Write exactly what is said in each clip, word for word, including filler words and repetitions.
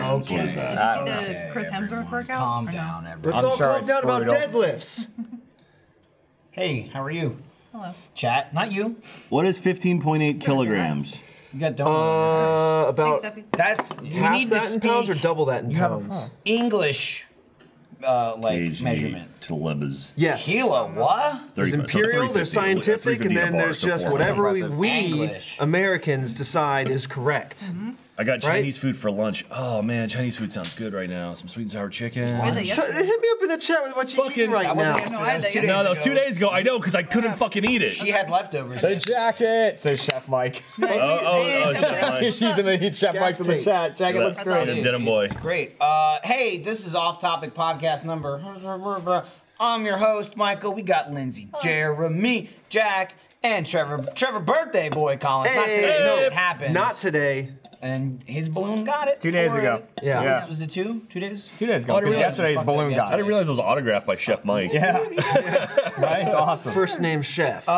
programs. Okay. Did you see the okay, Chris Hemsworth workout? Calm down, everyone. Let's I'm all sure calm down brutal. about deadlifts. Hey, how are you? Hello. Chat, not you. What is fifteen point eight kilograms? You got double uh, about Thanks, that's you half need that to in pounds or double that in you pounds. Have English, uh, like K G measurement. Telebas. Yes. Kilo. What? There's imperial. So there's scientific, and then there's just whatever we, we Americans decide is correct. Mm-hmm. I got Chinese right? food for lunch. Oh man, Chinese food sounds good right now. Some sweet and sour chicken. Really? Hit me up in the chat with what you fucking, eating right I now. No, I that no, that was two days ago. I know, because I couldn't yeah. fucking eat it. She had leftovers. The jacket, says Chef Mike. Nice. oh, oh, oh, Chef Mike. She's in the heat. Chef Mike's in the chat. Jacket yeah, looks great. Awesome. Denim boy. Great. Uh, hey, this is Off Topic Podcast number. I'm your host, Michael. We got Lindsay, Hello. Jeremy, Jack, and Trevor. Trevor birthday boy, Colin. Hey, not today. Hey, no, it happened. Not today. And his balloon got it. Two days ago. It. Yeah. yeah. Was, was it two? Two days? Two days ago. Because yesterday's balloon got it. I didn't realize it was autographed by Chef Mike. Yeah. yeah. Right? It's awesome. First name Chef. Uh,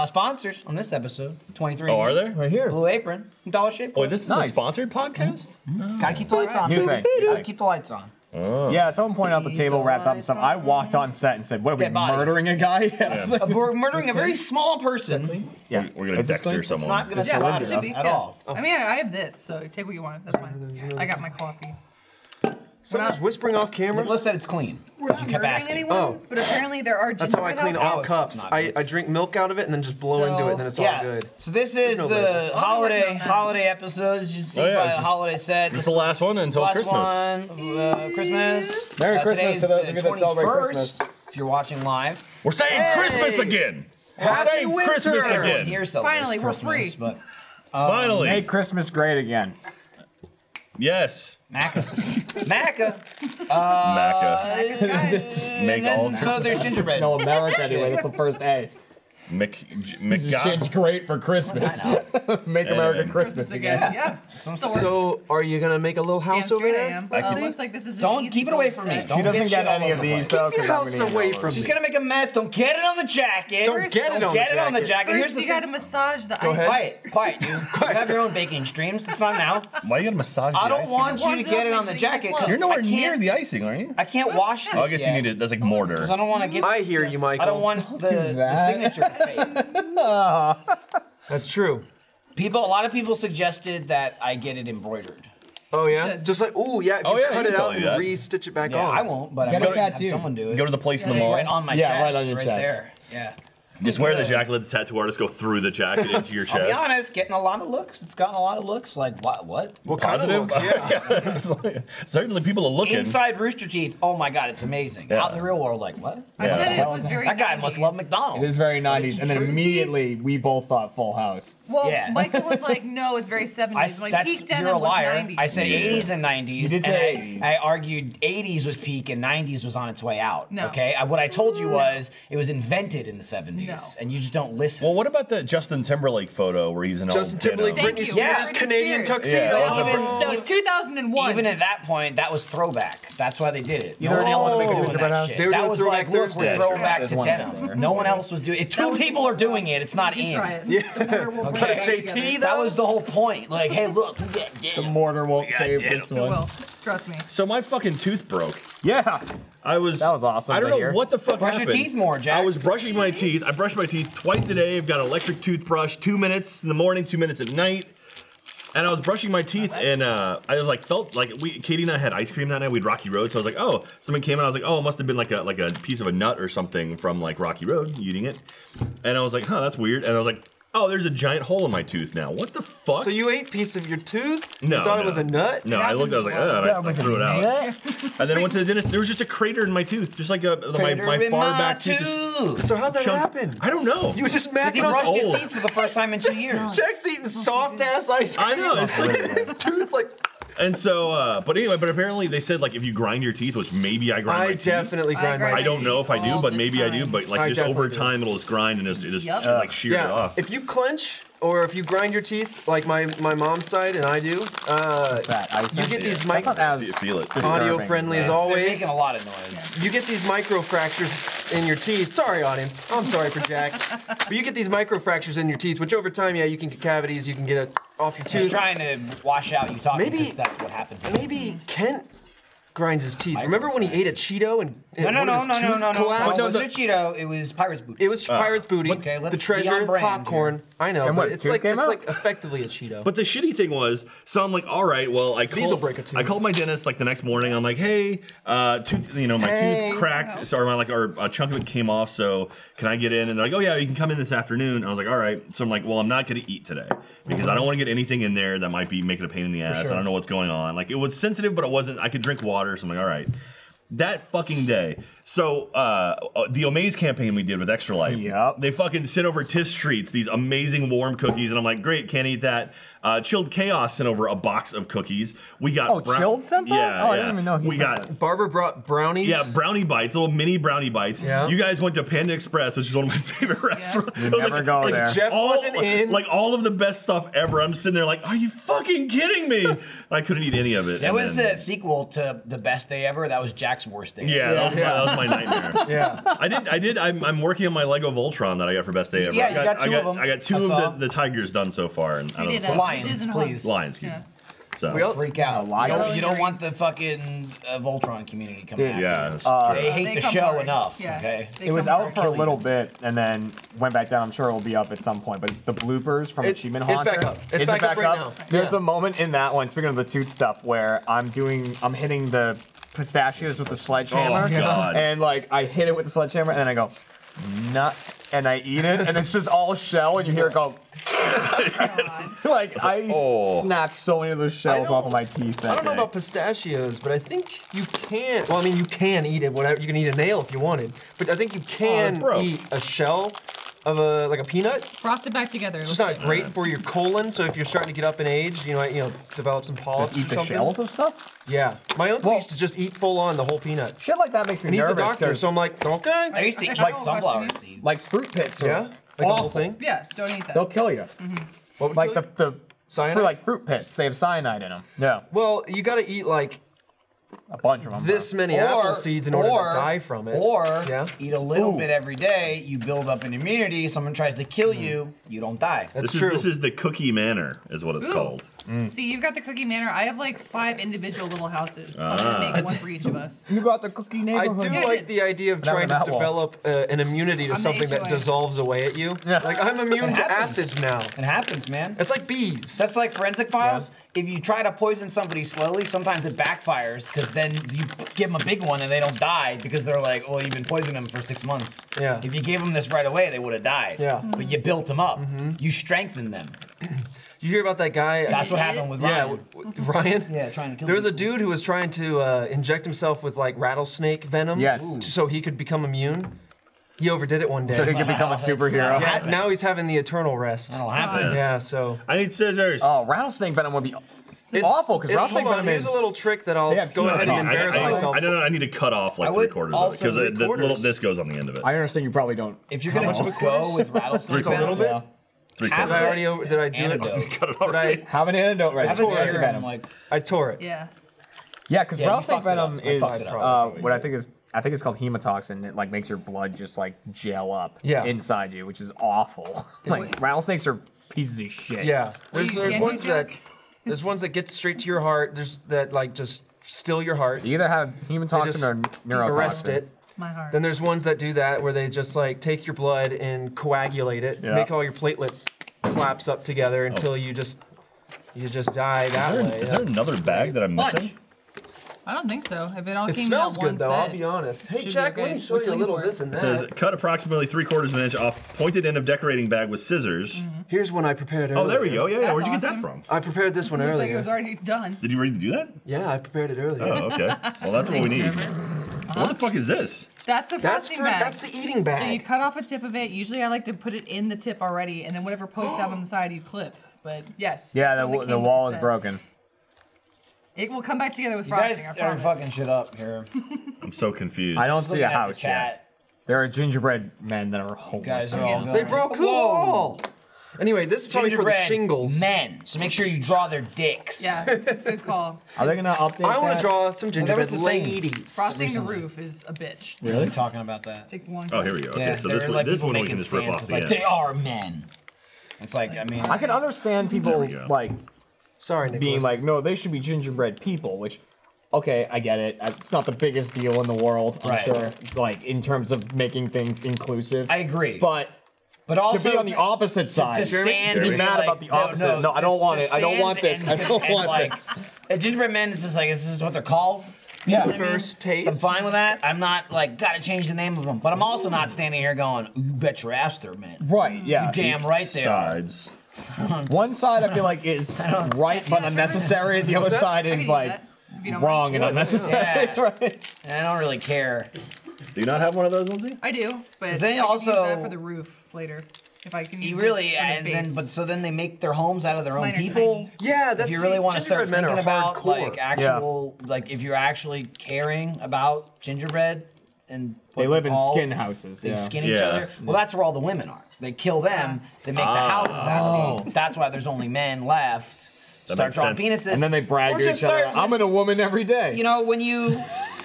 nice. Sponsors on this episode. twenty-three. Oh, are there? Right here. Blue Apron. Dollar Shave Club. Wait, this is nice. a sponsored podcast? Mm-hmm. Gotta keep the lights on. New thing. Gotta keep the lights on. Oh. Yeah, someone pointed out the table wrapped up and stuff. I walked on set and said, what are we, murdering a guy? Yeah. Like, we're murdering a very small person. Yeah. We're going to dexter someone. Not gonna yeah, it should be, at yeah. all. I mean, I have this, so take what you want. That's fine. I got my coffee. Someone's whispering off camera? Let's say it's clean. We're not you kept asking. Anyone, oh. But apparently there are That's how I clean all cups. I, I drink milk out of it and then just blow so, into it and then it's yeah. all good. So this is no the label. holiday holiday episodes. You see oh, yeah, by a holiday set. This is the last one until last Christmas. Last one uh, Christmas. Merry uh, Christmas to those of you that celebrate Christmas. If you're watching live. We're saying hey. Christmas again. We're Happy saying winter. Christmas again. Here Finally, we're free. But, um, Finally. Make Christmas great again. Yes. Maca. Maca. Uh, Maca. Make all then, so there's gingerbread. No, America anyway. That's the first A. Mc, Mc great for Christmas. Make and America Christmas again. again. Yeah. yeah. So are you going to make a little house Damn over there? I uh, looks like this is Don't keep it away from me. Don't she doesn't get, get any of these, though. Keep your house away from me. She's going to make a mess. Don't get it on the jacket. Don't get it on the jacket. Don't get it on the jacket. First, you got to massage the ice. Quiet. Quiet. You have your own baking streams. It's not now. Why you got to massage the ice? I don't want you to get it on the jacket. You're nowhere near the icing, are you? I can't wash this. I guess you need it. That's like mortar. Because I don't want to get I hear you, Michael. I don't want the signature. No. That's true. People, a lot of people suggested that I get it embroidered. Oh yeah, should. just like oh yeah, if oh, you yeah, cut you it out and re-stitch it back yeah, on. I won't, but I'm gonna have someone do it. Go to the place yeah, in the mall. Right on my yeah, chest, right on your right chest. There. Yeah. Just wear the jacket, let the tattoo artist go through the jacket into your chest. I'll be honest, getting a lot of looks. It's gotten a lot of looks. Like, what? What, what kind of looks? Yeah. Like, certainly people are looking. Inside Rooster Teeth, oh my God, it's amazing. Yeah. Out in the real world, like, what? I yeah. said it was very That guy nineties. Must love McDonald's. It was very nineties. And then immediately, we both thought Full House. Well, yeah. Michael was like, no, it's very seventies. I, like, peak denim was nineties. I said yeah. eighties and nineties. You did say and eighties. I, I argued eighties was peak and nineties was on its way out. No. Okay? I, what I told you was, it was invented in the seventies. No. And you just don't listen. Well, what about the Justin Timberlake photo where he's an Justin old Timberlake, Britney Spears, yeah. Canadian tuxedo. Yeah. Even, that was two thousand one. Even at that point, that was throwback. That's why they did it. No one else was doing that shit. That was like, look, we're throwback to denim. No one else was doing it. Two people are doing it. It's not in. J T, that was the whole point. Like, hey, look. The mortar won't save this one. Trust me. So my fucking tooth broke. Yeah. I was. That was awesome. I don't know hear. what the fuck Brush happened. Brush your teeth more, Jack. I was brushing my teeth. I brush my teeth twice a day. I've got an electric toothbrush, two minutes in the morning, two minutes at night. And I was brushing my teeth, and uh, I was like, felt like we. Katie and I had ice cream that night. We'd Rocky Road, so I was like, oh, someone came and I was like, oh, it must have been like a like a piece of a nut or something from like Rocky Road, eating it. And I was like, huh, that's weird. And I was like, oh, there's a giant hole in my tooth now. What the fuck? So you ate piece of your tooth? No, you thought no. it was a nut? No, I looked, I was like, oh, and I just threw it out. And then I went to the dentist. There was just a crater in my tooth, just like a, my, my far my back tooth. tooth. So how'd that Chunk. happen? I don't know. You were just macking on brushed your teeth for the first time in two years. Jack's eating soft-ass ice cream. I know, it's like his tooth, like... And so, uh, but anyway, but apparently they said like if you grind your teeth, which maybe I grind I my teeth. I definitely grind my teeth. I don't know if I do, but maybe time. I do, but like I just over time do. it'll just grind and just, it just yep. uh, like shear yeah. it off. If you clench, or if you grind your teeth like my my mom's side and I do, uh, I you get these mic audio friendly as always. Making a lot of noise. You get these micro fractures in your teeth. Sorry, audience. I'm sorry for Jack, but you get these micro fractures in your teeth, which over time, yeah, you can get cavities. You can get it off your tooth. Just trying to wash out you talking because that's what happened. To maybe him. Kent grinds his teeth. Remember when he ate a Cheeto and, and no, no, his no, no, no, no, no, no, no, was a Cheeto. It was Pirate's Booty. It was uh, Pirate's Booty. Okay, let's the treasure popcorn. Here. I know, and but what, it's like it's out? Like effectively a Cheeto. But the shitty thing was, so I'm like, all right, well, I called, break a I called my dentist like the next morning. I'm like, hey, uh, tooth, you know, my hey, tooth cracked. No. Sorry, my like, or a chunk of it came off. So can I get in? And they're like, oh yeah, you can come in this afternoon. And I was like, all right. So I'm like, well, I'm not gonna eat today because I don't want to get anything in there that might be making a pain in the ass. Sure. I don't know what's going on. Like it was sensitive, but it wasn't. I could drink water. Or something. All right, that fucking day. So uh, the Omaze campaign we did with Extra Life. Yeah. They fucking sent over Tis Treats, these amazing warm cookies, and I'm like, great, can't eat that. Uh, Chilled Chaos sent over a box of cookies. We got oh Chilled sent that? Yeah, oh, yeah. I didn't even know. He we got that. Barbara brought brownies. Yeah, brownie bites, little mini brownie bites. Yeah. You guys went to Panda Express, which is one of my favorite yeah. restaurants. You never like, go like, there. Jeff all, wasn't in. Like all of the best stuff ever. I'm sitting there like, are you fucking kidding me? I couldn't eat any of it. That and was then, the sequel to the best day ever. That was Jack's worst day. Yeah, ever. That was yeah. my, that was my nightmare. yeah. I did. I did. I'm, I'm working on my Lego Voltron that I got for best day ever. Yeah, I got, you got two I got, of them. I got two I of the, the tigers done so far, and I don't know. Lions, please. Lions, yeah. So. We all freak out. Lions. You don't want the fucking uh, Voltron community coming out. Yeah, uh, they hate they the show hard. Enough. Yeah. Okay. They it was out for a little you. bit and then went back down. I'm sure it'll be up at some point. But the bloopers from it, Achievement Hunter. It's back up. It's back, it back up. Right up? Now. There's yeah. a moment in that one. Speaking of the tooth stuff, where I'm doing, I'm hitting the pistachios with the sledgehammer, oh, God. and like I hit it with the sledgehammer, and then I go, nut. And I eat it, and it's just all shell, and you hear it go. Oh, like I, like, I oh. snapped so many of those shells off of my teeth. That I don't know day. about pistachios, but I think you can. Well, I mean, you can eat it. Whatever, you can eat a nail if you wanted, but I think you can uh, eat a shell of a like a peanut. Frost it back together. It's not great yeah. for your colon, so if you're starting to get up in age, you know, you know, develop some polyps. Just eat the something. shells of stuff. Yeah, my uncle well, used to just eat full on the whole peanut. Shit like that makes me and nervous. He's a doctor, so I'm like, okay. I used to eat like sunflower seeds, like fruit pits. Or yeah, like awful. The whole thing. Yeah, don't eat that. They'll kill you. Mm-hmm. What would like kill you? the the cyanide? For like fruit pits, they have cyanide in them. Yeah. Well, you got to eat like a bunch of them. This many or, apple seeds in order or, to die from it. Or yeah. eat a little Ooh. bit every day. You build up an immunity. Someone tries to kill you, mm. you don't die. That's this true. Is, this is the cookie manor, is what it's Ooh. called. Mm. See, you've got the cookie manor. I have like five individual little houses. So ah. I'm gonna make one for each of us. You got the cookie neighborhood. I do yeah, like I the idea of but trying to develop uh, an immunity to I'm something that dissolves away at you. Yeah. Like I'm immune to acids now. It happens, man. It's like bees. That's like Forensic Files. Yeah. If you try to poison somebody slowly, sometimes it backfires because then you give them a big one and they don't die because they're like, oh, you've been poisoning them for six months. Yeah. If you gave them this right away, they would have died. Yeah. Mm-hmm. But you built them up. Mm-hmm. You strengthened them. You hear about that guy? That's what happened with Ryan. Yeah, Ryan. Yeah, trying to kill. There was a dude who was trying to uh, inject himself with like rattlesnake venom. Yes. Ooh. So he could become immune. He overdid it one day. So he could become a superhero. Yeah. Now he's having the eternal rest. That'll happen. Yeah. So. I need scissors. Oh, rattlesnake venom would be. It's awful because rattlesnake venom is. Here's a little trick that I'll go ahead and embarrass myself. I don't know. I need to cut off like three quarters of it because the little this goes on the end of it. I understand you probably don't. If you're gonna go with rattlesnake venom, a little bit. Did I already over, did I do antidote. it? Did I have an antidote right there? I, venom. Like, I tore it. Yeah. Yeah, because yeah, rattlesnake venom is I uh, what I think is I think it's called hemotoxin. It like makes your blood just like gel up yeah. inside you, which is awful. Like rattlesnakes are pieces of shit. Yeah. There's, there's ones that there's ones that get straight to your heart. There's that like just still your heart. You either have hemotoxin or neurotoxin. Arrest it. My heart. Then there's ones that do that where they just like take your blood and coagulate it, yeah. make all your platelets collapse up together until oh. you just you just die that is there, way. Is That's there another bag that I'm missing? Lunch. I don't think so. If it all it came smells good one though. Set, I'll be honest. Hey, Jack, let me show you a little this and that. It says cut approximately three quarters of an inch off pointed end of decorating bag with scissors. Mm-hmm. Here's one I prepared earlier. Oh, there we go. Yeah, yeah. Where'd you awesome. get that from? I prepared this one it earlier. Like it was already done. Did you already do that? Yeah, I prepared it earlier. Oh, okay. Well, that's what we need. Uh-huh. What the fuck is this? That's the frosting bag. That's the eating bag. So you cut off a tip of it. Usually I like to put it in the tip already, and then whatever pokes out on the side, you clip. But yes. Yeah, the, the, the wall is broken. It will come back together with you frosting. Guys I are fucking shit up here. I'm so confused. I don't see a house yet. There are gingerbread men that are homeless. You guys are all they broke the wall. Anyway, this is probably for the shingles. Men, so make sure you draw their dicks. Yeah, good call. Are they gonna update? I want to draw some gingerbread ladies. Frosting the roof is a bitch. Really? We're talking about that. It takes a long time. Oh, here we go. Okay, yeah, so this one, like this one we can just rip off. It's like they are men. It's like, I mean, I can understand people like, sorry, Nicholas, being like, no, they should be gingerbread people, which. Okay, I get it. It's not the biggest deal in the world, I'm right. sure. Like in terms of making things inclusive. I agree. But but also to be on the opposite side. To, to stand to be mad like, about the opposite. No, no, no to, I don't want it. I don't want this. I don't want like, this. Gingerbread men is just like this is what they're called. Yeah, first I mean? taste. So I'm fine with that. I'm not like gotta change the name of them. But I'm also not standing here going, you bet your ass they're men. Right. Yeah. You damn right they sides. Are. One side I feel like is right but unnecessary. The other side is like. Wrong and unnecessary. Yeah. Right. I don't really care. Do you not have one of those, Lindsay? I do, but they I also can use that for the roof later. If I can use you really, it and base. then but so then they make their homes out of their Mine own people. Tiny. Yeah, that's. If you really want to start thinking about hardcore. like actual, yeah. like if you're actually caring about gingerbread and they live in skin houses. They yeah. skin yeah. each other. Yeah. Well, that's where all the women are. They kill them. Yeah. They make oh. the houses out of them. That's why there's only men left. That start drawing sense. penises. And then they brag to each other. I'm in a woman every day. You know, when you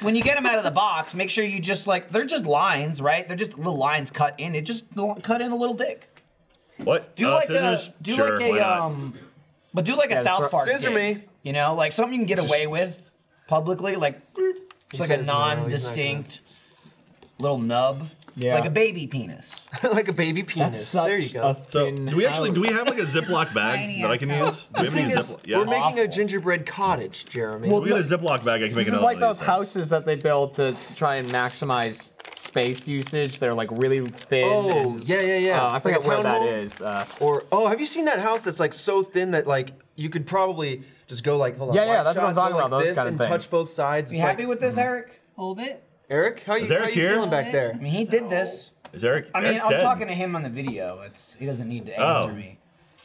when you get them out of the box, make sure you just like, they're just lines, right? They're just little lines cut in. It just cut in a little dick. What? Do uh, like scissors? a, do sure, like a, um, but do like yeah, a South Park Scissor dick, me. You know, like something you can get away with publicly, like, it's like a non-distinct little nub. Yeah. Like a baby penis. Like a baby penis. There you go. So do we actually do we have like a Ziploc bag that I can use? Do we have any Ziploc? Yeah. We're making a gingerbread cottage, Jeremy. Well, so we got a Ziploc bag I can make another. It's like those houses that they build to try and maximize space usage. They're like really thin. Oh and, yeah, yeah, yeah. Uh, I forget like where that is. Uh, or oh, have you seen that house that's like so thin that like you could probably just go like hold on. Yeah, yeah, that's what I'm talking about. Those kind of things. Touch both sides. You happy with this, Eric? Hold it. Eric, how are you, Eric how are you feeling back there? I mean, he did no. this. Is Eric? I mean, Eric's I'm dead. talking to him on the video. It's he doesn't need to answer oh. me.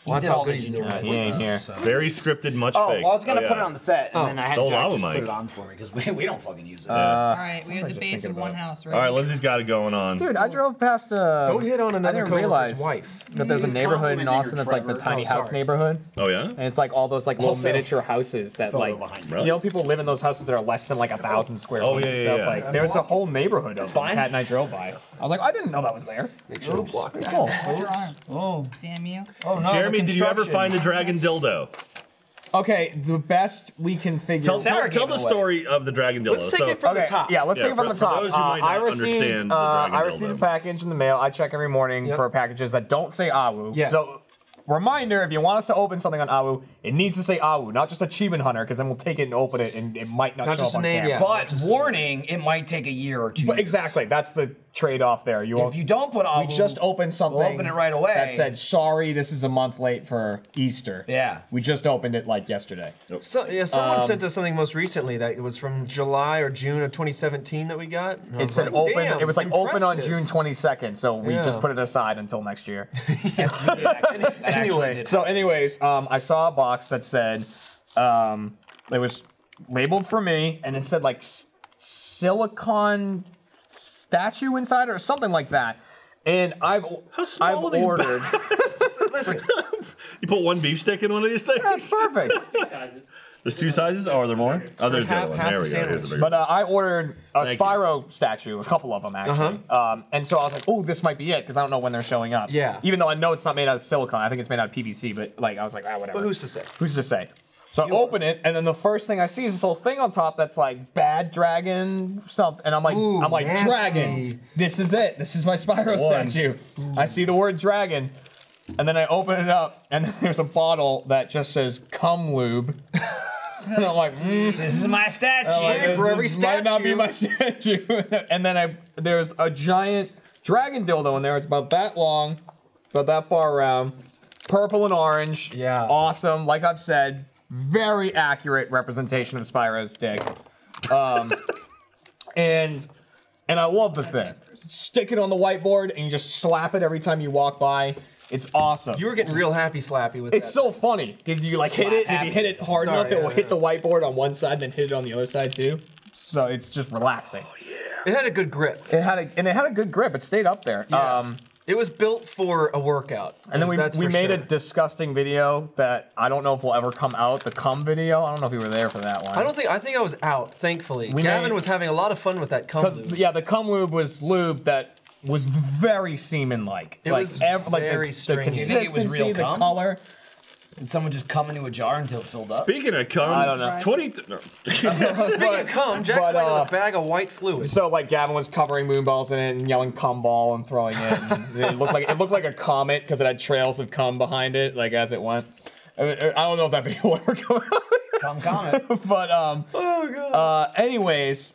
He well, did all good the doing. He ain't here. So. Very scripted, much oh, fake. Oh, well, I was gonna oh, yeah. put it on the set, and oh. then I had Jack put it on for me because we, we don't fucking use it. Uh, all right, we have the base in one house, right? All right, Lindsay's got it going on. Dude, I drove past a. Don't hit on another coworker's wife. But there's a neighborhood in Austin that's like the tiny house neighborhood. Oh yeah. And it's like all those like little miniature houses that like you know people live in those houses that are less than like a thousand square feet and stuff. Like there's a whole neighborhood of them. Kat and I drove by. I was like, I didn't know that was there. Make sure to block that. Oh, damn you. Oh no. Did you ever find the dragon dildo? Okay, the best we can figure out. Tell, tell, tell the away. story of the dragon dildo. Let's take so, it from okay, the top. Yeah, let's yeah, take it from for, the top. Uh, I received uh, I received dildo. a package in the mail. I check every morning yep. for packages that don't say AWU. Yeah. So, reminder, if you want us to open something on AWU, it needs to say AWU, not just Achievement Hunter, because then we'll take it and open it, and it might not, not show up on camera. Yeah, but warning, it might take a year or two. But exactly, that's the trade-off there. You if you don't put AWU, we just opened something. We'll open it right away. That said, sorry, this is a month late for Easter. Yeah, we just opened it like yesterday. Nope. So yeah, someone um, sent us something most recently that it was from July or June of twenty seventeen that we got. It like, said open. Damn, it was like impressive. Open on June twenty-second, so we yeah. just put it aside until next year. yeah, anyway, so anyways, um, I saw a box that said, um, it was labeled for me, and it said like s silicone statue inside or something like that. And I've How small I've are these ordered. Listen, you put one beef stick in one of these things. That's perfect. There's two sizes. Oh, are there more? Oh, there's half, the other one. There we go. Here's the but uh, I ordered a Thank Spyro you. statue, a couple of them actually. Uh-huh. um, and so I was like, oh, this might be it because I don't know when they're showing up. Yeah. Even though I know it's not made out of silicone, I think it's made out of P V C. But like, I was like, ah, whatever. But who's to say? Who's to say? So I open it, and then the first thing I see is this little thing on top that's like bad dragon something, and I'm like, Ooh, I'm like nasty. dragon. This is it. This is my Spyro One. statue. Ooh. I see the word dragon. And then I open it up, and then there's a bottle that just says "cum lube." And I'm like, mm. "This is my statue." Like, this for every statue. Might not be my statue. And then I there's a giant dragon dildo in there. It's about that long, about that far around, purple and orange. Yeah. Awesome. Like I've said, very accurate representation of Spyro's dick. Um, and and I love the thing. Stick it on the whiteboard, and you just slap it every time you walk by. It's awesome. You were getting real happy slappy with it. It's that. so funny because you like Slap hit it, and if you hit it hard Sorry, enough, yeah, it will yeah. hit the whiteboard on one side and then hit it on the other side too. So it's just relaxing. Oh yeah. It had a good grip. It had a, and it had a good grip. It stayed up there. Yeah. Um, It was built for a workout. And then we, we made sure. a disgusting video that I don't know if will ever come out, the cum video. I don't know if you were there for that one. I don't think, I think I was out, thankfully. We Gavin made, was having a lot of fun with that cum lube. Yeah, the cum lube was lube that was very semen-like. It like was ev very like the, strange. The consistency, it was real the cum? Color. Did someone just come into a jar until it filled up? Speaking of cum, I don't know. Twenty. No. Speaking of cum, Jack played uh, with a bag of white fluid. So like Gavin was covering moonballs in it and yelling "cum ball" and throwing it. And it looked like it looked like a comet because it had trails of cum behind it, like as it went. I, mean, I don't know if that video will ever come out. Cum comet. But um. Oh god. Uh, anyways,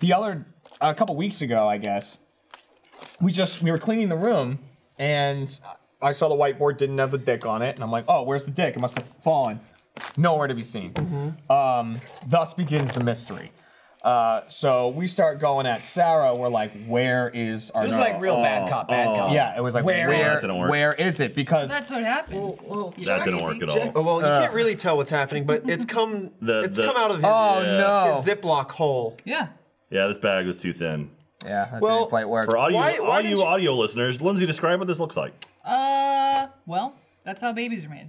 the other a uh, couple weeks ago, I guess, we just we were cleaning the room and. I saw the whiteboard didn't have the dick on it, and I'm like, oh, where's the dick? It must have fallen. Nowhere to be seen. Mm-hmm. um, thus begins the mystery. Uh, so we start going at Sarah, we're like, where is our... It was no, like real oh, bad cop, bad oh. cop. Yeah, it was like, where, where, where, where is it? Because... That's what happens. Well, well, that didn't work at all. Oh, well, you uh, can't really tell what's happening, but it's come the, it's the, come out of his, oh, yeah. his Ziploc hole. Yeah. Yeah, this bag was too thin. Yeah, that well, didn't quite work. For audio, why, why audio, you... audio listeners, Lindsay, describe what this looks like. Uh, well, that's how babies are made.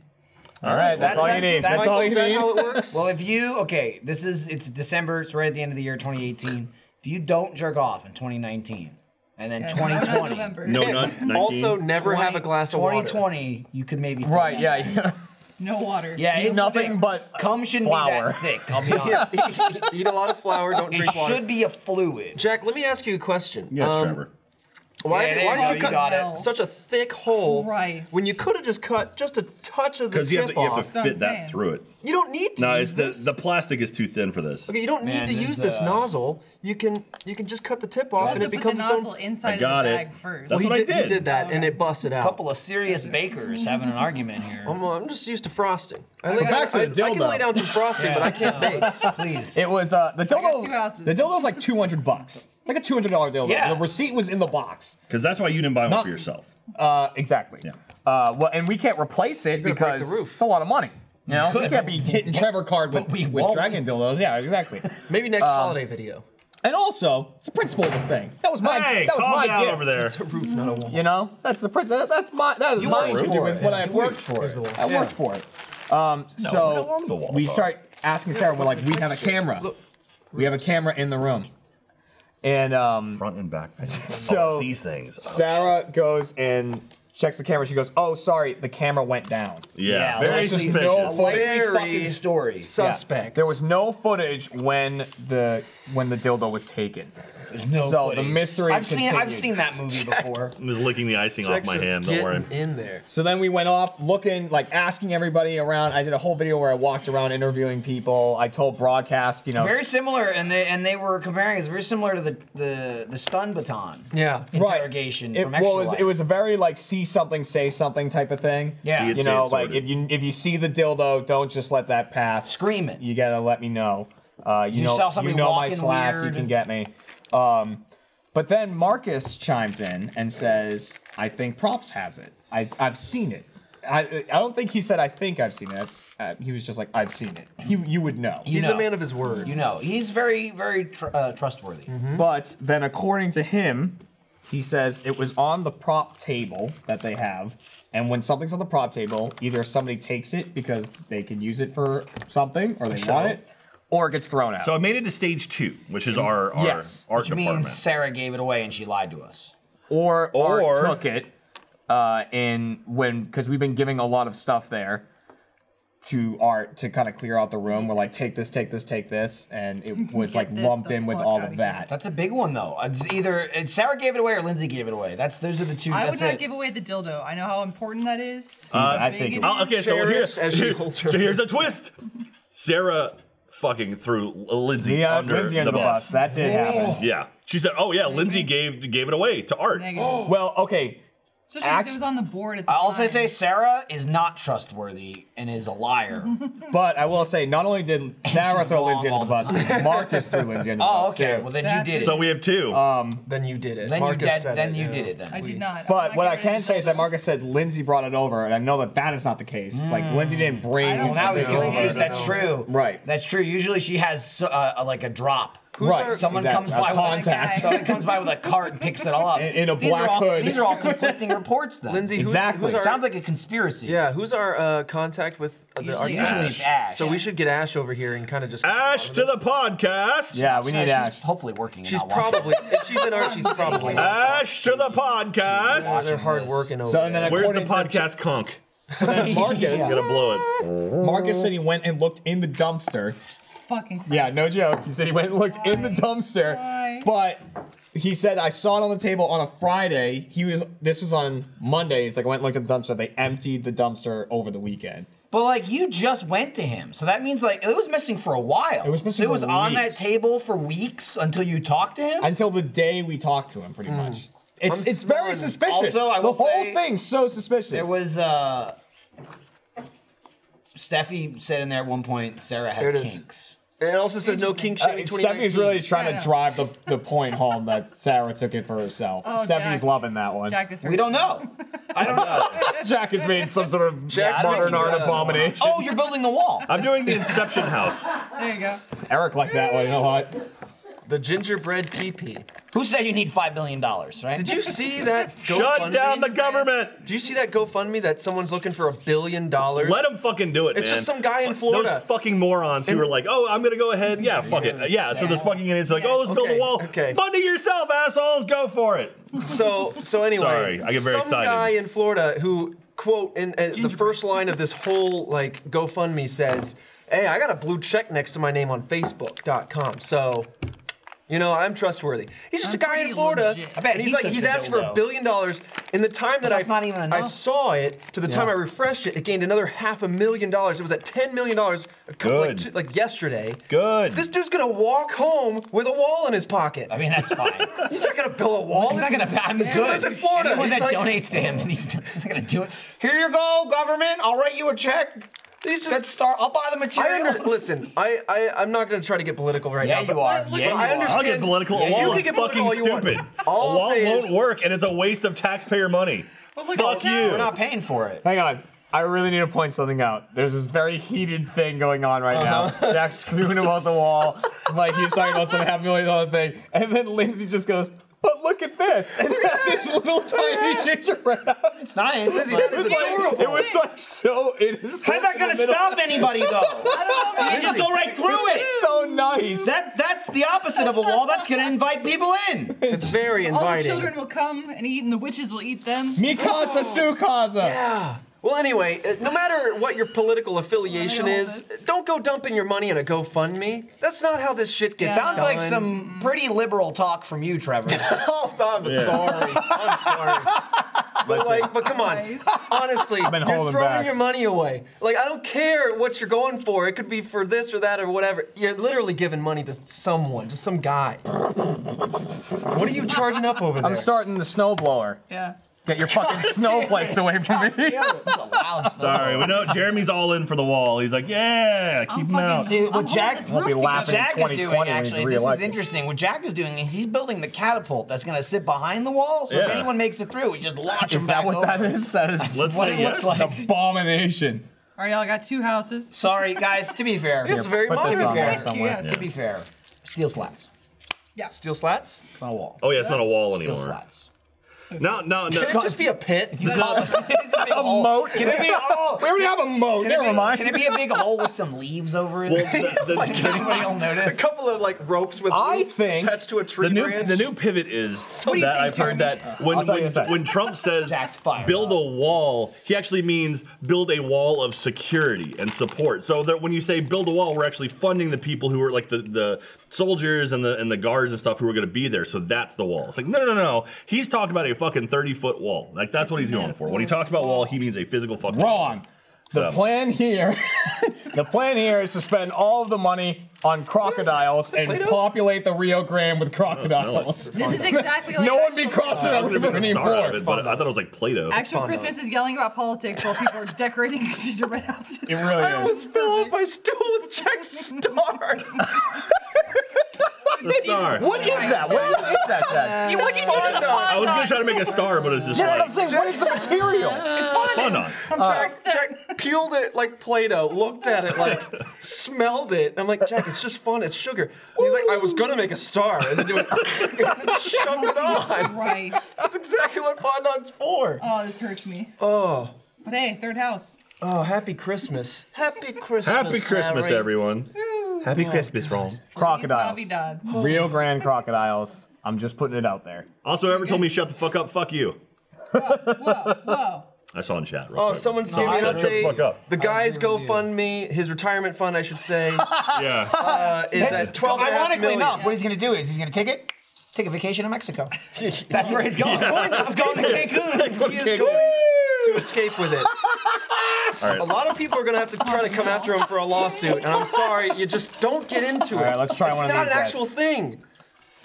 All right, that's all you need. That's all you need. That's how it works. Well, if you, okay, this is, it's December, it's right at the end of the year, twenty eighteen. If you don't jerk off in twenty nineteen, and then yeah, twenty twenty. No, no, nineteen. Also never twenty, have a glass of water. twenty twenty, you could maybe. Right, yeah, yeah. No water. Yeah, it's nothing thick. But cum shouldn't flour. Be that thick, I'll be honest. Yeah, eat a lot of flour, don't drink it water. It should be a fluid. Jack, let me ask you a question. Yes, um, Trevor. Why, yeah, why did you, you cut got it. Such a thick hole Christ. When you could have just cut just a touch of the tip off? Because you have to, you have to fit that through it. You don't need to. No, use it's the, this. The plastic is too thin for this. Okay, you don't Man, need to use this uh, nozzle. You can you can just cut the tip off and it becomes its own. Also put the nozzle inside of the bag first. That's what I did. He did that and it busted out. A couple of serious bakers having an argument here. I'm, I'm just used to frosting. I, like, back I, to the dildo. I, I can lay down some frosting, but I can't bake. Please. It was uh, the dildo. The dildo's like two hundred bucks. It's like a two hundred dollar dildo. Yeah. The receipt was in the box. Because that's why you didn't buy one Not, for yourself. Uh, exactly. Yeah. Uh, well, and we can't replace it because the roof. It's a lot of money. You know, we can't be hitting Trevor Card with, we with dragon dildos. Yeah, exactly. Maybe next um, holiday video. And also, it's the principle of the thing. That was my. Hey, that was my gift. Over there. It's a roof, not a wall. You know, that's the that, that's my. That is you my. Roof for it. It. What yeah. I worked for. It. I yeah. worked for it. Um, no, so the wall, we though. Start asking Sarah. We're like, we have a camera. Look, we have a camera in the room. And um, front and back. So these things. Oh. Sarah goes and checks the camera. She goes, "Oh, sorry, the camera went down." Yeah, yeah very suspicious. No very fucking story. Suspect. Yeah. There was no footage when the when the dildo was taken. There's no so footage. The mystery I've continued. Seen I've seen that movie Jack, before. I was licking the icing Jack's off my hand. Don't worry. In there. So then we went off looking, like asking everybody around. I did a whole video where I walked around interviewing people. I told broadcast, you know, very similar, and they and they were comparing. It's very similar to the the the stun baton. Yeah, interrogation right. from it, Extra well, it was, Life. It was a very like see something, say something type of thing. Yeah, see it, you know, like sorted. if you if you see the dildo, don't just let that pass. Scream it. You gotta let me know. Uh, you, you know, saw you know my Slack. Weird. You can get me. Um, but then Marcus chimes in and says, I think Props has it. I, I've seen it. I, I don't think he said, I think I've seen it. Uh, he was just like, I've seen it. You, you would know. You He's know. a man of his word. You know. He's very, very tr uh, trustworthy. Mm-hmm. But then according to him, he says it was on the prop table that they have. And when something's on the prop table, either somebody takes it because they can use it for something or they Show. want it. Or it gets thrown out. So it made it to stage two, which is our our, yes. our which department. Which means Sarah gave it away and she lied to us. Or or, or took it uh, in when because we've been giving a lot of stuff there to art to kind of clear out the room. Yes. We're like take this, take this, take this, and it was like lumped in with all of that. Here. That's a big one though. It's either it's Sarah gave it away or Lindsay gave it away. That's those are the two. I that's would not it. give away the dildo. I know how important that is. Uh, I think. It oh, okay, so here's as she holds her so here's the twist. Sarah. Fucking threw Lindsay yeah, under Lindsay the, the bus. bus. That did happen. Yeah, she said, "Oh yeah, negative. Lindsay gave gave it away to Art." Oh. Well, okay. So she Act was, it was on the board at the I'll time. Also say Sarah is not trustworthy and is a liar. But I will say, not only did Sarah throw Lindsay under the, the bus, Marcus threw Lindsay under the bus. Oh, okay. Too. Well, then That's you did it. So we have two. Um, then you did it. Then Marcus you did, said Then it, you yeah. did it. Then I did not. But not what I can say is that Marcus said Lindsay brought it over, and I know that that is not the case. Mm. Like Lindsay didn't bring. Well, now he's confused. That's true. Right. That's true. Usually she has uh, like a drop. Who's right. Our, someone exactly. comes by contact. With someone comes by with a cart and picks it all up. In, in a these black all, hood. These are all conflicting reports, though. Lindsay, who's, exactly. Who's our, sounds like a conspiracy. Yeah. Who's our uh, contact with? Uh, the, usually, our, usually Ash. It's Ash. So we should get Ash over here and kind of just Ash to the podcast. Yeah, we need Ash. Ash. Hopefully working. She's probably. If she's in our. She's probably. Ash to the podcast. They're hard working over. So and then where's the podcast conk? So then Marcus. Yeah. Gonna blow it. Marcus said he went and looked in the dumpster. Fucking Christ. Yeah, no joke. He said he went and looked Why? in the dumpster. Why? But he said, I saw it on the table on a Friday. He was, this was on Monday. He's like, I went and looked at the dumpster. They emptied the dumpster over the weekend. But like, you just went to him. So that means like, it was missing for a while. It was missing so for weeks. It was on that table for weeks until you talked to him? Until the day we talked to him, pretty mm. much. It's, it's very suspicious. Also, I will the whole say, thing's so suspicious. There was, uh, Steffi said in there at one point, Sarah has kinks. And it also said no kink shaming. Uh, Steffi's really trying to drive the, the point home that Sarah took it for herself. Oh, Steffi's Jack. loving that one. Jack, this we don't know. I don't know. Jack has made some sort of Jack's modern art abomination. Oh, you're building the wall. I'm doing the Inception house. There you go. Eric liked that one a lot. The gingerbread teepee. Who said you need five billion dollars, right? Did you see that GoFundMe? Shut down the government! Did you see that GoFundMe that someone's looking for a billion dollars? Let them fucking do it, It's man. just some guy in Florida. Those fucking morons and who were like, oh, I'm gonna go ahead, yeah, fuck yes. it. Yeah, yes. so there's fucking idiots like, yes. oh, let's okay. build a wall. Okay. Fund it yourself, assholes, go for it. So, so anyway, Sorry, I get very some excited. guy in Florida who, quote, in uh, the first line of this whole like GoFundMe says, hey, I got a blue check next to my name on Facebook dot com, so... You know, I'm trustworthy. He's just I'm a guy in Florida, legit. I bet and he's he like, he's asked for a billion dollars. In the time but that I, not even I saw it, to the yeah. time I refreshed it, it gained another half a million dollars. It was at ten million dollars a couple, like, two, like yesterday. Good. This dude's gonna walk home with a wall in his pocket. I mean, that's fine. He's not gonna build a wall. He's, he's not gonna, I mean, this dude lives in Florida. He's the one that like, donates to him, and he's, he's not gonna do it. Here you go, government, I'll write you a check. He's just, start, I'll buy the materials. I listen, I, I, I'm not going to try to get political right yeah, now. You are. Look, yeah, you I are. Understand. I'll get political. Yeah, a wall is fucking stupid. A wall won't work, and it's a waste of taxpayer money. Well, look, Fuck you. We're not paying for it. Hang on. I really need to point something out. There's this very heated thing going on right uh-huh. now. Jack's screwing about the wall. Mike keeps talking about some half million dollar thing. And then Lindsay just goes, but look at this! And that's his little tiny gingerbread. It's nice. It's like, it was like so innocent. How's that gonna stop anybody though? I don't know, man. You just go right through it. It's so nice. That that's the opposite of a wall. That's gonna invite people in. It's very inviting. All the children will come and eat, and the witches will eat them. Mi casa, su casa. Yeah. Well, anyway, no matter what your political affiliation is, don't go dumping your money in a GoFundMe. That's not how this shit gets yeah. done. Sounds like some pretty liberal talk from you, Trevor. oh, I'm yeah. sorry. I'm sorry. But, like, but come on. Nice. Honestly, you're throwing back. your money away. Like, I don't care what you're going for. It could be for this or that or whatever. You're literally giving money to someone, just some guy. What are you charging up over there? I'm starting the snowblower. Yeah. Get your fucking God snowflakes away from me. Sorry, we know Jeremy's all in for the wall. He's like, yeah, keep I'm him out. Dude, what Jack, will be laughing Jack in is doing, actually, this is interesting. What Jack is doing is he's building the catapult that's going to sit behind the wall. So yeah. if anyone makes it through, we just launch him back over. Is that what over. that is? That is that's Let's what it yes. looks like. An abomination. All right, y'all got two houses. Sorry, guys, to be fair. It's very much fair. Yeah. To be fair, steel slats. Yeah. Steel slats? It's not a wall. Oh, yeah, it's not a wall anymore. Steel slats. No, no, no. Can it just be a pit? Can it be a moat? Can it be a hole? We already have a moat. Never mind. Can it be a big hole with some leaves over it? Well, the, the, like, anybody will notice. A couple of like ropes with I leaves think attached to a tree the new, branch. The new pivot is so that I've heard that when when, when Trump says build a wall, he actually means build a wall of security and support. So that when you say build a wall, we're actually funding the people who are like the the. soldiers and the and the guards and stuff who are going to be there, so that's the wall. It's like, no, no, no, no. He's talking about a fucking thirty-foot wall. Like, that's what he's going for. When he talks about wall, he means a physical fucking wall. Wrong. So. The plan here, the plan here is to spend all of the money on crocodiles and populate the Rio Grande with crocodiles. This is exactly like no one be crossing that river anymore. It, but I thought it was like Play-Doh. Actual Christmas is yelling about politics while people are decorating gingerbread houses. It really I is. I almost fell off my stool with Jack's star. The star. What is that? What is that, Jack? What'd you do to the podcast? I was gonna try to make a star, but it's just. That's what I'm saying. What is the material? It's fine. fun on. I'm sorry, uh, Jack peeled it like Play-Doh, looked at it like, smelled it. And I'm like, Jack, it's just fun, it's sugar. And he's like, I was gonna make a star, and then do it, and then shoved it on. Christ. That's exactly what fondant's for. Oh, this hurts me. Oh. But hey, third house. Oh, happy Christmas. Happy Christmas, Happy Christmas, Harry. everyone. Ooh. Happy oh, Christmas, Ron. Crocodiles. Rio Grande crocodiles. I'm just putting it out there. Also, whoever told me shut the fuck up, fuck you. Whoa, whoa, whoa. I saw in chat. Real oh, quick. someone's giving me an update. The guy's GoFundMe, his retirement fund, I should say, yeah. uh, is That's at twelve. Ironically enough, yeah. what he's going to do is he's going to take it, take a vacation to Mexico. That's where he's going. Yeah. He's going to Cancun. He is going to escape with it. Right. A lot of people are going to have to try to come after him for a lawsuit, and I'm sorry, you just don't get into it. All right, let's try it's one of these. It's not an actual guys. thing.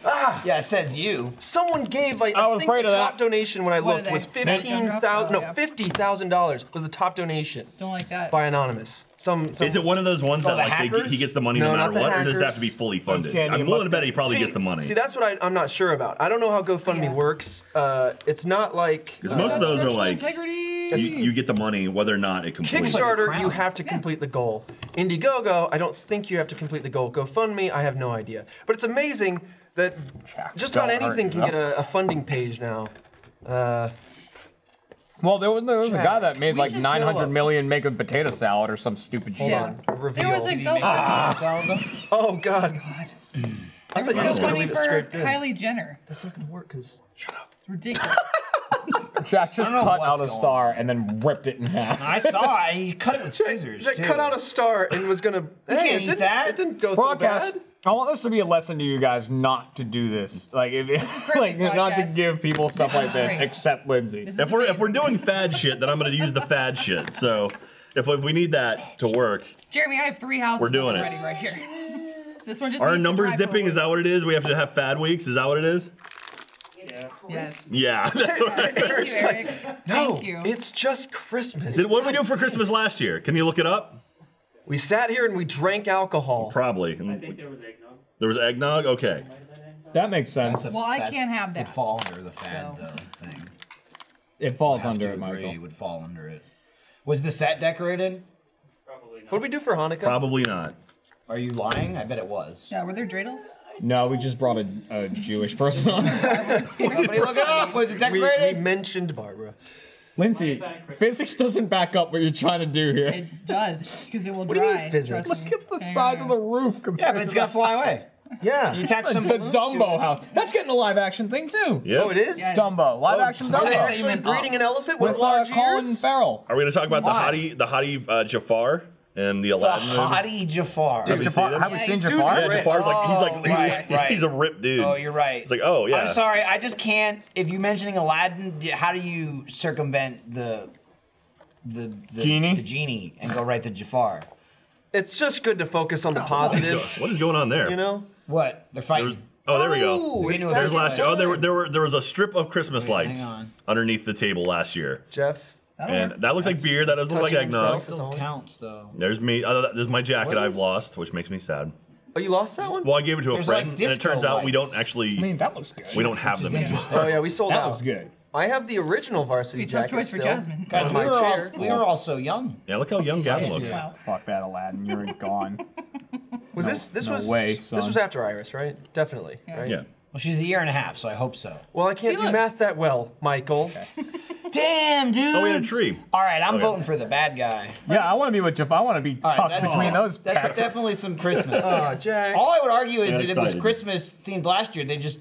Ah, yeah, it says you. Someone gave, like, I, I was think afraid the of top that. donation when I what looked was fifteen thousand dollars, no, fifty thousand dollars was the top donation. Don't like that. By Anonymous. Some, some Is it one of those ones that, like, they, he gets the money no, no matter what, hackers. or does it have to be fully funded? I'm willing to bet he probably see, gets the money. See, that's what I, I'm not sure about. I don't know how GoFundMe yeah. works. Uh, it's not like... Because uh, most of those are like, you, you get the money whether or not it completes. Kickstarter, like you have to complete yeah. the goal. Indiegogo, I don't think you have to complete the goal. GoFundMe, I have no idea. But it's amazing that just about anything can get a, a funding page now. Uh, well, there was, there was a guy that made like nine hundred million make a potato salad or some stupid shit. Yeah. There was a GoFundMe. Ah. Oh, God. God. There was a GoFundMe for Kylie Jenner. That's not going to work because. Shut up. It's ridiculous. Jack just cut out a star on. and then ripped it in half. I saw it. He cut it with scissors. Jack too. cut out a star and was going to. Hey, it didn't, that. it didn't go Broadcast. so bad. I want this to be a lesson to you guys not to do this. Like, if, this like not to give people stuff this like this, great. except Lindsay. If we're amazing. if we're doing fad shit, then I'm gonna use the fad shit. So, if, if we need that to work, Jeremy, I have three houses. We're doing already it right here. This one just our numbers to dipping. Forward. Is that what it is? We have to have fad weeks. Is that what it is? Yeah. Yes. Yeah. That's what I heard. Thank you, Eric. Like, no, Thank you. It's just Christmas. What did we do for Christmas last year? Can you look it up? We sat here and we drank alcohol. Probably. I think there was eggnog. There was eggnog? Okay. That makes sense. That's a, well, I can't have that. It would fall under the fad, so. though, thing. It falls under it, Michael. It would fall under it. Was the set decorated? Probably not. What did we do for Hanukkah? Probably not. Are you lying? I bet it was. Yeah, were there dreidels? No, we just brought a, a Jewish person on. Somebody look it up. Was it decorated? We, we mentioned Barbara. Lindsay, physics doesn't back up what you're trying to do here. It does, because it will dry. What do you mean physics? Look at the size of the roof compared to. Yeah, but it's gonna fly away. Yeah. You attach some the Dumbo house. That's getting a live action thing too. Yeah. Oh, it is? Yeah, it Dumbo. Is. Live oh, action Dumbo. Are they even breeding an elephant with, with large uh, Colin ears? Farrell. Are we gonna talk about Why? the hottie, the hottie uh, Jafar? And the Aladdin. The hottie Jafar. Dude, have Jafar, you seen him? Have we yeah, seen Jafar? Yeah, Jafar's oh, like, he's like, right, he's, right. he's a ripped dude. Oh, you're right. It's like, oh, yeah. I'm sorry, I just can't. If you're mentioning Aladdin, how do you circumvent the, the, the, Genie? the Genie and go right to Jafar? It's just good to focus on the positives. What is going on there? You know? What? They're fighting. There's, oh, there we go. Ooh, There's last year. Oh, there were, there were, there was a strip of Christmas Wait, lights underneath the table last year. Jeff? And work. that looks That's like beer. That doesn't look like eggnog. Still counts though. There's me. Uh, there's my jacket I've lost, which makes me sad. Oh, you lost that one? Well, I gave it to a there's friend, like and it turns lights. out we don't actually. I mean, that looks good. We don't have them anymore. Oh yeah, we sold that out. That looks good. I have the original varsity we jacket. We took choice for Jasmine. Guys, we, we, were all, we were all so young. Yeah, look how young Gavin looks. Wow. Fuck that, Aladdin. You're gone. Was no, this? This no was. Way, this was after Iris, right? Definitely. Right? Yeah. Well, she's a year and a half, so I hope so. Well, I can't do math that well, Michael. Damn, dude! Oh, we had a tree. All right, I'm okay. voting for the bad guy. Yeah, I want to be with Jeff. I want to be All tucked right, between awesome. those That's packs. definitely some Christmas. Oh, Jack. All I would argue is yeah, that excited. it was Christmas-themed last year. They just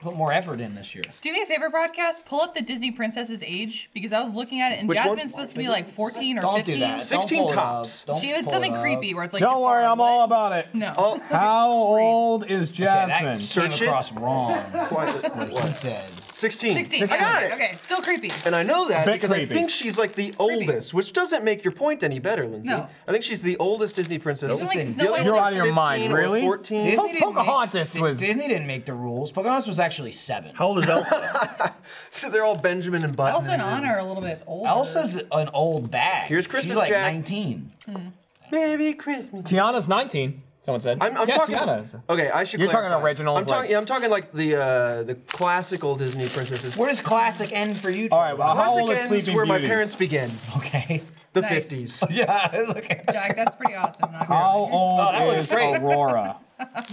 put more effort in this year. Do me a favor, Broadcast. Pull up the Disney princess's age, because I was looking at it, and Which Jasmine's one? supposed to be like fourteen or don't fifteen. Do that. sixteen tops. She had something creepy where it's like, Don't worry, I'm lit. all about it. No. Oh. How old is Jasmine? Okay, that came across it? wrong. What she said. sixteen. sixteen. I got it. Okay, still creepy. And I know that because creepy. I think she's like the oldest, creepy. which doesn't make your point any better, Lindsay. No. I think she's the oldest Disney princess. Nope. Like Snow You're out of your mind, really? fourteen. Po Pocahontas make, was. Disney didn't make the rules. Pocahontas was actually seven. How old is Elsa? So they're all Benjamin and Button. Elsa and Anna are a little bit older. Elsa's an old bag. Here's Christmas. She's like Jack. nineteen. Hmm. Merry Christmas. Tiana's nineteen. Someone said. I'm, I'm yeah, talking. Tiana. Okay, I should. You're clarify. talking originals. I'm talking. Like, yeah, I'm talking like the uh, the classical Disney princesses. Where does classic end for you? All right, well, classic how old ends is where Beauty? My parents begin. Okay. The nice. fifties. Yeah. Look. Jack, that's pretty awesome. Not how really. old oh, that is great. Aurora?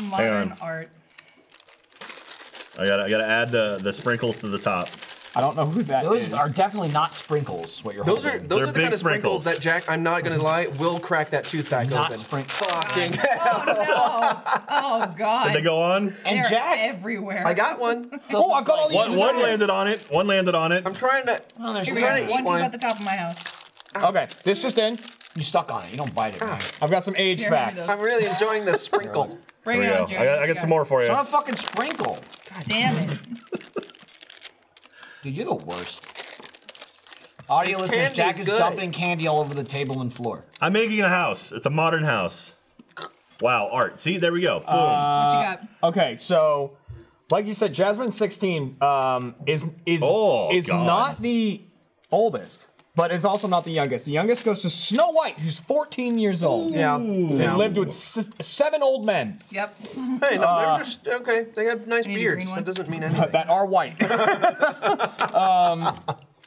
Modern art. I gotta, I gotta add the the sprinkles to the top. I don't know who that those is. Those are definitely not sprinkles. What you're those holding. are those They're are the kind of sprinkles, sprinkles that Jack. I'm not gonna lie. Will crack that tooth back not open. Not sprinkles. Fucking hell. Oh no. Oh god. Did they go on? And They're Jack everywhere. I got one. Oh, I got all these. One, one landed on it. One landed on it. I'm trying to. Oh, there's trying to eat one. One at the top of my house. Ow. Okay, this just in. You stuck on it. You don't bite it. Right? I've got some age Here, facts. I'm really enjoying this sprinkle. Bring it on, Jeremy. I got, I got some more for you. It's not a fucking sprinkle. God damn it. Dude, you're the worst. Audio listeners, Jack is good. dumping candy all over the table and floor. I'm making a house. It's a modern house. Wow, art. See, there we go. Boom. Uh, what you got? Okay, so, like you said, Jasmine sixteen um, is is oh, is God. not the oldest, but it's also not the youngest. The youngest goes to Snow White, who's fourteen years old. Ooh. Yeah, and yeah. lived with s seven old men. Yep. Hey, no, uh, they're just okay. They got nice beards. That doesn't mean anything. That are white. um,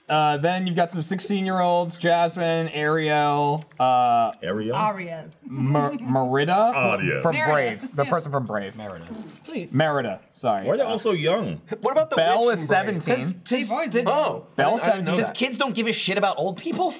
uh, then you've got some sixteen-year-olds: Jasmine, Ariel, uh, Ariel, Ariel, Mer Merida Audio. from Merida. Brave. The yeah. person from Brave, Merida. Please. Merida, sorry. Why are they all so young? What about the Belle is seventeen. Cause, cause, cause, oh, Belle's seventeen. Because kids don't give a shit about old people.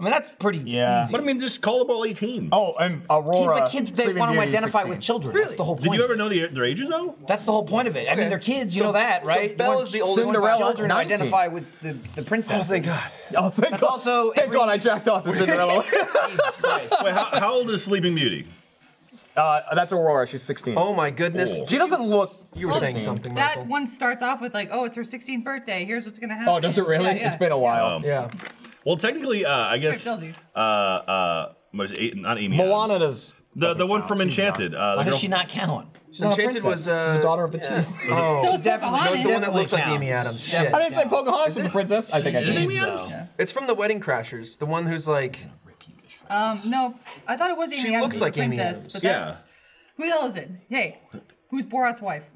I mean, that's pretty yeah. easy. But I mean, just call them all eighteen. Oh, and Aurora. But kids, they want to identify sixteen. With children. Really? That's the whole point. Did you ever know the, their ages, though? That's the whole point of it. Okay. I mean, they're kids, you so, know that, right? So Belle is the oldest Cinderella children nineteen. Identify with the, the princess. Oh, thank God. Oh, thank that's God. Also thank every... God I jacked off to Cinderella. Jesus Christ. Wait, how, how old is Sleeping Beauty? Uh, that's Aurora. She's sixteen. Oh my goodness. Ooh. She doesn't look. You were sixteen. Saying something. That Michael. One starts off with like, oh, it's her sixteenth birthday. Here's what's gonna happen. Oh, does it really? Yeah, yeah. It's been a while. Um, yeah. Well, technically, uh, I guess. Sure tells you. Uh, uh, not Amy. Moana does. The the one count. from Enchanted. Uh, Why does she not count? She's Enchanted was uh, she's the daughter of the yeah. chief. Oh, so definitely. No, the one that looks like Amy Adams. Shit. I didn't say Pocahontas is a princess. I think I did. Amy Adams. It's from the Wedding Crashers. The one who's like. Um, no, I thought it was Amy Adams. She looks like Amy Adams, but that's, who the hell is it? Hey, who's Borat's wife?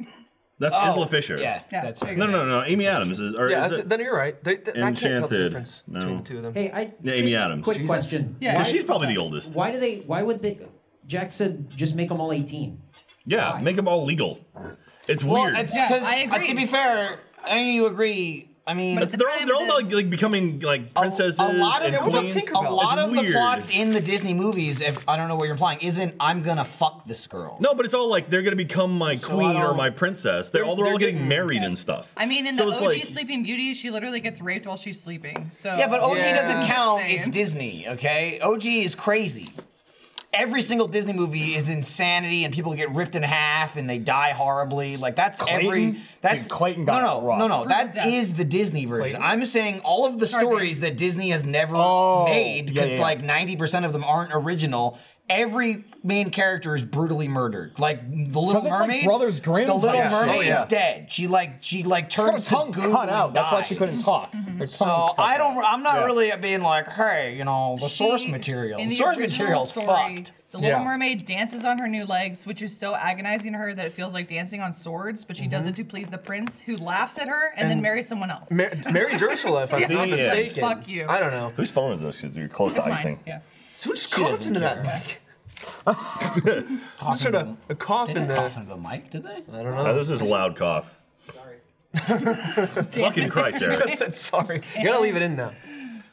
That's oh, Isla Fisher. Yeah, yeah. That's no, no, no, no, Amy Adams is. Or yeah, is it then you're right. They, they, I can't tell the difference no. between the two of them. Hey, I. Yeah, Amy Adams. Quick Jesus. question. Yeah, why, she's probably the oldest. Why do they? Why would they? Jack said, just make them all eighteen. Yeah, why? Make them all legal. It's well, weird. It's because yeah, uh, to be fair, I mean, you agree. I mean, but the they're, all, they're all like, like becoming like princesses a, a lot of, and queens. A lot it's of weird. the plots in the Disney movies, if I don't know what you're implying, isn't I'm gonna fuck this girl. No, but it's all like they're gonna become my so queen or my princess. They're, they're all they're, they're all getting, getting married yeah. and stuff. I mean, in so the O G like, Sleeping Beauty, she literally gets raped while she's sleeping. So yeah, but O G yeah. doesn't count. It's Disney, okay? O G is crazy. Every single Disney movie is insanity, and people get ripped in half, and they die horribly. Like that's Clayton? every that's Dude, Clayton got no no rough. no no that Death. is the Disney version. Clayton? I'm saying all of the Tarzan. stories that Disney has never oh, made because yeah, yeah. like ninety percent of them aren't original. Every main character is brutally murdered. Like the Little Mermaid, like Brothers Grimm. The Little yeah. Mermaid oh, yeah. dead. She like she like turns she got her tongue to cut out. That's why she couldn't talk. Mm-hmm. So I don't. Out. I'm not yeah. really being like, hey, you know, the she, source material. The source material's story, fucked. The Little yeah. Mermaid dances on her new legs, which is so agonizing to her that it feels like dancing on swords, but she mm-hmm. does it to please the prince, who laughs at her and, and then marries someone else. Mar marries Ursula, if I'm yeah. not mistaken. Yeah. Fuck you. I don't know. Whose phone is this? Because you're close it's to icing. Mine. Yeah. So who just coughed into that mic? Just sort of a cough in there. Cough into the mic, did they? I don't know. Oh, this is a loud cough. Sorry. Fucking Christ, Eric. I just said sorry. Damn. You gotta leave it in now.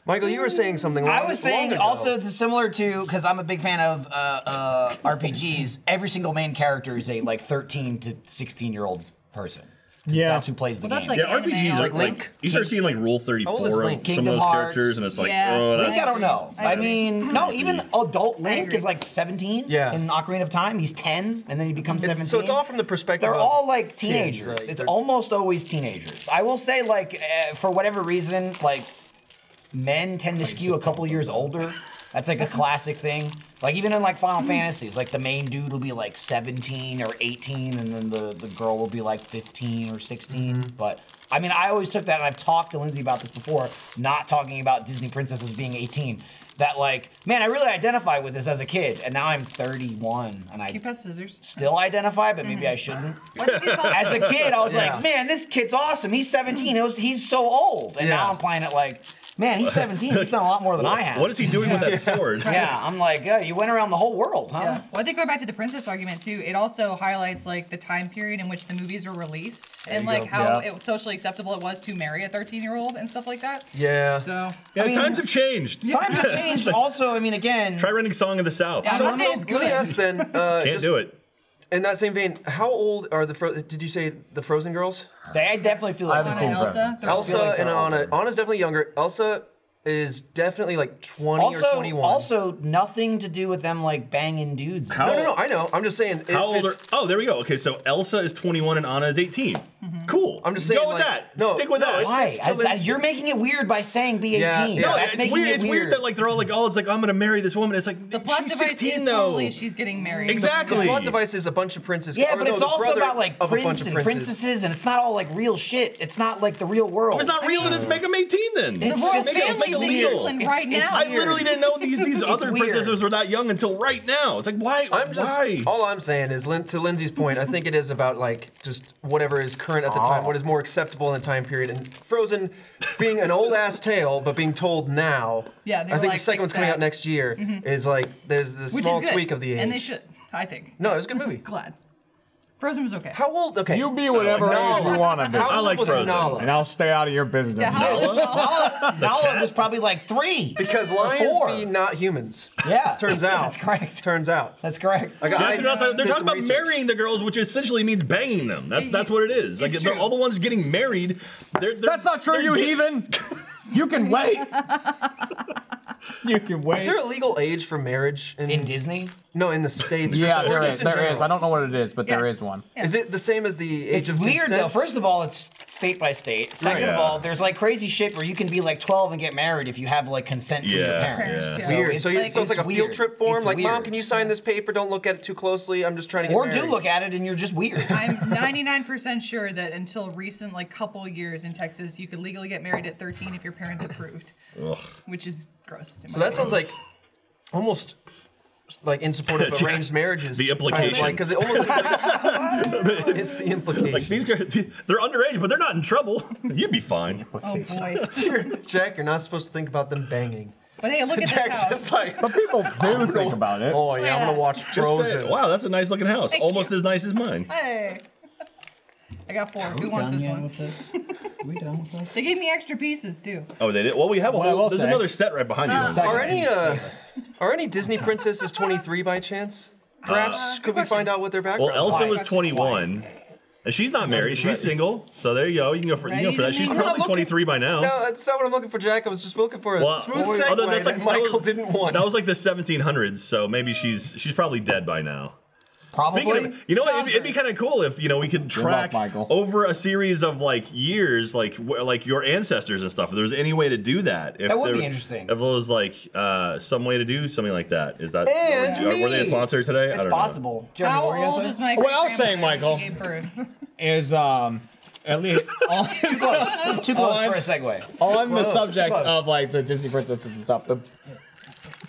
Michael, you were saying something long, I was saying ago. also similar to, because I'm a big fan of uh, uh, R P Gs, every single main character is a like thirteen to sixteen year old person. Yeah. That's who plays the well, game. Like yeah, R P Gs like, like, like you start seeing like Rule thirty-four of Link? some of those Hearts. characters, and it's like, yeah. oh, that's... Link, I don't know. I, I mean, agree. no, even adult Link is like seventeen. Yeah. In Ocarina of Time, he's ten, and then he becomes it's, seventeen. So it's all from the perspective They're of all like teenagers. Kids, right? It's They're... almost always teenagers. I will say, like, uh, for whatever reason, like, men tend to skew a couple years older. That's like a classic thing. Like even in like Final Fantasies, like the main dude will be like seventeen or eighteen, and then the, the girl will be like fifteen or sixteen. Mm-hmm. But I mean, I always took that, and I've talked to Lindsay about this before, not talking about Disney princesses being eighteen. that like, man, I really identified with this as a kid, and now I'm thirty-one, and I Keep us scissors. still identify, but maybe mm-hmm. I shouldn't. As a kid, I was yeah. like, man, this kid's awesome. He's seventeen. He was, he's so old, and yeah. now I'm playing it like, man, he's seventeen. He's done a lot more than what, I have. What is he doing yeah. with that sword? Yeah, I'm like, yeah, you went around the whole world, huh? Yeah. Well, I think going back to the princess argument too, it also highlights like the time period in which the movies were released there and like go. how yeah. it, socially acceptable it was to marry a thirteen-year-old and stuff like that. Yeah. So yeah, I mean, times have changed. Yeah. Times have changed. Also, I mean, again, try running Song of the South. Yeah, so I'm not saying it's good. Let me ask then. Uh, Can't just, do it. In that same vein, how old are the, Fro did you say the Frozen girls? They I definitely feel like Anna and Elsa. Elsa like and Anna. Anna's definitely younger. Elsa is definitely like twenty also, or twenty-one. Also, nothing to do with them like banging dudes. How, no, no, no, I know. I'm just saying. How old are, oh, there we go. Okay, so Elsa is twenty-one and Anna is eighteen. Mm-hmm. Cool. I'm just saying. Go with like, that. No, Stick with no, that. Why? It's, it's I, I, you're making it weird by saying be eighteen. Yeah, yeah. No, That's it's, making weird, it weird. it's weird that like they're all like, oh, it's like, I'm gonna marry this woman. It's like, the plot she's device sixteen, is though. totally she's getting married. Exactly. The plot device is a bunch of princes. Yeah, but no, it's also about like prince and princesses, and it's not all like real shit. It's not like the real world. It's not real. Just make them eighteen then. It's just illegal. It's, right it's now. I literally didn't know these these other weird. princesses were that young until right now. It's like, why? I'm just, why? All I'm saying is, to Lindsay's point, I think it is about like just whatever is current at the oh. time, what is more acceptable in the time period. And Frozen being an old ass tale, but being told now. Yeah, they I think like, the second one's that. coming out next year. Mm-hmm. Is like there's the small tweak of the age. And they should, I think. No, it was a good movie. Glad. Frozen was okay. How old? Okay. You be whatever age you want to be. I like Frozen. Nala? And I'll stay out of your business. Yeah, Nala? Nala? Nala was probably like three. Because lions four. be not humans. Yeah. Turns out. That's correct. Turns out. That's correct. Like, yeah, I, they're, not, they're talking about research. marrying the girls, which essentially means banging them. That's it, that's what it is. Like they're all the ones getting married. They're, they're, that's not true, you heathen. You can wait. You can wait. Is there a legal age for marriage in, in Disney? No, in the States. Yeah, there is. There general. is. I don't know what it is, but yes. there is one. Yeah. Is it the same as the age it's of weird consent? though. First of all, it's state by state. Second yeah. of all, there's like crazy shit where you can be like twelve and get married if you have like consent yeah. from your parents. Yeah. Yeah. So weird. So, you, like, so it's, it's like a weird. field trip form. It's like, weird. Mom, can you sign this paper? Don't look at it too closely. I'm just trying to get Or married. do look at it and you're just weird. I'm ninety-nine percent sure that until recent like couple years in Texas, you could legally get married at thirteen if your parents approved, Ugh. which is gross. So that sounds like almost like in support of arranged marriages. The implication. Like, because it almost like, it's the implication. Like these guys, they're underage, but they're not in trouble. You'd be fine. Oh boy. Jack, you're not supposed to think about them banging. But hey, look at Jack's this house. Just like, but people do think about it. Oh yeah, yeah. I'm gonna watch Frozen. Wow, that's a nice looking house. Thank almost you. as nice as mine. Hey. I got four. Are Who wants this one? With this? Are we done with this? They gave me extra pieces too. Oh, they did. Well, we have a well, whole. There's say. another set right behind uh, you. Are any uh, are any Disney princesses twenty-three by chance? Perhaps uh, could we question. find out what their background? Well, Elsa was twenty-one, and she's not married. She's single. So there you go. You can go for, you can go for that. She's probably looking, twenty-three by now. No, that's not what I'm looking for, Jack. I was just looking for a well, smooth well, segue that like, Michael was, didn't want. That was like the seventeen hundreds. So maybe she's she's probably dead by now. Probably. Of, you know what? It'd, it'd be kind of cool if you know we could track up, over a series of like years, like like your ancestors and stuff. If there's any way to do that, if that would there, be interesting. If there was like uh, some way to do something like that, is that and were, were they a sponsor today? It's I don't possible. Know. Jeremy, How old is Michael? What I was saying, Michael, is um at least on, too close, too close on, for a segue. On close, the subject of like the Disney princesses and stuff. The,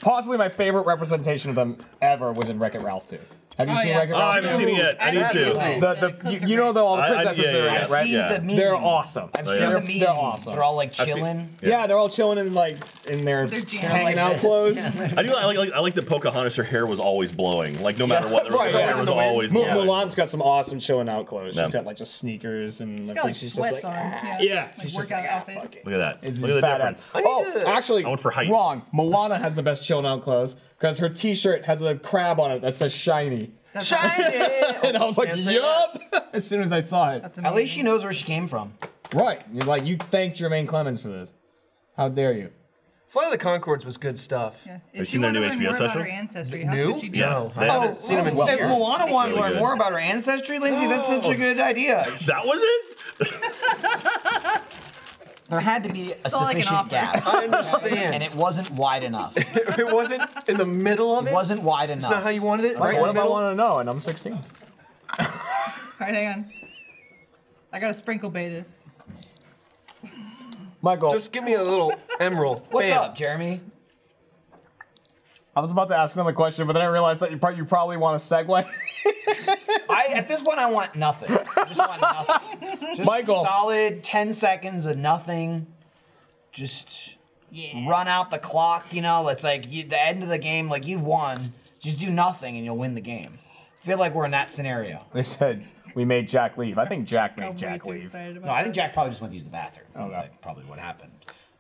Possibly my favorite representation of them ever was in Wreck-It Ralph two. Have you oh, seen yeah. Wreck-It Ralph two? Oh, I haven't seen it yet. I need to. You know, though, all the princesses I, I, yeah, yeah, yeah. I've right? seen yeah. the meme. They're awesome. I've oh, yeah. seen they're, the meme. They're awesome. They're all like chilling. Yeah. yeah, they're all chilling in like in their hanging out clothes. Yeah. I do. I like, like. I like that Pocahontas. Her hair was always blowing. Like no matter yeah. what, her right. hair was always blowing. Mulan's got some awesome chilling out clothes. She's got like just sneakers and like sweats on. Yeah, she's just like outfit. Look at that. Look at the difference. Oh, actually, wrong. Milana has the best chilling out clothes because her T-shirt has a crab on it that says shiny. That's shiny, and I was like, yup. As soon as I saw it, at least she knows where she came from. Right, you're like you thanked Jermaine Clemens for this. How dare you? Flight of the Conchords was good stuff. Yeah. Have you seen their new H B O special? Her ancestry, how new? Could she do no. That? I haven't oh, seen them in well, years. If Milana wanted to learn more about her ancestry, Lindsay, oh. that's such a good idea. That was it. There had to be a it's sufficient like gap. I understand. And it wasn't wide enough. It wasn't in the middle of it? It wasn't wide enough. It's not how you wanted it? Like, right what in the middle? I want to know? And I'm sixteen. All right, hang on. I got to sprinkle bay this. Michael. Just give me a little emerald. What's Bam. up, Jeremy? I was about to ask another question, but then I realized that you probably, you probably want a segue. I, at this point, I want nothing. I just want nothing. Just Michael. Solid ten seconds of nothing. Just yeah. run out the clock, you know? It's like you, the end of the game, like you won. Just do nothing and you'll win the game. I feel like we're in that scenario. They said we made Jack leave. I think Jack made Jack leave. No, I think Jack probably just went to use the bathroom. That was like probably what happened.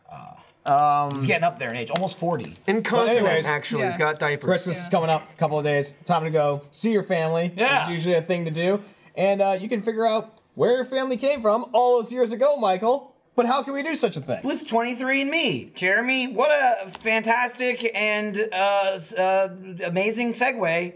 Uh, Um, he's getting up there in age, almost forty. Incontinent, actually. Yeah. He's got diapers. Christmas yeah. is coming up, a couple of days. Time to go see your family. Yeah. It's usually a thing to do. And uh, you can figure out where your family came from all those years ago, Michael. But how can we do such a thing? With twenty-three and me. Jeremy, what a fantastic and uh, uh, amazing segue.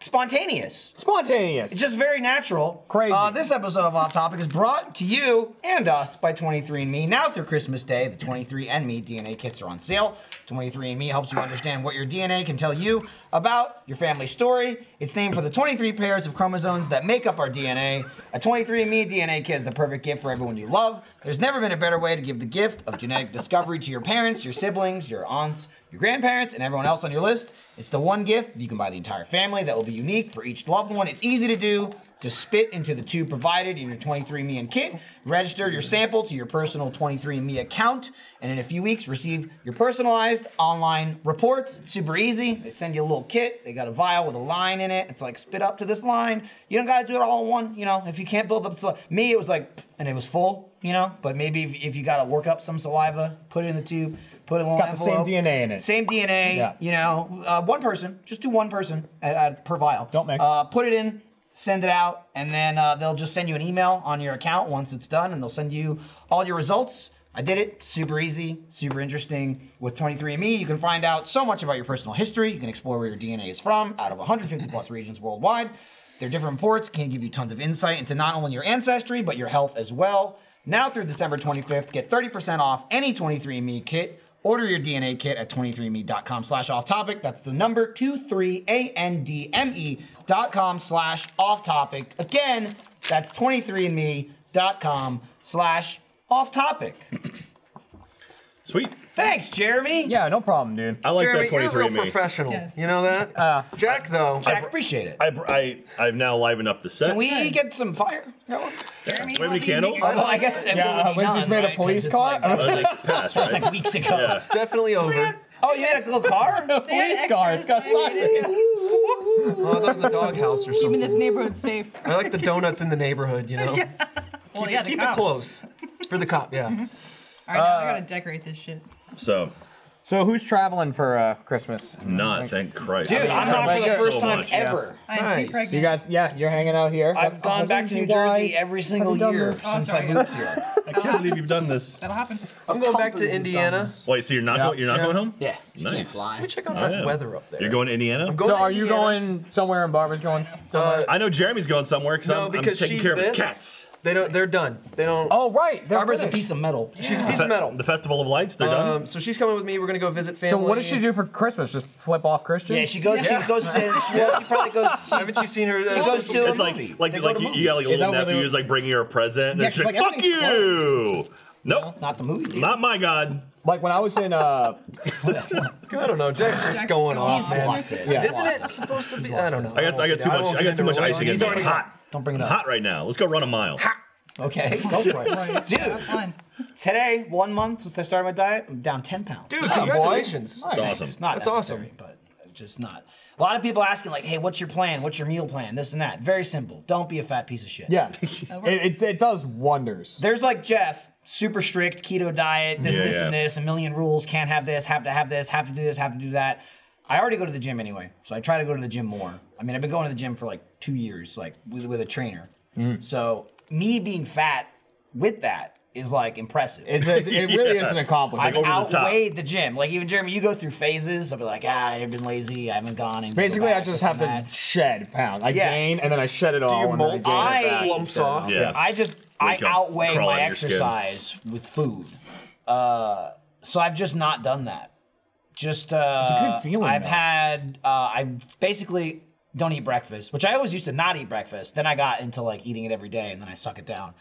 Spontaneous. Spontaneous. It's just very natural. Crazy. Uh, this episode of Off Topic is brought to you and us by twenty-three and me. Now through Christmas Day, the twenty-three and me D N A kits are on sale. twenty-three and me helps you understand what your D N A can tell you about your family story. It's named for the twenty-three pairs of chromosomes that make up our D N A. A twenty-three and me D N A kit is the perfect gift for everyone you love. There's never been a better way to give the gift of genetic discovery to your parents, your siblings, your aunts, your grandparents, and everyone else on your list. It's the one gift you can buy the entire family that will be unique for each loved one. It's easy to do. Just spit into the tube provided in your twenty-three and me kit, register your sample to your personal twenty-three and me account, and in a few weeks receive your personalized online reports. It's super easy. They send you a little kit. They got a vial with a line in it. It's like, spit up to this line. You don't gotta do it all in one, you know, if you can't build up saliva. Me, it was like, and it was full, you know, but maybe if, if you gotta work up some saliva, put it in the tube, put it in a envelope. It's got the same D N A in it. Same D N A, yeah. you know, uh, one person, just do one person at, at, per vial. Don't mix. Uh, put it in. Send it out, and then uh, they'll just send you an email on your account once it's done, and they'll send you all your results. I did it, super easy, super interesting. With twenty-three and me, you can find out so much about your personal history. You can explore where your D N A is from out of one hundred fifty plus regions worldwide. Their different reports can give you tons of insight into not only your ancestry, but your health as well. Now through December twenty-fifth, get thirty percent off any twenty-three and me kit. Order your D N A kit at twenty-three and me dot com slash off topic. That's the number two three and me dot com slash off topic. Again, that's twenty-three and me dot com slash off topic. Sweet. Thanks, Jeremy. Yeah, no problem, dude. I like Jeremy, that twenty-three and me. You're a real professional. Yes. You know that? Uh, Jack, though. Jack, I appreciate it. I, I, I've now livened up the set. Can we yeah. get some fire? No. Jeremy, yeah. Maybe candle? Oh, well, I guess. Yeah, Lindsay's made right? a police car. That was like, past, right? like weeks ago. Yeah. It's definitely over. Oh, you had a little car? A police car. It's got siren. Oh, that was a doghouse or something. Even this neighborhood's safe. I like the donuts in the neighborhood, you know? Yeah. Well, keep yeah, it, keep it close. For the cop, yeah. All right, now uh, I gotta decorate this shit. So, so who's traveling for uh, Christmas? Not, thank Christ. Dude, I mean, I'm not for the first so time much, ever. Yeah. I'm nice. too pregnant. You guys, yeah, you're hanging out here. I've I've gone back to New Jersey every single year oh, since sorry. I moved here. I can't believe you've done this. That'll happen. I'm going back to Indiana. Wait, so you're not yeah. going? You're not yeah. going home? Yeah. Nice. Can't fly. Let me check out oh, that yeah. weather up there. You're going to Indiana? I'm going so to are Indiana. you going somewhere? And Barbara's going. Uh, I know Jeremy's going somewhere because I'm taking care of his cats. They don't. They're done. They don't. Oh right, Barbara's a piece of metal. Yeah. She's a piece of metal. The Festival of Lights. They're um, done. So she's coming with me. We're gonna go visit family. So what does she do for Christmas? Just flip off Christian? Yeah, she goes. Yeah. She goes. To, she, goes she probably goes. To, haven't you seen her? She goes to it's a like, movie. Like they like, like you got like a little nephew who's like bringing her a present. Yeah, and she's like, fuck you. Closed. Nope. No, not the movie. Dude. Not my God. Like when I was in, uh, I don't know, Jack's just Jack's going off, man. Lost it. Yeah. Isn't it supposed to be? I don't know. I got, I got too much. I got too much icing. He's already hot. Don't bring it up. Hot right now. Let's go run a mile. Hot. Okay, go for it. Dude, today, one month since I started my diet, I'm down ten pounds. Dude, oh, congratulations. Nice. That's awesome. It's not That's awesome. But just not. A lot of people asking like, hey, what's your plan? What's your meal plan? This and that. Very simple. Don't be a fat piece of shit. Yeah, it, it, it does wonders. There's like Jeff, super strict keto diet, this, yeah, this, yeah. and this, a million rules, can't have this, have to have this, have to do this, have to do that. I already go to the gym anyway, so I try to go to the gym more. I mean, I've been going to the gym for like two years, like with, with a trainer. Mm. So me being fat with that is like impressive. It's a, it really yeah. is an accomplishment. I've outweighed the, the gym. Like even Jeremy, you go through phases of like, ah, I've been lazy, I haven't gone. And basically, I just have to that. shed pounds. I yeah. gain and then I shed it all. Do you mold? I lumps off. Yeah. I just Wake I up, outweigh my exercise skin. with food. Uh, so I've just not done that. Just uh, it's a good feeling. I've though. had uh, I basically don't eat breakfast, which I always used to not eat breakfast. Then I got into like eating it every day, and then I suck it down.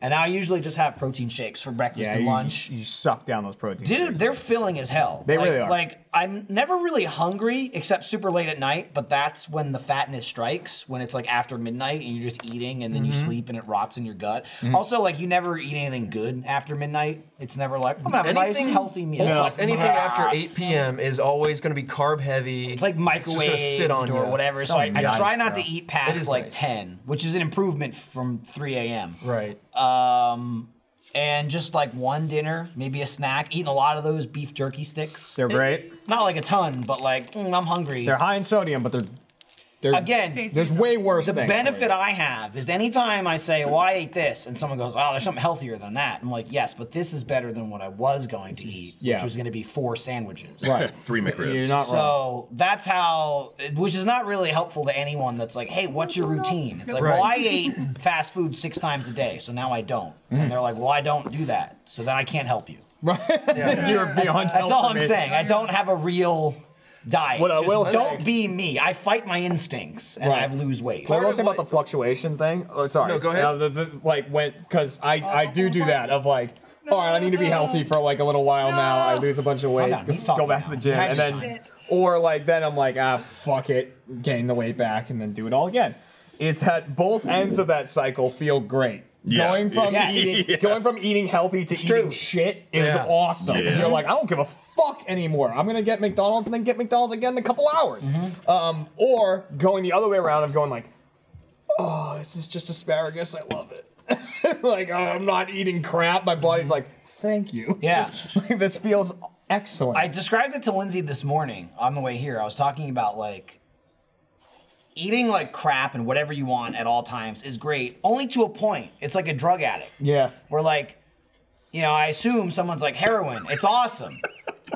And I usually just have protein shakes for breakfast yeah, and you, lunch. You suck down those protein Dude, shakes. Dude, they're filling as hell. They like, really are. Like, I'm never really hungry except super late at night, but that's when the fatness strikes, when it's like after midnight and you're just eating and then mm-hmm. you sleep and it rots in your gut. Mm-hmm. Also, like, you never eat anything good after midnight. It's never like, I'm gonna have anything, a nice, healthy meal. No. Like, anything ah. after eight P M is always gonna be carb heavy. It's like microwave it's sit on or you. whatever. So, so I, nice, I try not bro. to eat past like nice. ten, which is an improvement from three A M Right. Um, Um, and just like one dinner, maybe a snack, eating a lot of those beef jerky sticks. They're great. Not like a ton, but like, mm, I'm hungry. They're high in sodium, but they're, they're again, there's way worse things. The benefit I have is anytime I say, well, I ate this, and someone goes, oh, there's something healthier than that. I'm like, yes, but this is better than what I was going to eat, yeah. which was going to be four sandwiches. Right. Three McRibs. You're not wrong. So that's how, which is not really helpful to anyone that's like, hey, what's your routine? It's like, right. well, I ate fast food six times a day, so now I don't. Mm. And they're like, well, I don't do that, so then I can't help you. Right. Yeah. You're beyond that's, that's all I'm saying. I don't have a real... diet. What I will say, don't be me. I fight my instincts and right. I lose weight. What I will say about the fluctuation thing. Oh, sorry. No, go ahead. Uh, the, the, like when, because I I do do that of like, all right, I need to be healthy for like a little while no. now. I lose a bunch of weight, go back now. to the gym, and then shit. or like then I'm like ah fuck it, gain the weight back, and then do it all again. Is that both ends of that cycle feel great? Yeah. Going from yeah. eating, yeah. going from eating healthy to it's eating true. shit is yeah. awesome. Yeah. You're like, I don't give a fuck anymore. I'm gonna get McDonald's and then get McDonald's again in a couple hours. Mm-hmm. um, or going the other way around of going like, oh, this is just asparagus. I love it. Like, oh, I'm not eating crap. My body's like, thank you. Yeah, like, this feels excellent. I described it to Lindsay this morning on the way here. I was talking about like. Eating like crap and whatever you want at all times is great, only to a point. It's like a drug addict. Yeah. Where like, you know, I assume someone's like heroin. It's awesome.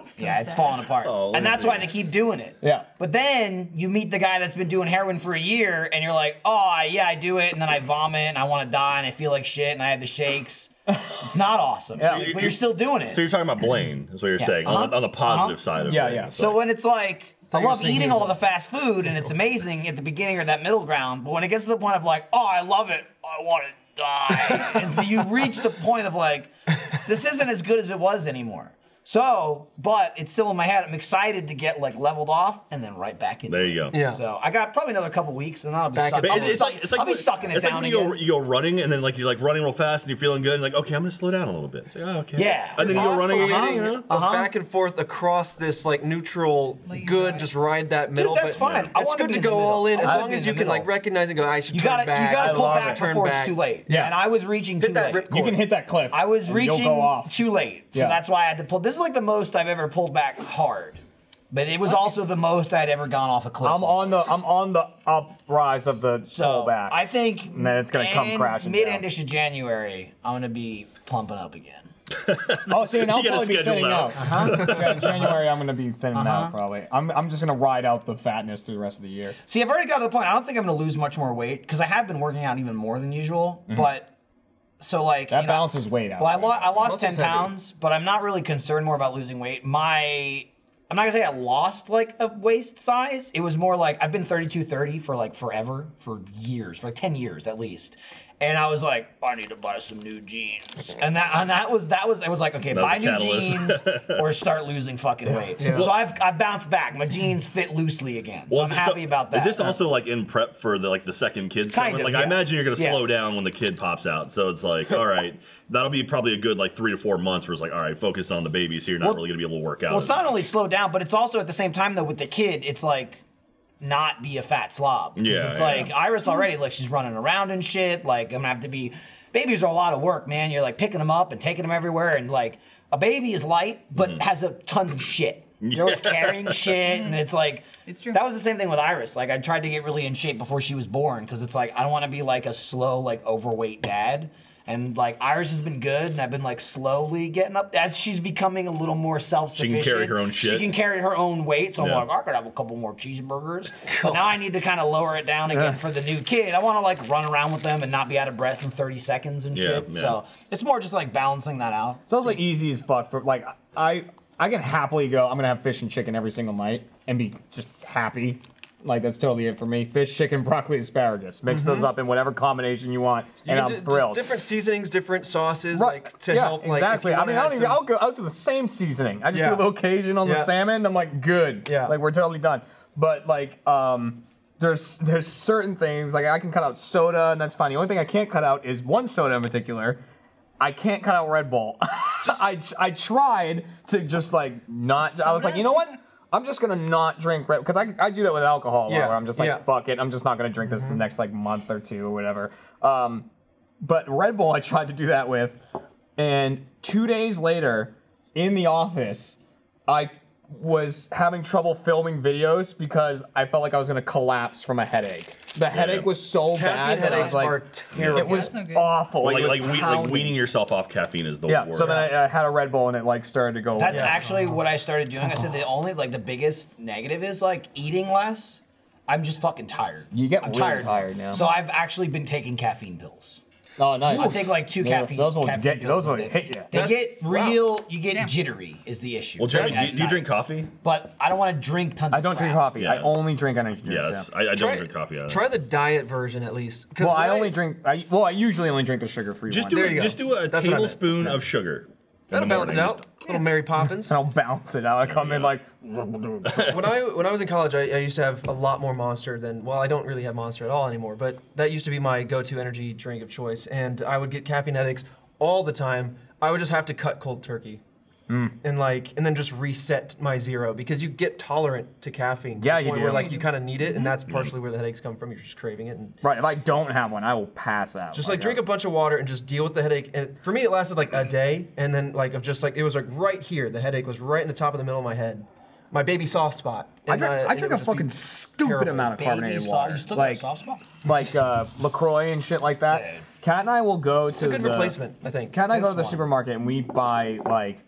So yeah, sad. It's falling apart. Oh, and that's why they keep doing it. Yeah. But then you meet the guy that's been doing heroin for a year and you're like, oh, yeah, I do it. And then I vomit and I want to die and I feel like shit and I have the shakes. It's not awesome, yeah. so you, but you're still doing it. So you're talking about Blaine, is what you're yeah. saying, uh-huh. on, the, on the positive uh-huh. side of yeah, it. Yeah, yeah. So like, when it's like, I love eating all the fast food, and it's amazing at the beginning or that middle ground, but when it gets to the point of like, oh, I love it, I want to die. And so you reach the point of like, this isn't as good as it was anymore. So, but it's still in my head. I'm excited to get like leveled off and then right back in. There you go. Yeah. So I got probably another couple weeks and then I'll be sucking it down. It's like it's like when you go, you go running and then like you're like running real fast and you're feeling good and like, okay, I'm gonna slow down a little bit. It's like, oh, okay. Yeah. And then you go running again, you know? Back and forth across this like neutral, good, just ride that middle. Dude, that's fine. It's good to go all in as long as you can like recognize and go, I should turn back. You gotta pull back before it's too late. Yeah. And I was reaching too late. You can hit that cliff. I was reaching too late. So that's why I had to pull this. This is like the most I've ever pulled back hard, but it was also the most I'd ever gone off a cliff. I'm on the I'm on the uprise of the so pullback. I think, and then it's gonna come crashing. Mid-endish of January, I'm gonna be pumping up again. Oh, see, and I'll probably be thinning out. out. Uh-huh. Yeah, in January, I'm gonna be thinning uh-huh. out probably. I'm I'm just gonna ride out the fatness through the rest of the year. See, I've already got to the point. I don't think I'm gonna lose much more weight because I have been working out even more than usual, mm-hmm. but. So like that balances weight out. Well, I, lo I lost ten pounds, but I'm not really concerned more about losing weight. My, I'm not gonna say I lost like a waist size. It was more like I've been thirty-two thirty for like forever, for years, for like ten years at least. And I was like, I need to buy some new jeans. And that and that was that was it was like, okay, buy new jeans or start losing fucking weight. Yeah. So I've I've bounced back. My jeans fit loosely again. So well, I'm happy so, about that. Is this also like in prep for the like the second kid's coming? Kind of, like yeah. I imagine you're gonna yeah. slow down when the kid pops out. So it's like, all right. That'll be probably a good like three to four months where it's like, all right, focus on the babies here, you're not well, really gonna be able to work out. Well, it's not only slow down, but it's also at the same time though with the kid, it's like not be a fat slob. Yeah, it's yeah. like Iris already, like she's running around and shit. Like I'm gonna have to be, babies are a lot of work, man. You're like picking them up and taking them everywhere. And like a baby is light, but mm. has a tons of shit. You're always carrying shit. Mm. And it's like, it's true. That was the same thing with Iris. Like I tried to get really in shape before she was born. Cause it's like, I don't wanna be like a slow, like overweight dad. And like Iris has been good, and I've been like slowly getting up as she's becoming a little more self-sufficient. She can carry her own shit. She can carry her own weight, so yeah. I'm like, I could have a couple more cheeseburgers. But now I need to kind of lower it down again for the new kid. I want to like run around with them and not be out of breath in thirty seconds and yeah, shit. Yeah. So it's more just like balancing that out. Sounds like easy as fuck. For like I, I can happily go. I'm gonna have fish and chicken every single night and be just happy. Like, that's totally it for me. Fish, chicken, broccoli, asparagus. Mix mm-hmm. those up in whatever combination you want, you and I'm thrilled. Different seasonings, different sauces, right. like, to yeah, help. Yeah, exactly. Like, I mean, I don't even, some... I'll go out to the same seasoning. I just yeah. do a little Cajun on yeah. the salmon, and I'm like, good. Yeah. Like, we're totally done. But, like, um, there's there's certain things, like, I can cut out soda, and that's fine. The only thing I can't cut out is one soda in particular. I can't cut out Red Bull. Just... I, I tried to just, like, not, soda? I was like, you know what? I'm just gonna not drink Red Bull, because I, I do that with alcohol, yeah. where I'm just like, yeah. fuck it, I'm just not gonna drink this mm-hmm. the next like month or two or whatever. Um, but Red Bull I tried to do that with, and two days later in the office, I was having trouble filming videos because I felt like I was gonna collapse from a headache. The yeah. headache was so caffeine bad that I was like, it was yeah, awful. Like, like, like, we, like weaning yourself off caffeine is the yeah, worst. So then I, I had a Red Bull and it like started to go. That's yeah. actually what I started doing. I said the only, like the biggest negative is like eating less. I'm just fucking tired. You get I'm really tired. tired now. So I've actually been taking caffeine pills. Oh, nice. I take like two yeah, caffeine. Those will caffeine get you. Those will hit you. They that's, get real. Wow. You get Damn. jittery is the issue. Well, Jeremy, do, do you drink coffee? But I don't want to drink tons. I don't of drink coffee. Yeah. I only drink energy drinks. Yes, yeah. I, I don't try, drink coffee. Either. Try the diet version at least. Well, I only I, drink. I, well, I usually only drink the sugar-free just one. Do a, just do a that's tablespoon of sugar. That'll balance it out. Yeah. Little Mary Poppins. I'll bounce it out. I come yeah. in like. When I when I was in college, I, I used to have a lot more Monster than. Well, I don't really have Monster at all anymore, but that used to be my go-to energy drink of choice, and I would get caffeine headaches all the time. I would just have to cut cold turkey, mm. and like, and then just reset my zero because you get tolerant to caffeine. To yeah, the point you do. Where like you kind of need it, and that's partially where the headaches come from. You're just craving it. And right. If I don't have one, I will pass out. Just like, like drink a bunch of water and just deal with the headache. And for me, it lasted like a day, and then like of just like it was like right here. The headache was right in the top of the middle of my head, my baby soft spot. I drink, my, I drink a fucking stupid amount of baby carbonated soft, water. You still like, soft spot? Like uh, LaCroix and shit like that. Yeah. Kat and I will go it's to. It's a good the, replacement, I think. Kat and I go to the one. supermarket and we buy like.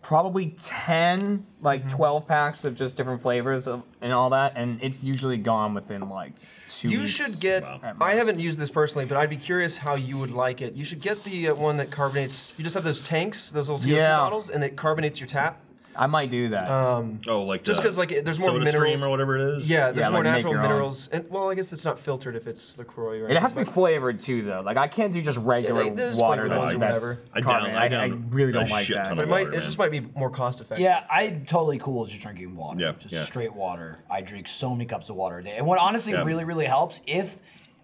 Probably ten, like twelve packs of just different flavors of, and all that, and it's usually gone within like two you weeks. You should get, wow. I haven't used this personally, but I'd be curious how you would like it. You should get the uh, one that carbonates, you just have those tanks, those little C O two yeah. bottles, and it carbonates your tap. I might do that. Um, oh, like just because like it, there's more soda minerals stream or whatever it is. Yeah, there's yeah, more like natural minerals. And, well, I guess it's not filtered if it's LaCroix. Or it has to be flavored too, though. Like I can't do just regular yeah, they, water. That's, water that's I, down, I, down, I really don't like that. But it, might, water, it just might be more cost effective. Yeah, I'm totally cool just drinking water. Yeah, just yeah. straight water. I drink so many cups of water a day. And what honestly yeah. really really helps if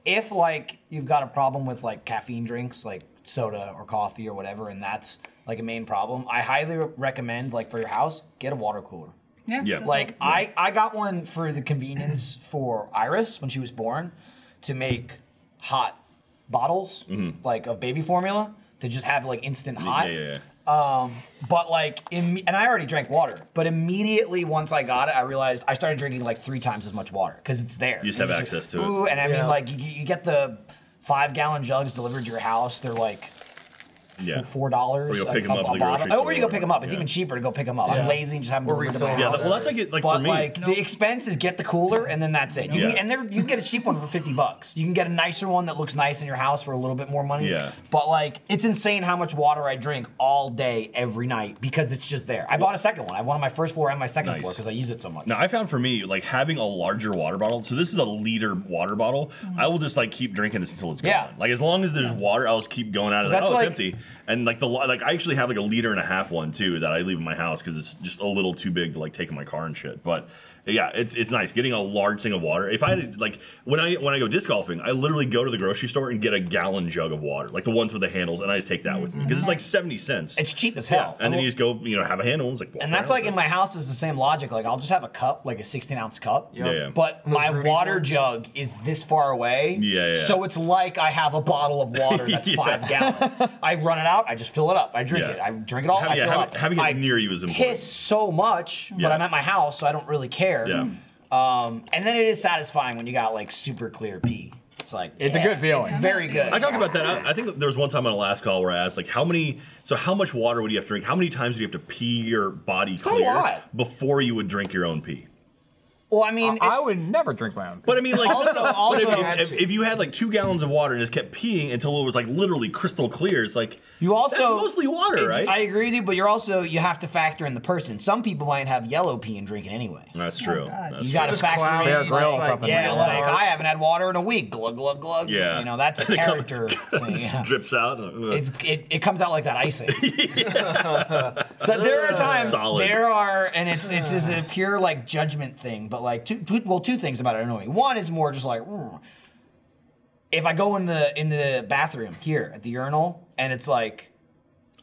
if like you've got a problem with like caffeine drinks like soda or coffee or whatever, and that's like a main problem, I highly recommend, like for your house, get a water cooler. Yeah. yeah. Like yeah. I, I got one for the convenience for Iris when she was born to make hot bottles, mm-hmm. like of baby formula to just have like instant hot. Yeah, yeah, yeah. Um, but like, in, and I already drank water, but immediately once I got it, I realized I started drinking like three times as much water because it's there. You just have access like, to it. Ooh, and I yeah. mean like you, you get the five gallon jugs delivered to your house. They're like yeah. four dollars. Or you go pick them up. Oh, or you go pick them up. It's yeah. even cheaper to go pick them up. Yeah. I'm lazy and just have them delivered to my house. Yeah, well, that's like it. Like but for me, like no. the expense is get the cooler and then that's it. You yeah. can, and there you can get a cheap one for fifty bucks. You can get a nicer one that looks nice in your house for a little bit more money. Yeah. But like, it's insane how much water I drink all day, every night because it's just there. I bought a second one. I wanted my first floor and my second nice. floor because I use it so much. Now I found for me like having a larger water bottle. So this is a liter water bottle. Mm-hmm. I will just like keep drinking this until it's gone. Yeah. Like as long as there's yeah. water, I'll just keep going out of it. Like, oh, it's like, empty. And like the like, I actually have like a liter and a half one too that I leave in my house because it's just a little too big to like take in my car and shit. But yeah, it's it's nice getting a large thing of water. If I had like when I when I go disc golfing, I literally go to the grocery store and get a gallon jug of water, like the ones with the handles, and I just take that with me because it's like seventy cents. It's cheap as hell. Yeah. And then you just go, you know, have a handle. And, it's like, and that's like in my house is the same logic. Like I'll just have a cup, like a sixteen ounce cup. Yeah. yeah. But Those my water ones? jug is this far away. Yeah, yeah. So it's like I have a bottle of water that's yeah. five gallons. I run it out. I just fill it up. I drink yeah. it. I drink it all. Having, I fill yeah, up. Having it near you is important. I piss so much, but yeah. I'm at my house, so I don't really care. Yeah. Um, and then it is satisfying when you got like super clear pee. It's like it's yeah, a good feeling. It's very good. I talked about that. I, I think there was one time on the last call where I asked like how many, so how much water would you have to drink? How many times do you have to pee your body it's clear a lot. before you would drink your own pee? Well, I mean, uh, I would never drink my own. But I mean, like, also, also if, if, if you had like two gallons of water and just kept peeing until it was like literally crystal clear, it's like you also that's mostly water, it, right? I agree with you, but you're also you have to factor in the person. Some people might have yellow pee and drinking anyway. That's true. Oh, that's you got to factor in. Just like, yeah, like, like I haven't had water in a week. Glug glug glug. Yeah, you know that's a character thing. Yeah. Drips out. It's, it it comes out like that icing. So there are times Solid. there are, and it's it's is a pure like judgment thing, but. Like two, two, well, two things about it annoy me. One is more just like, mm. if I go in the in the bathroom here at the urinal and it's like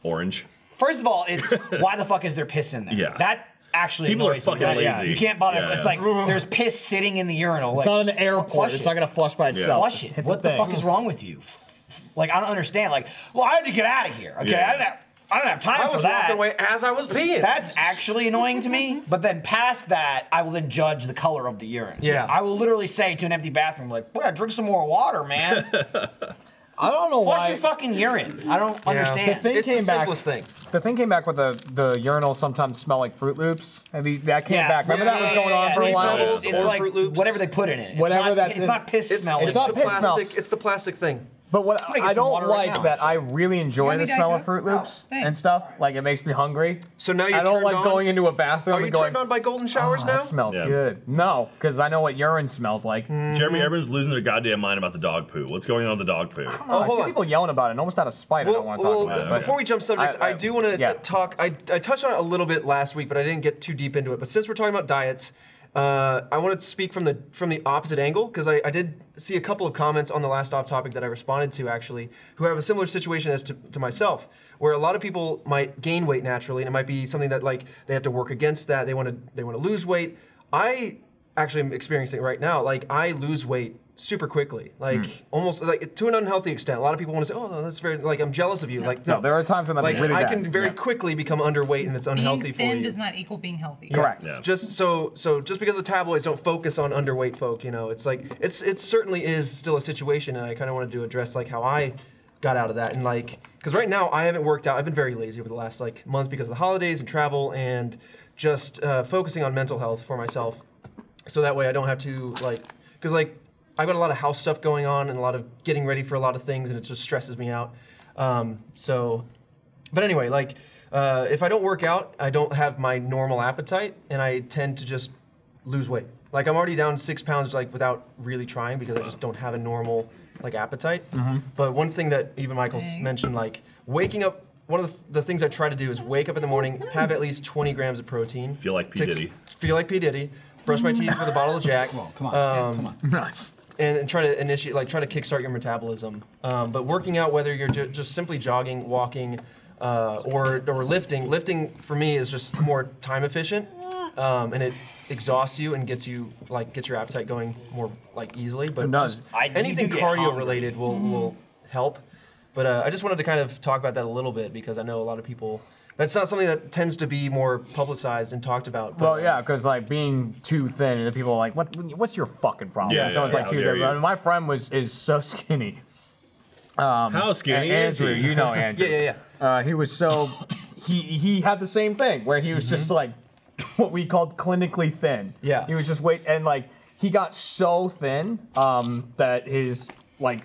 orange. First of all, it's why the fuck is there piss in there? Yeah, that actually people annoys are fucking me. lazy. Yeah. You can't bother. Yeah, it's yeah. like there's piss sitting in the urinal. It's like, not an airport. It's it. not gonna flush by itself. Yeah. Flush it. What the, the fuck is wrong with you? Like I don't understand. Like, well, I had to get out of here. Okay, yeah. I didn't have, I don't have time I for was that. Away as I was peeing. That's actually annoying to me. But then past that, I will then judge the color of the urine. Yeah. I will literally say to an empty bathroom, like, "Boy, drink some more water, man." I don't know Flush why. Flush your fucking urine. I don't yeah. understand. The thing it's came the simplest back, thing. The thing came back with the the urinals sometimes smell like Fruit Loops. I mean, that came yeah. back. Remember yeah, that was going yeah, on yeah, for yeah. a while. It's, it's, it's like whatever they put in it. It's whatever not, that's it's in. not piss it's, smell. It's, it's not piss smell. It's the plastic thing. But what I don't like right that I really enjoy the smell of Fruit Loops oh, and stuff. Like it makes me hungry. So now you I don't like on? going into a bathroom. Are you and going, turned on by golden showers oh, now? That smells yeah. good. No, because I know what urine smells like. Mm -hmm. Jeremy, everyone's losing their goddamn mind about the dog poo. What's going on with the dog poo? I don't know. Oh, I see on. people yelling about it. And almost out of spite, well, I don't want to well, talk about it. Before we jump subjects, I, I, I do want to yeah. talk. I, I touched on it a little bit last week, but I didn't get too deep into it. But since we're talking about diets. Uh, I want to speak from the from the opposite angle because I, I did see a couple of comments on the last off topic that I responded to actually who have a similar situation as to, to myself where a lot of people might gain weight naturally and it might be something that like they have to work against that they want to they want to lose weight. I actually am experiencing it right now. Like I lose weight super quickly, like mm. almost like to an unhealthy extent. A lot of people want to say, "Oh, no, that's very like I'm jealous of you." Yeah. Like no, no, there are times when that's like really I bad. can very yeah. quickly become underweight and it's unhealthy being for you. Being thin does not equal being healthy. Correct. Yeah. Yeah. Just so so just because the tabloids don't focus on underweight folk, you know, it's like it's it certainly is still a situation, and I kind of wanted to address like how I got out of that and like because right now I haven't worked out. I've been very lazy over the last like month because of the holidays and travel and just uh, focusing on mental health for myself, so that way I don't have to like because like. I've got a lot of house stuff going on and a lot of getting ready for a lot of things, and it just stresses me out. Um, so, but anyway, like, uh, if I don't work out, I don't have my normal appetite, and I tend to just lose weight. Like, I'm already down six pounds, like, without really trying because I just don't have a normal, like, appetite. Mm-hmm. But one thing that even Michael okay. mentioned, like, waking up, one of the, the things I try to do is wake up in the morning, have at least twenty grams of protein. Feel like P. Diddy. Feel like P. Diddy. Brush my teeth with a bottle of Jack. Come on, come on. Um, yes, come on. Nice. And try to initiate, like try to kickstart your metabolism. Um, but working out, whether you're ju just simply jogging, walking, uh, or or lifting. Lifting for me is just more time efficient, um, and it exhausts you and gets you like gets your appetite going more like easily. But just anything cardio related will mm-hmm. will help. But uh, I just wanted to kind of talk about that a little bit because I know a lot of people. That's not something that tends to be more publicized and talked about. But well, yeah, because like being too thin, and people are like, "What? What's your fucking problem?" Yeah, someone's yeah, like too thin. Yeah. My friend was is so skinny. Um, How skinny? Andrew, is he? You know Andrew. yeah, yeah, yeah. Uh, he was so he he had the same thing where he was mm-hmm. just like what we called clinically thin. Yeah, he was just weight and like he got so thin um, that his like.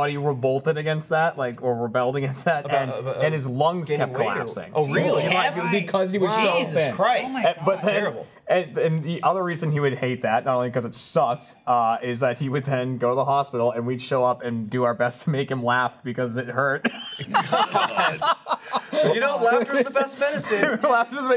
body revolted against that, like, or rebelled against that, about, and, about, and his lungs kept collapsing. Or, oh, really? Like, because he was wow. so thin. Jesus Christ. Oh my God. But then, terrible. And, and the other reason he would hate that, not only because it sucked, uh, is that he would then go to the hospital and we'd show up and do our best to make him laugh because it hurt. You know, laughter is the best medicine.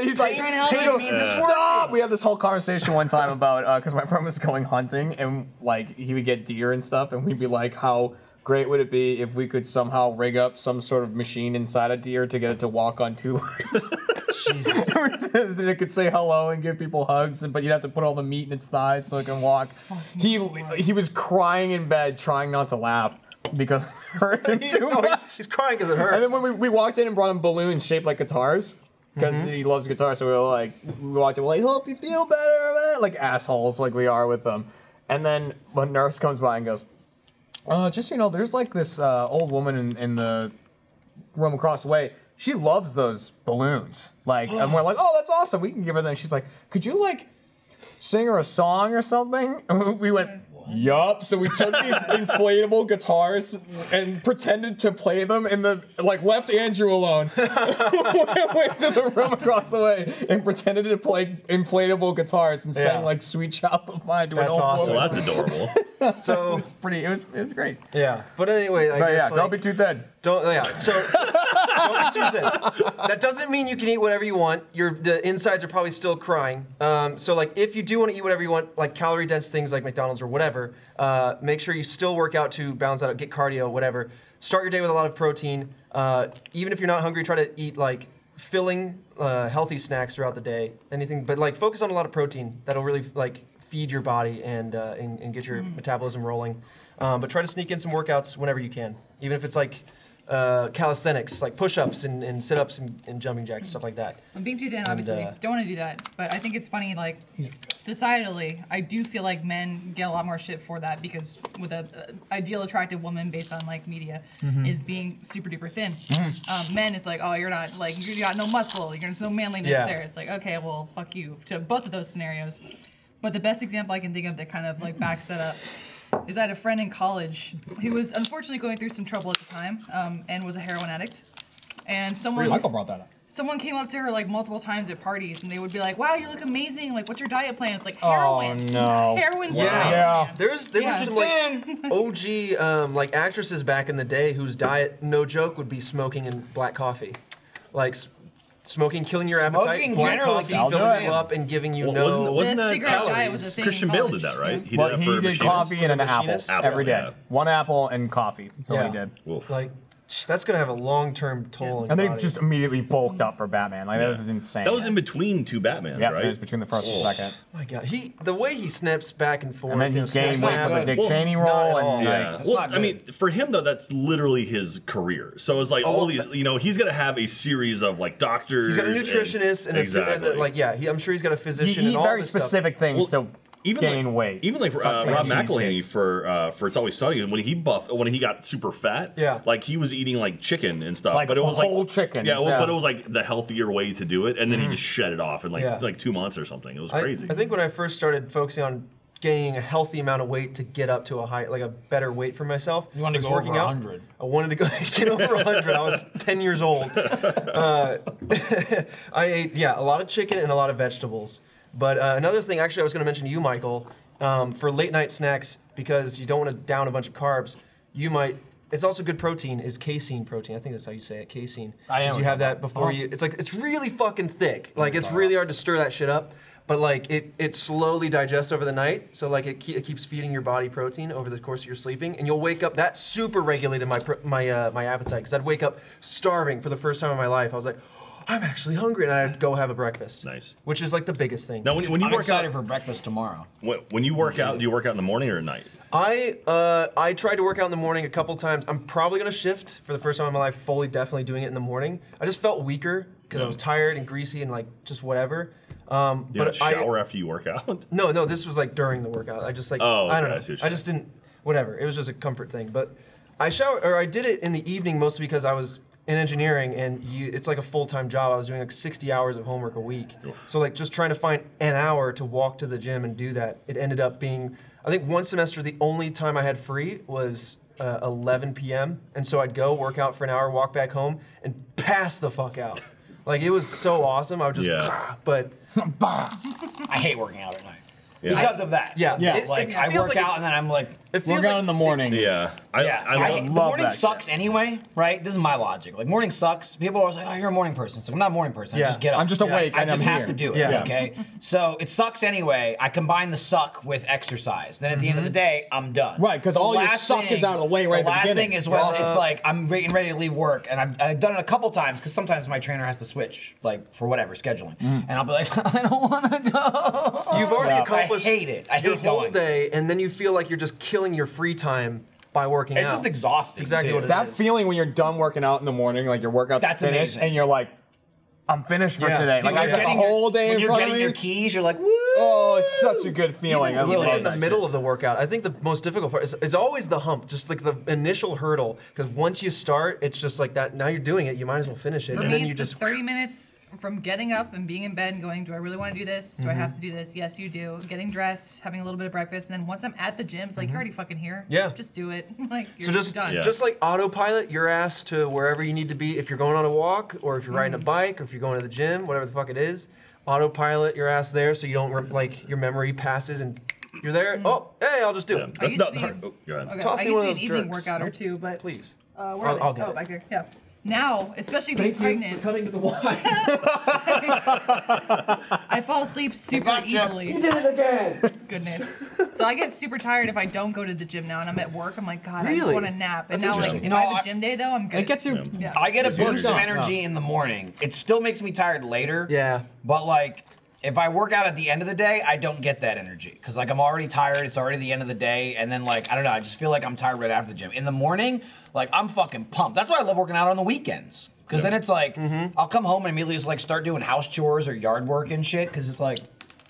He's like, hey, go, stop! We had this whole conversation one time about, because uh, my friend was going hunting and like he would get deer and stuff and we'd be like, how great would it be if we could somehow rig up some sort of machine inside a deer to get it to walk on two legs? Jesus. It could say hello and give people hugs, but you'd have to put all the meat in its thighs so it can walk. Fucking he God. He was crying in bed, trying not to laugh because it hurt him too no, much. He's crying because it hurt. And then when we, we walked in and brought him balloons shaped like guitars, because mm-hmm. he loves guitar, so we were like, we walked in, we're like, hope you feel better, man. Like assholes, like we are with them. And then a nurse comes by and goes, Uh, just so you know, there's like this uh, old woman in, in the room across the way. She loves those balloons. Like, and we're like, oh, that's awesome. We can give her them. She's like, could you like sing her a song or something? We went, yup. So we took these inflatable guitars and pretended to play them, and the like left Andrew alone. We went to the room across the way and pretended to play inflatable guitars and sang yeah. like "Sweet Child of Mine." To That's an awesome. Woman. That's adorable. So it was pretty. It was. It was great. Yeah. But anyway, I but guess, yeah. Like, don't be too thin. Don't. Yeah. So, so don't be too thin. That doesn't mean you can eat whatever you want. Your the insides are probably still crying. Um, so like, if you do want to eat whatever you want, like calorie dense things like McDonald's or whatever. Uh, make sure you still work out to balance that out, get cardio, whatever. Start your day with a lot of protein. Uh, even if you're not hungry, try to eat like filling, uh, healthy snacks throughout the day. Anything, but like focus on a lot of protein. That'll really like feed your body and uh, and, and get your mm. metabolism rolling. Um, but try to sneak in some workouts whenever you can, even if it's like uh, calisthenics, like push-ups and, and sit-ups and, and jumping jacks, stuff like that. I'm being too thin, obviously. And, uh, don't want to do that. But I think it's funny, like, societally, I do feel like men get a lot more shit for that because with an ideal attractive woman based on, like, media mm-hmm. is being super-duper thin. Mm. Um, men, it's like, oh, you're not, like, you got no muscle. There's no manliness yeah. there. It's like, okay, well, fuck you to both of those scenarios. But the best example I can think of that kind of, like, backs that up is I had a friend in college who was unfortunately going through some trouble at the time um, and was a heroin addict. And someone- Michael brought that up. Someone came up to her like multiple times at parties and they would be like, wow, you look amazing. Like, what's your diet plan? It's like heroin. Oh no. Heroin's wow. the diet yeah. plan. There's, there yeah. was some like O G um, like actresses back in the day whose diet, no joke, would be smoking and black coffee. Like. Smoking, killing your appetite, smoking black coffee, filling you up, and giving you well, no. Wasn't, wasn't the that cigarette calories. Diet was a thing. Christian Bale did that, right? He well, did, he did coffee and an apple, apple every day. Yeah. One apple and coffee. That's all yeah. he did. Oof. Like that's gonna have a long-term toll. Yeah. And then just immediately bulked up for Batman. Like yeah. that was insane. That was in between two Batmans, yeah, right? It was between the first oh. and second. Oh my God, he the way he snaps back and forth. And then he gained weight for the Dick well, Cheney role. And yeah. like, well, I mean, for him though, that's literally his career. So it's like oh, all these, you know, he's gonna have a series of like doctors. He's got a nutritionist and, and exactly. a physician. Like yeah, he, I'm sure he's got a physician. He eat and all very this specific stuff. Things. Well, so. Even gain like, weight. Even like uh, Rob McElhenney for uh, for It's Always Sunny, when he buffed, when he got super fat, yeah, like he was eating like chicken and stuff, like but it was whole like chicken, yeah, yeah, but it was like the healthier way to do it, and then mm. he just shed it off in like yeah. like two months or something. It was crazy. I, I think when I first started focusing on gaining a healthy amount of weight to get up to a high, like a better weight for myself, you wanted to go over one hundred. I wanted to go get over one hundred. I was ten years old. Uh, I ate yeah a lot of chicken and a lot of vegetables. But uh, another thing, actually, I was going to mention to you, Michael, um, for late night snacks, because you don't want to down a bunch of carbs, you might. It's also good protein is casein protein. I think that's how you say it, casein. I am. You have that before oh. you. It's like it's really fucking thick. Like it's really hard to stir that shit up. But like it, it slowly digests over the night. So like it, ke it keeps feeding your body protein over the course of your sleeping, and you'll wake up. That super regulated my pro my uh, my appetite because I'd wake up starving for the first time in my life. I was like. I'm actually hungry, and I'd go have a breakfast. Nice. Which is like the biggest thing. Now, when, when you I'm work excited out, for breakfast tomorrow. When, when you work out, do you work out in the morning or at night? I uh, I tried to work out in the morning a couple times. I'm probably gonna shift for the first time in my life. Fully, definitely doing it in the morning. I just felt weaker because yeah. I was tired and greasy and like just whatever. Um, you but don't shower I, after you work out? No, no. This was like during the workout. I just like oh, okay, I don't know. I, I just didn't. Whatever. It was just a comfort thing. But I shower or I did it in the evening mostly because I was. In engineering, and you, it's like a full-time job. I was doing like sixty hours of homework a week. Oof. So like just trying to find an hour to walk to the gym and do that. It ended up being, I think one semester, the only time I had free was uh, eleven p m And so I'd go work out for an hour, walk back home, and pass the fuck out. Like it was so awesome. I would just, yeah. bah, but. bah. I hate working out at night. Yeah. Because of that. Yeah. yeah. It, like, it I work like out it, and then I'm like, it work out like in the morning. Yeah. I, yeah. I, I, I love the morning that sucks shit. Anyway, right? This is my logic. Like, morning sucks. People are always like, oh, you're a morning person. It's like, I'm not a morning person. Yeah. I just get up. I'm just awake. Yeah. I just I'm have here. To do it. Yeah. Yeah. Okay. So it sucks anyway. I combine the suck with exercise. Then at mm-hmm. the end of the day, I'm done. Right. Because all your suck thing, is out of the way right the at the beginning. The last thing is when so, uh, it's like, I'm getting ready to leave work. And I've, I've done it a couple times because sometimes my trainer has to switch, like, for whatever, scheduling. Mm. And I'll be like, I don't want to go. You've already accomplished. I hate it. I hate your whole going. Day, and then you feel like you're just killing your free time by working it's out. It's just exhausting. That's exactly what it that is. That feeling when you're done working out in the morning, like your workout's That's finished, amazing. And you're like, I'm finished for yeah. today. Dude, like I got the whole day in front of me. When you're getting your keys, you're like, woo! Oh, it's such a good feeling. Even, I really even in the middle shit. of the workout, I think the most difficult part is, is always the hump, just like the initial hurdle. Because once you start, it's just like that. Now you're doing it, you might as well finish it. For and me, then you it's just the thirty minutes from getting up and being in bed and going, do I really want to do this? Do mm-hmm. I have to do this? Yes, you do. Getting dressed, having a little bit of breakfast, and then once I'm at the gym, it's like, mm-hmm. you're already fucking here. Yeah. Just do it. Like, you're so just, done. Yeah. Just like autopilot your ass to wherever you need to be. If you're going on a walk, or if you're riding mm-hmm. a bike, or if you're going to the gym, whatever the fuck it is, autopilot your ass there so you don't, like, your memory passes and you're there. Mm-hmm. Oh, hey, I'll just do yeah. it. That's not hard. Oh, go ahead. Okay. Toss I used to be an evening jerks. workout nope. or two, but. Please. Uh, where I'll, I'll get oh, it. back there. Yeah. Now, especially being pregnant, cutting to the wine. I fall asleep super easily. You did it again. Goodness. So I get super tired if I don't go to the gym now, and I'm at work. I'm like, God, really? I just want to nap. And That's now, like, if no, I have a gym day though, I'm good. It gets you. Yeah. I get a boost of energy oh. in the morning. It still makes me tired later. Yeah. But like, if I work out at the end of the day, I don't get that energy. Cause like I'm already tired, it's already the end of the day, and then like, I don't know, I just feel like I'm tired right after the gym. In the morning, like I'm fucking pumped. That's why I love working out on the weekends. Cause yeah. then it's like, mm-hmm. I'll come home and immediately just like start doing house chores or yard work and shit. Cause it's like,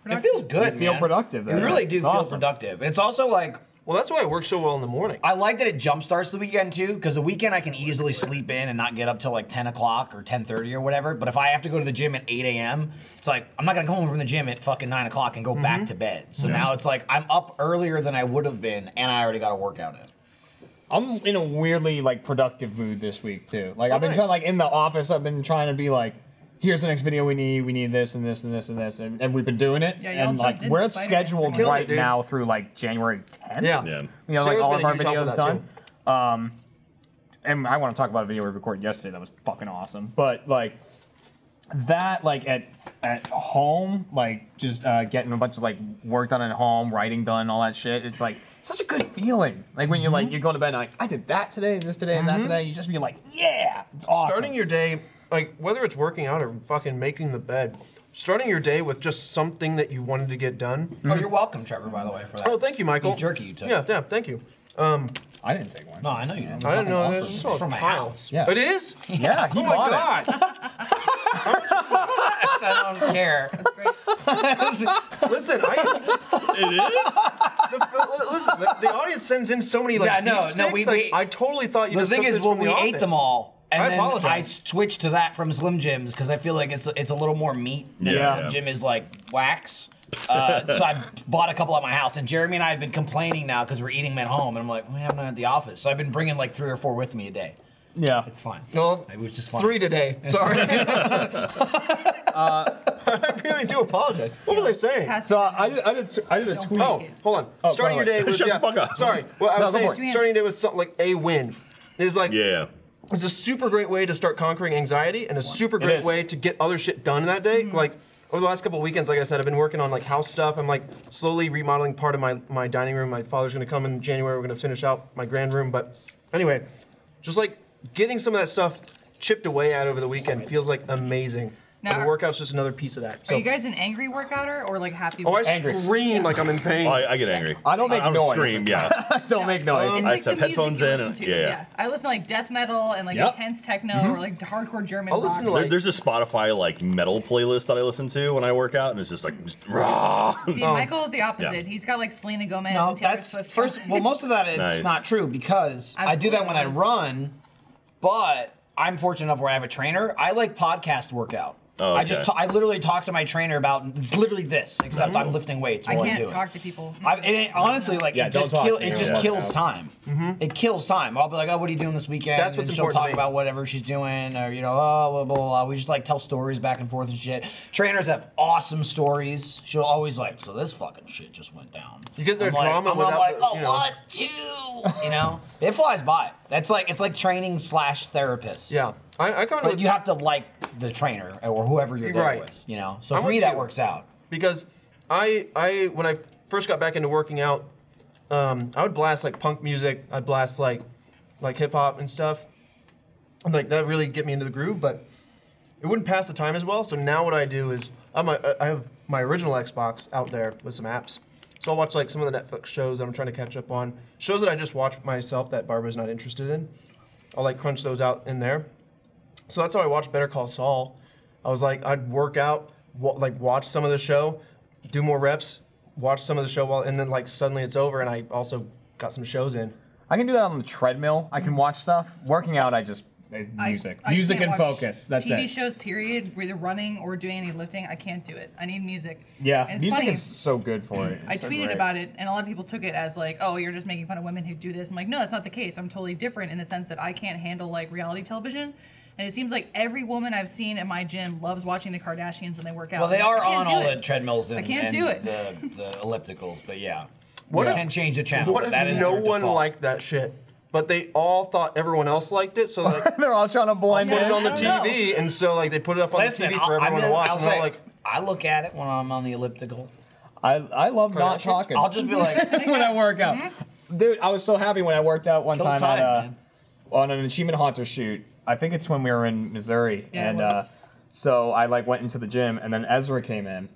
productive. It feels good, You feel man. productive. You really do it's feel awesome. productive. And it's also like, well, that's why it works so well in the morning. I like that it jumpstarts the weekend too, because the weekend I can easily sleep in and not get up till like ten o'clock or ten thirty or whatever. But if I have to go to the gym at eight A M, it's like, I'm not gonna come home from the gym at fucking nine o'clock and go mm-hmm. back to bed. So yeah. now it's like, I'm up earlier than I would have been and I already got a workout in. I'm in a weirdly like productive mood this week too. Like oh, I've been nice. trying, like in the office, I've been trying to be like, here's the next video we need, we need this and this and this and this, and, and we've been doing it. Yeah, and like we're scheduled right it, now through like January tenth. Yeah. yeah. You know, Sarah's like all of our videos done. Um, and I want to talk about a video we recorded yesterday that was fucking awesome. But like that, like at at home, like just uh, getting a bunch of like work done at home, writing done, all that shit. It's like such a good feeling. Like when you're mm-hmm. like, you're going to bed and like, I did that today, this today, mm-hmm. and that today. You just feel like, yeah, it's awesome. Starting your day, like, whether it's working out or fucking making the bed, starting your day with just something that you wanted to get done. Mm-hmm. Oh, you're welcome, Trevor, by the way, for that. Oh, thank you, Michael. The jerky you took. Yeah, yeah, thank you. Um, I didn't take one. No, I know you didn't. There's I didn't know. It's just from my house. Yeah. It is? Yeah, he oh bought my God. it. I don't care. That's great. Listen, I... It is? The, listen, the, the audience sends in so many, like, yeah, no, beef sticks. No, we, like, we, I totally thought you just took this from the office. The thing is, when we ate them all, And I then apologize. I switched to that from Slim Jims because I feel like it's it's a little more meat. Yeah. yeah. Slim Jim is like wax. Uh, so I bought a couple at my house, and Jeremy and I have been complaining now because we're eating them at home, and I'm like, we have none at the office. So I've been bringing like three or four with me a day. Yeah, it's fine. Well, it was just fun. Three today. It's Sorry. uh, I really do apologize. What was I saying? So I did, I did, I did a tweet. Oh, hold on. Oh, starting your day with Shut yeah, the fuck up. Sorry. Well, I was no, saying starting your day with something like a win. It's like yeah. It's a super great way to start conquering anxiety and a super great way to get other shit done that day. Mm-hmm. Like, over the last couple of weekends, like I said, I've been working on like house stuff. I'm like slowly remodeling part of my, my dining room. My father's gonna come in January. We're gonna finish out my grand room. But anyway, just like getting some of that stuff chipped away at over the weekend feels like amazing. Now, and the workout's just another piece of that. So. Are you guys an angry workouter or like happy? Oh, I angry. scream yeah. like I'm in pain. Oh, I, I get angry. I don't make I, noise. I scream, yeah. I don't no. make noise. It's like I have headphones in. And, yeah, yeah. yeah, I listen to like death metal and like yep. intense techno mm-hmm. or like hardcore German I'll rock. Listen to, like, there, there's a Spotify like metal playlist that I listen to when I work out, and it's just like just, raw. See, oh. Michael is the opposite. Yeah. He's got like Selena Gomez no, and Taylor that's Swift. First, well, most of that is nice. not true because Absolutely I do that when I run, but I'm fortunate enough where I have a trainer. I like podcast workout. Oh, okay. I just, I literally talk to my trainer about it's literally this, except mm-hmm. I'm lifting weights. While I can't I'm doing. talk to people. I've, and it, honestly, like yeah, it just, kill, it just yeah. kills time. Mm-hmm. It kills time. I'll be like, oh, what are you doing this weekend? That's what's and she'll important. She'll talk about whatever she's doing, or you know, oh, blah, blah, blah. We just like tell stories back and forth and shit. Trainers have awesome stories. She'll always like, so this fucking shit just went down. You get their I'm drama. Like, without I'm like, oh, you know. what two? You know, it flies by. That's like it's like training slash therapist. Yeah. I, I come but you that. have to like the trainer or whoever you're there right. with, you know? So I'm for me, that you. works out. Because I, I, when I first got back into working out, um, I would blast like punk music, I'd blast like, like hip hop and stuff. I'm like, that really get me into the groove, but it wouldn't pass the time as well. So now what I do is, I'm a, I have my original Xbox out there with some apps. So I'll watch like some of the Netflix shows that I'm trying to catch up on. Shows that I just watch myself that Barbara's not interested in. I'll like crunch those out in there. So that's how I watched Better Call Saul. I was like, I'd work out, like watch some of the show, do more reps, watch some of the show while, and then like suddenly it's over, and I also got some shows in. I can do that on the treadmill. I can watch stuff. Working out, I just music, I, I music and focus. That's T V it. T V shows, period. Whether running or doing any lifting, I can't do it. I need music. Yeah, and it's music funny. Is so good for it. It's I so tweeted great. About it, and a lot of people took it as like, "Oh, you're just making fun of women who do this." I'm like, no, that's not the case. I'm totally different in the sense that I can't handle like reality television. And it seems like every woman I've seen at my gym loves watching the Kardashians when they work out. Well, they are on all it. the treadmills. And, I can't and do it. The, the ellipticals, but yeah, what yeah. If, can change the channel. What if that is no one default. Liked that shit? But they all thought everyone else liked it, so like they're all trying to blend it on the T V, know. and so like they put it up on Listen, the T V for I'll, everyone I mean, to watch. I'll and say, like, I look at it when I'm on the elliptical. I I love not talking. I'll just be like when I work out, mm-hmm. dude. I was so happy when I worked out one time, time on, a, on an Achievement Hunter shoot. I think it's when we were in Missouri, yeah, and uh, so I like went into the gym, and then Ezra came in.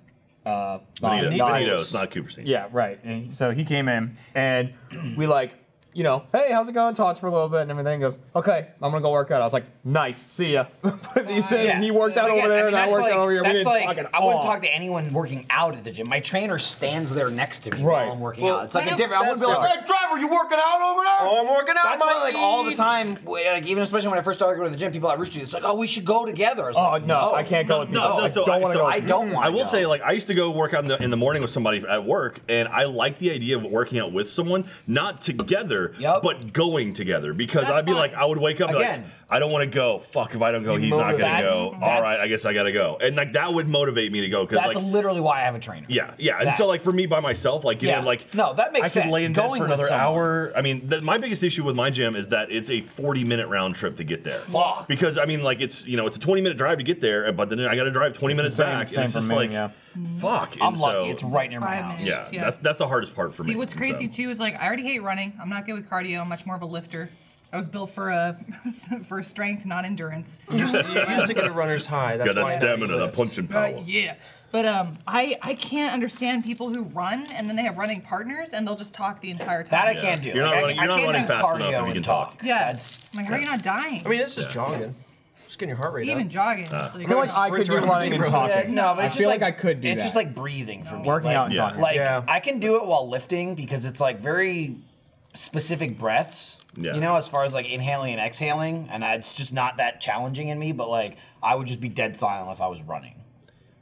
Uh, Benito, Benito, Benito, it's not Cooperstein. Yeah, right. And so he came in, and we like. You know, hey, how's it going? Talked for a little bit and everything. He goes, okay, I'm gonna go work out. I was like, nice, see ya. Put these uh, in. Yeah. He worked out yeah, over there, I mean, and I worked like, out over here. We didn't like, talk at all. I wouldn't talk to anyone working out at the gym. My trainer stands there next to me right. while I'm working well, out. It's like a different. I wouldn't be like, hey, Trevor, you working out over there? Oh, I'm working out. That's why, like, all the time, like, even especially when I first started going to the gym, people at Rooster Teeth, it's like, oh, we should go together. Oh like, no, no, I can't go no, with people. No, no, I so, don't want to so go. I don't want. I will say, like, I used to go work out in the in the morning with somebody at work, and I like the idea of working out with someone, not together. Yep. But going together, because that's I'd be fine. Like, I would wake up again. Like, I don't want to go. Fuck, if I don't go, he's not gonna go. All right, I guess I gotta go. And like that would motivate me to go. That's like, literally why I have a trainer. Yeah, yeah. That. And so like for me by myself, like you yeah. know, like no, that makes I sense. I could lay in bed for another hour. I mean, the, my biggest issue with my gym is that it's a forty-minute round trip to get there. Fuck. Because I mean, like it's you know, it's a twenty-minute drive to get there, but then I gotta drive twenty minutes back. It's just like. Fuck. I'm lucky. It's right near my house. Yeah, that's that's the hardest part for me. See, what's crazy too is like I already hate running. I'm not good with cardio. I'm much more of a lifter. I was built for a for strength, not endurance. You used to get a runner's high. That's got that stamina, that punching power. Uh, yeah, but um, I I can't understand people who run and then they have running partners and they'll just talk the entire time. That I yeah. can't do. You're not, like, running, you're not running fast enough if you can talk. Yeah, that's, like, how are you not dying? I mean, this is yeah. jogging. Just getting your heart rate Even up. Even jogging. Uh, just like I feel like I could do running and talking. Yeah, no, but it's I feel like, like I could do it's that. It's just like breathing for no. me. Working out and talking. Like I can do it while lifting because it's like very specific breaths. Yeah. You know, as far as like inhaling and exhaling, and it's just not that challenging in me, but like I would just be dead silent if I was running.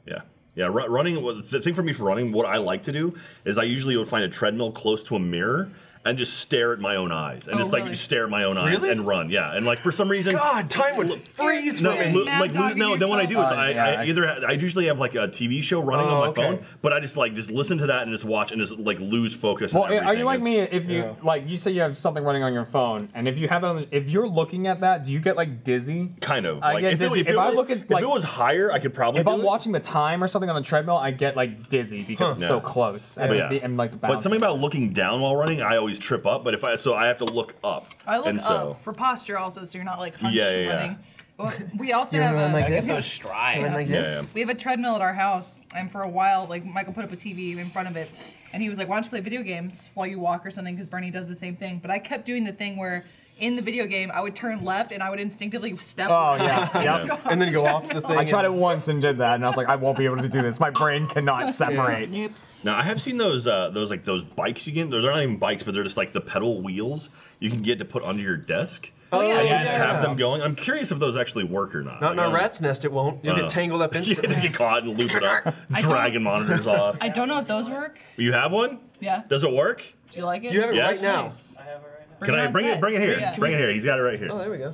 Yeah. Yeah, r running, the thing for me for running, what I like to do is I usually would find a treadmill close to a mirror and just stare at my own eyes, and oh, just like really? stare at my own eyes really? and run, yeah. And like for some reason, God, time would freeze for me. No, like no. Then what I do is uh, I, yeah, I, I either I usually have like a T V show running oh, on my okay. phone, but I just like just listen to that and just watch and just like lose focus. Well, on are you like it's, me? If you yeah. like, you say you have something running on your phone, and if you have it on, the, if you're looking at that, do you get like dizzy? Kind of. I like, get if dizzy. It, if, if it was, I look at, like, if it was higher, I could probably. If do I'm it. watching the time or something on the treadmill, I get like dizzy because huh. it's yeah. so close. And like, but something about looking down while running, I always. Trip up, but if I so I have to look up. I look and so, up for posture also, so you're not like hunched yeah, yeah, yeah. running. But we also have a like I guess those strides. Yeah. Like yeah, yeah. We have a treadmill at our house, and for a while, like Michael put up a T V in front of it, and he was like, "Why don't you play video games while you walk or something?" Because Bernie does the same thing. But I kept doing the thing where in the video game I would turn left and I would instinctively step. Oh yeah, yeah. yeah. And then go off the thing. I tried it once and did that, and I was like, I won't be able to do this. My brain cannot separate. Yeah. Yep. Now I have seen those uh, those like those bikes you get. They're not even bikes, but they're just like the pedal wheels you can get to put under your desk. Oh yeah, and yeah, you just yeah. have them going. I'm curious if those actually work or not. Not in a rat's nest, it won't. You uh, get tangled up instantly. You just get caught and loop it up. Dragging monitors off. I don't know if those work. You have one? Yeah. Does it work? Do you like it? You have it yes. right now. Nice. I have it right now. Can I bring it? Bring it here. Yeah. Bring it here. He's got it right here. Oh, there we go.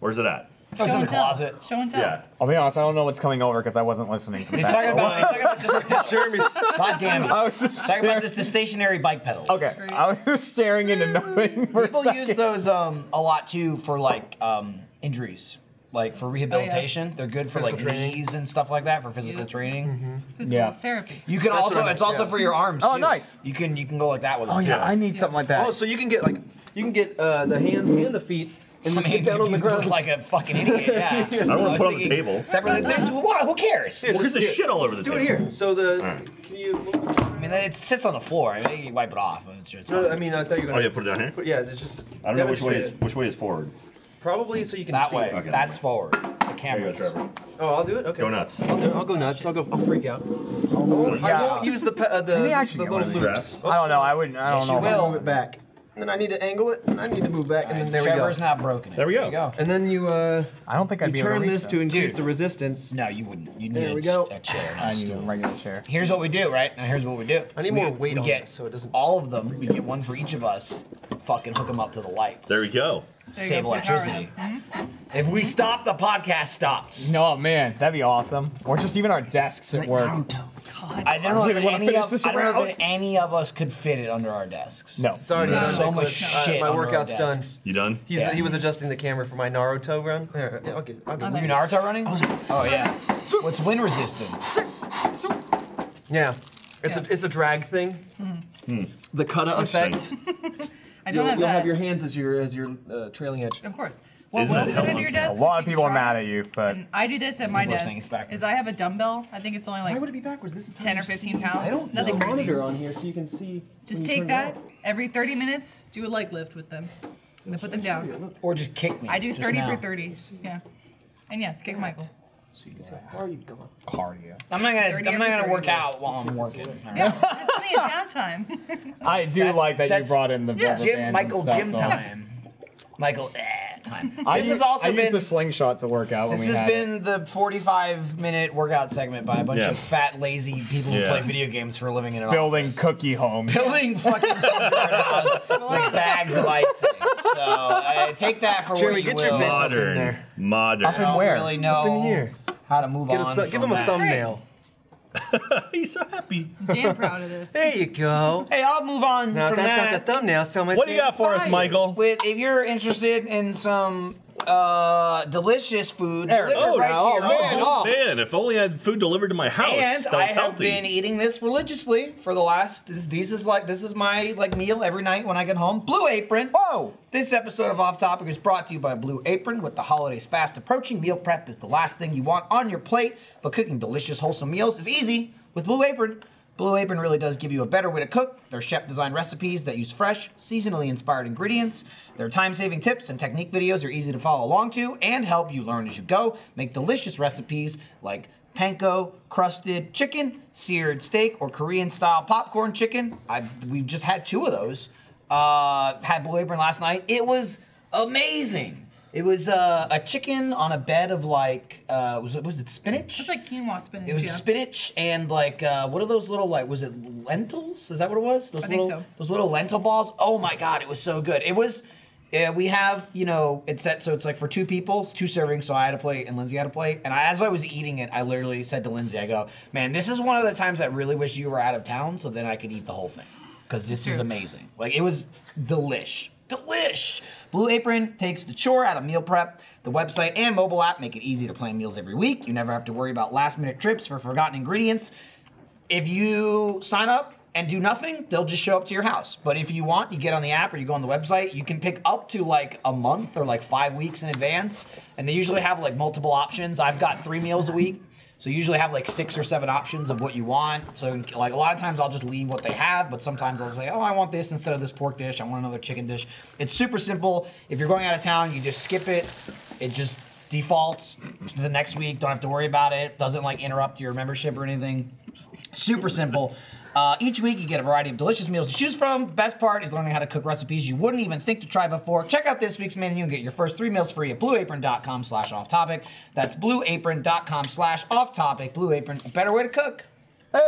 Where's it at? Show in the closet. Show and tell. Yeah. I'll be honest, I don't know what's coming over because I wasn't listening. He's talking about, talking about just the Jeremy. God damn it. I was just talking about just the stationary bike pedals. Okay. Right. I was staring into nothing. For People a use those um, a lot too for like um, injuries, like for rehabilitation. Oh, yeah. They're good for physical like training. knees and stuff like that for physical yep. training. Mm-hmm. Physical yeah. therapy. You can That's also. I mean. It's also yeah. for your arms. Oh, too. nice. You can you can go like that with. Oh it yeah, too. I need yeah. something like that. Oh, so you can get like you can get uh, the hands and the feet. And just I mean, get down on the ground like a fucking idiot. Yeah. I don't want to put on the table. Separately, there's why, who cares? Here, Where's the shit all over the do table? Do it here. So the right. can you? I mean, it sits on the floor. I mean, you wipe it off. It's, it's no, I mean, I thought you were gonna. Oh yeah, put it down here. Put, yeah, it's just. I don't know which way is which way is forward. Probably so you can that see. Way. Okay, that way. That's forward. cameras. There you go, Trevor. Oh, I'll do it? Okay. Go nuts. I'll, do, I'll go nuts. I'll go. I'll freak out. Oh, yeah. I won't use the pe uh, the, Maybe I should the little loops. I don't know. I wouldn't. I don't yes, know. She will. Move it back. And then I need to angle it. And I need to move back. Right, and then there Trevor's we go. not broken. It. There we go. There go. And then you. Uh, I don't think I'd be. Turn this to increase Dude. the resistance. No, you wouldn't. You need a chair. I need a regular chair. Here's what we do, right? Now here's what we do. I need more weight on it so it doesn't. All of them. We get one for each of us. Fucking hook them up to the lights. There we go. Save electricity. If we stop, the podcast stops. No, man, that'd be awesome. Or just even our desks at work. Oh, God. I don't really want to finish this around. I don't know that any of us could fit it under our desks. No. It's already done. So much shit. My workout's done. You done? He's, yeah. He was adjusting the camera for my Naruto run. Here, I'll get, I'll get You're Naruto running? Oh, yeah. What's wind resistance? Yeah. It's, yeah. a, it's a drag thing. Hmm. The Kutta effect. I don't You'll, have, you'll have your hands as your as your uh, trailing edge. Of course. Well, Isn't we'll put it your desk. A lot of people are mad at you, but and I do this at my desk. Is I have a dumbbell. I think it's only like Why would it be backwards? This is ten or fifteen pounds. I don't Nothing crazy. Monitor on here so you can see. Just take that every thirty minutes. Do a leg lift with them, and then put them down. Or just kick me. I do thirty for thirty. Yeah. And yes, kick Michael. So you can see how far you've gone. Cardio. I'm not gonna. I'm not gonna work out while I'm working. Right. Yeah, there's plenty of downtime. I do that's, like that you brought in the yeah, gym, Michael gym time. Michael eh, time. I this use, has also I been. I use the slingshot to work out. This when we has had been it. the forty-five minute workout segment by a bunch yeah. of fat, lazy people yeah. who play video games for a living in an building office. cookie homes, building fucking homes with bags of ice. So uh, take that for Jeremy, what you get will. Your face modern, up in there. modern. Up in where? Really know up in here. How to move on. Give him a thumbnail. He's so happy. Damn proud of this. There you go. Hey, I'll move on no, from that's that. not the thumbnail so much. What do you got for us, Michael? With, if you're interested in some uh, delicious food, delivered oh, right no. to your oh, man, oh. man, if only I had food delivered to my house. And I have healthy. been eating this religiously for the last. This, this is like this is my like meal every night when I get home. Blue Apron. Oh. This episode of Off Topic is brought to you by Blue Apron. With the holidays fast approaching, meal prep is the last thing you want on your plate, but cooking delicious, wholesome meals is easy with Blue Apron. Blue Apron really does give you a better way to cook. Their chef-designed recipes that use fresh, seasonally inspired ingredients, their time-saving tips and technique videos are easy to follow along to and help you learn as you go. Make delicious recipes like panko, crusted chicken, seared steak, or Korean-style popcorn chicken. I've, we've just had two of those. Uh, had Blue Apron last night. It was amazing. It was uh, a chicken on a bed of like, uh, was it was it spinach? It's like quinoa spinach. It was yeah. spinach and like, uh, what are those little like? Was it lentils? Is that what it was? Those I little, think so. Those little lentil balls. Oh my God, it was so good. It was. Yeah, we have, you know, it's set so it's like for two people, it's two servings, so I had a plate and Lindsay had a plate. And I, as I was eating it, I literally said to Lindsay, I go, man, this is one of the times I really wish you were out of town so then I could eat the whole thing. Because this is amazing. Like, it was delish. Delish! Blue Apron takes the chore out of meal prep. The website and mobile app make it easy to plan meals every week. You never have to worry about last-minute trips for forgotten ingredients. If you sign up and do nothing, they'll just show up to your house. But if you want, you get on the app or you go on the website. You can pick up to, like, a month or, like, five weeks in advance. And they usually have, like, multiple options. I've got three meals a week. So you usually have like six or seven options of what you want. So like a lot of times I'll just leave what they have, but sometimes I'll say, oh, I want this instead of this pork dish. I want another chicken dish. It's super simple. If you're going out of town, you just skip it. It just defaults to the next week. Don't have to worry about it. Doesn't like interrupt your membership or anything. Super simple. Uh, each week you get a variety of delicious meals to choose from. The best part is learning how to cook recipes you wouldn't even think to try before. Check out this week's menu and get your first three meals free at blue apron dot com slash off topic. That's blue apron dot com slash off topic. Blue Apron, a better way to cook. Hey,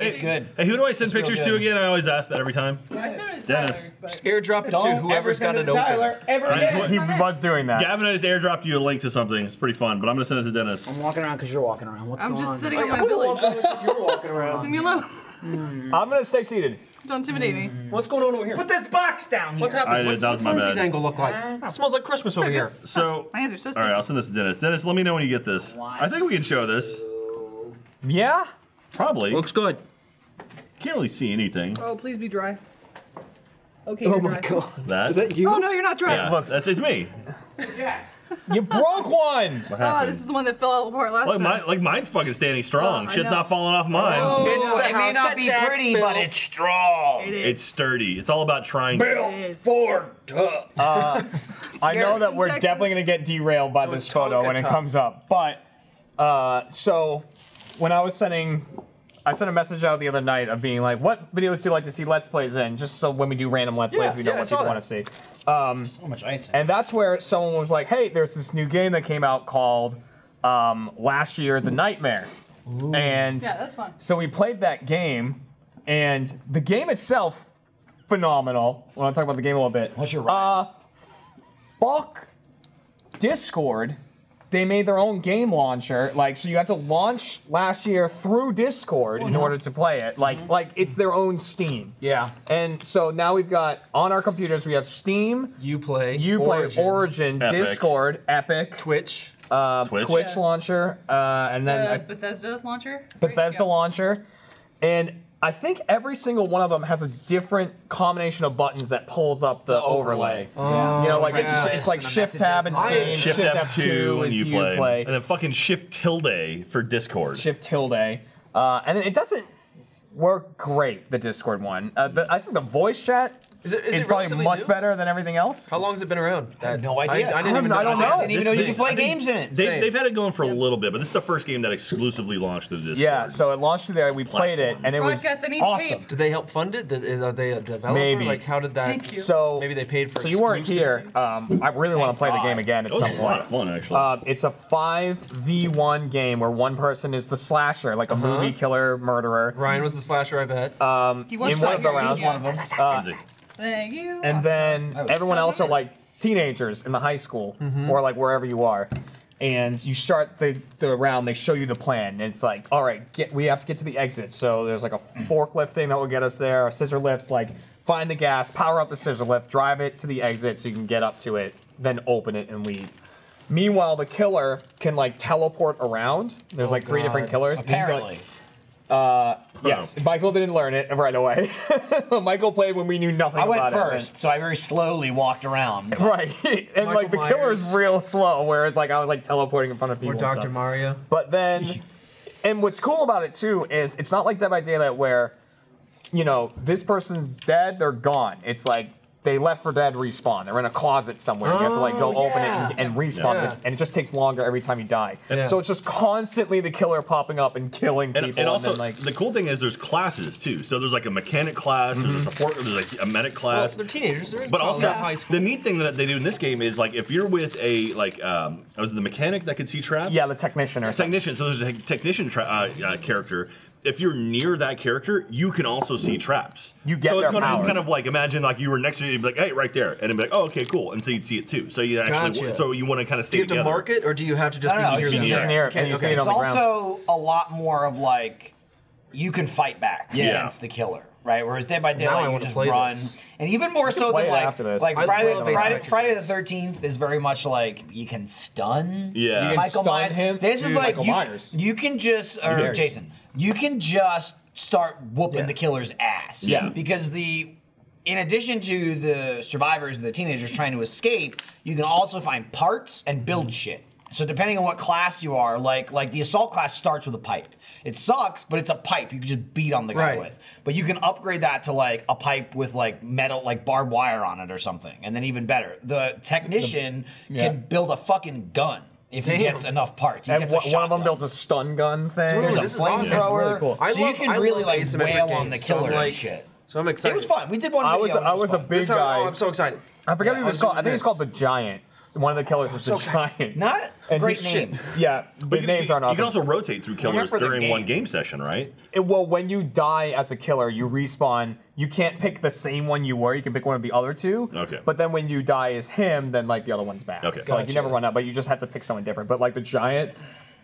it's good. Hey, who do I send it's pictures to again? I always ask that every time. I send it to Dennis. Airdrop it to whoever's got it open. Ever again. He was doing that. Gavin, I just airdropped you a link to something. It's pretty fun, but I'm gonna send it to Dennis. I'm walking around because you're walking around. What's I'm going on? I'm just sitting in my village. You're walking around. Leave me alone. I'm gonna stay seated. Don't intimidate me. What's going on over here? Put this box down here. What's happening? I, what's what's Lindsay's angle look like? Uh, it smells like Christmas over here. So, my hands are so sticky. All right, I'll send this to Dennis. Dennis, let me know when you get this. I think we can show this. Yeah. Probably. Looks good. Can't really see anything. Oh, please be dry. Okay, oh my dry. God. That? Is that you? Oh, no, you're not dry. Yeah, that's it's me. Jack. You broke one! Oh, this is the one that fell out apart last like time. Mine, like mine's fucking standing strong. Oh, Shit's not falling off mine. Oh, it's the it house may not be Jack pretty, built. But it's strong. It is. It's sturdy. It's all about trying. Built for tough. Uh, I know that we're seconds. definitely gonna get derailed by it this photo when tough. it comes up. But uh, so when I was sending, I sent a message out the other night of being like, what videos do you like to see Let's Plays in? Just so when we do random Let's yeah, Plays, we know yeah, what people want to see. Um, so much ice. And that's where someone was like, hey, there's this new game that came out called um, last year, The Nightmare. Ooh. And yeah, that's fun. So we played that game, and the game itself, phenomenal. I want to talk about the game a little bit. What's your right? Uh, fuck Discord. They made their own game launcher, like, so you have to launch last year through Discord oh, in no. order to play it. Like, mm-hmm. like it's their own Steam. Yeah. And so now we've got, on our computers, we have Steam, Uplay, Uplay, Origin, Origin Epic. Discord, Epic, Twitch, uh, Twitch, Twitch yeah. launcher, uh, and then- uh, a, Bethesda launcher? Bethesda launcher. And I think every single one of them has a different combination of buttons that pulls up the, the overlay. overlay. Oh, you know, like yeah. it's, it's like shift tab and Steam, shift F two and you play. play, and then fucking shift tilde for Discord. Shift tilde, uh, and it doesn't work great. The Discord one, uh, the, I think the voice chat. Is, it, is it's it probably much new? better than everething else. How long has it been around? I have no idea. I, I, didn't, I, even know, I don't know. I didn't even this, know you can play I games in it. They, they've had it going for yep. a little bit, but this is the first game that exclusively launched through Discord. Yeah, so it launched through there. We played Platform. it, and it was awesome. Tape. Did they help fund it? Is, are they a developer? Maybe. Like, how did that? Thank you. So maybe they paid for. So you weren't here. Um, I really want to play God. the game again at some point. It was a lot of fun, actually. Uh, it's a five v one game where one person is the slasher, like a movie killer murderer. Ryan was the slasher, I bet. In one of the rounds, one of them. Thank you. And awesome. then everyone so else good. are like teenagers in the high school mm-hmm. or like wherever you are. And you start the, the round, they show you the plan. And it's like, all right, get, we have to get to the exit. So there's like a forklift thing that will get us there, a scissor lift, like find the gas, power up the scissor lift, drive it to the exit so you can get up to it, then open it and leave. Meanwhile, the killer can like teleport around. There's oh like three God. different killers. Apparently. Uh, yes, Michael didn't learn it right away. Michael played when we knew nothing about it. I went first, so I very slowly walked around. Right, and Michael like the Myers. killer's real slow, whereas like I was like teleporting in front of people. Or Doctor Mario. But then, and what's cool about it too is it's not like Dead by Daylight where, you know, this person's dead, they're gone. It's like they left for dead, respawn. They're in a closet somewhere. Oh, you have to like go yeah. open it and, and respawn, yeah. it, and it just takes longer every time you die. Yeah. So it's just constantly the killer popping up and killing people. And, and also, and then, like, the cool thing is there's classes too. So there's like a mechanic class, mm-hmm. there's a support, there's like a medic class. Well, they're teenagers. They're in but also, yeah. high school. The neat thing that they do in this game is like if you're with a like, um, was it the mechanic that could see traps? Yeah, the technician or the technician. So there's a technician tra uh, uh, character. If you're near that character, you can also see traps. You get so it's their kind, of, it's kind of like imagine like you were next to you, you'd be like, hey, right there, and it'd be like, oh, okay, cool, and so you'd see it too. So you actually, gotcha. so you want to kind of stay together. Do you have together. to mark it, or do you have to just be know, near, them? Just near it? Okay, and you okay. see it on the ground. It's also a lot more of like you can fight back yeah. against the killer. Right, whereas Dead by Daylight you just run, this. and even more so than like, after this. like Friday, Friday, Friday the thirteenth is very much like you can stun. Yeah, you can Michael stun Myers. him. This is like you, you can just or you Jason, you can just start whooping yeah. the killer's ass. Yeah, because the. In addition to the survivors and the teenagers trying to escape, you can also find parts and build shit. So depending on what class you are, like like the assault class starts with a pipe. It sucks, but it's a pipe you can just beat on the guy right. with. But you can upgrade that to like a pipe with like metal, like barbed wire on it or something, and then even better, the technician the, the, yeah. can build a fucking gun. If he gets enough parts, he gets a one of them builds a stun gun thing. Dude, There's this a flamethrower. Really cool. So I love, you can I really like wail on the killer so and like, shit. So I'm excited. It was fun. We did one. I was I was, was a big this guy. How, oh, I'm so excited. I forget yeah, what he was called. I think it's called the Giant. One of the killers oh, is the so Giant. Not a great name. Yeah, but the names aren't awesome. You can also rotate through killers during game. one game session, right? It, well, when you die as a killer, you respawn. You can't pick the same one you were. You can pick one of the other two. Okay. But then when you die as him, then like the other one's back. Okay. So gotcha. like you never run out, but you just have to pick someone different. But like the Giant,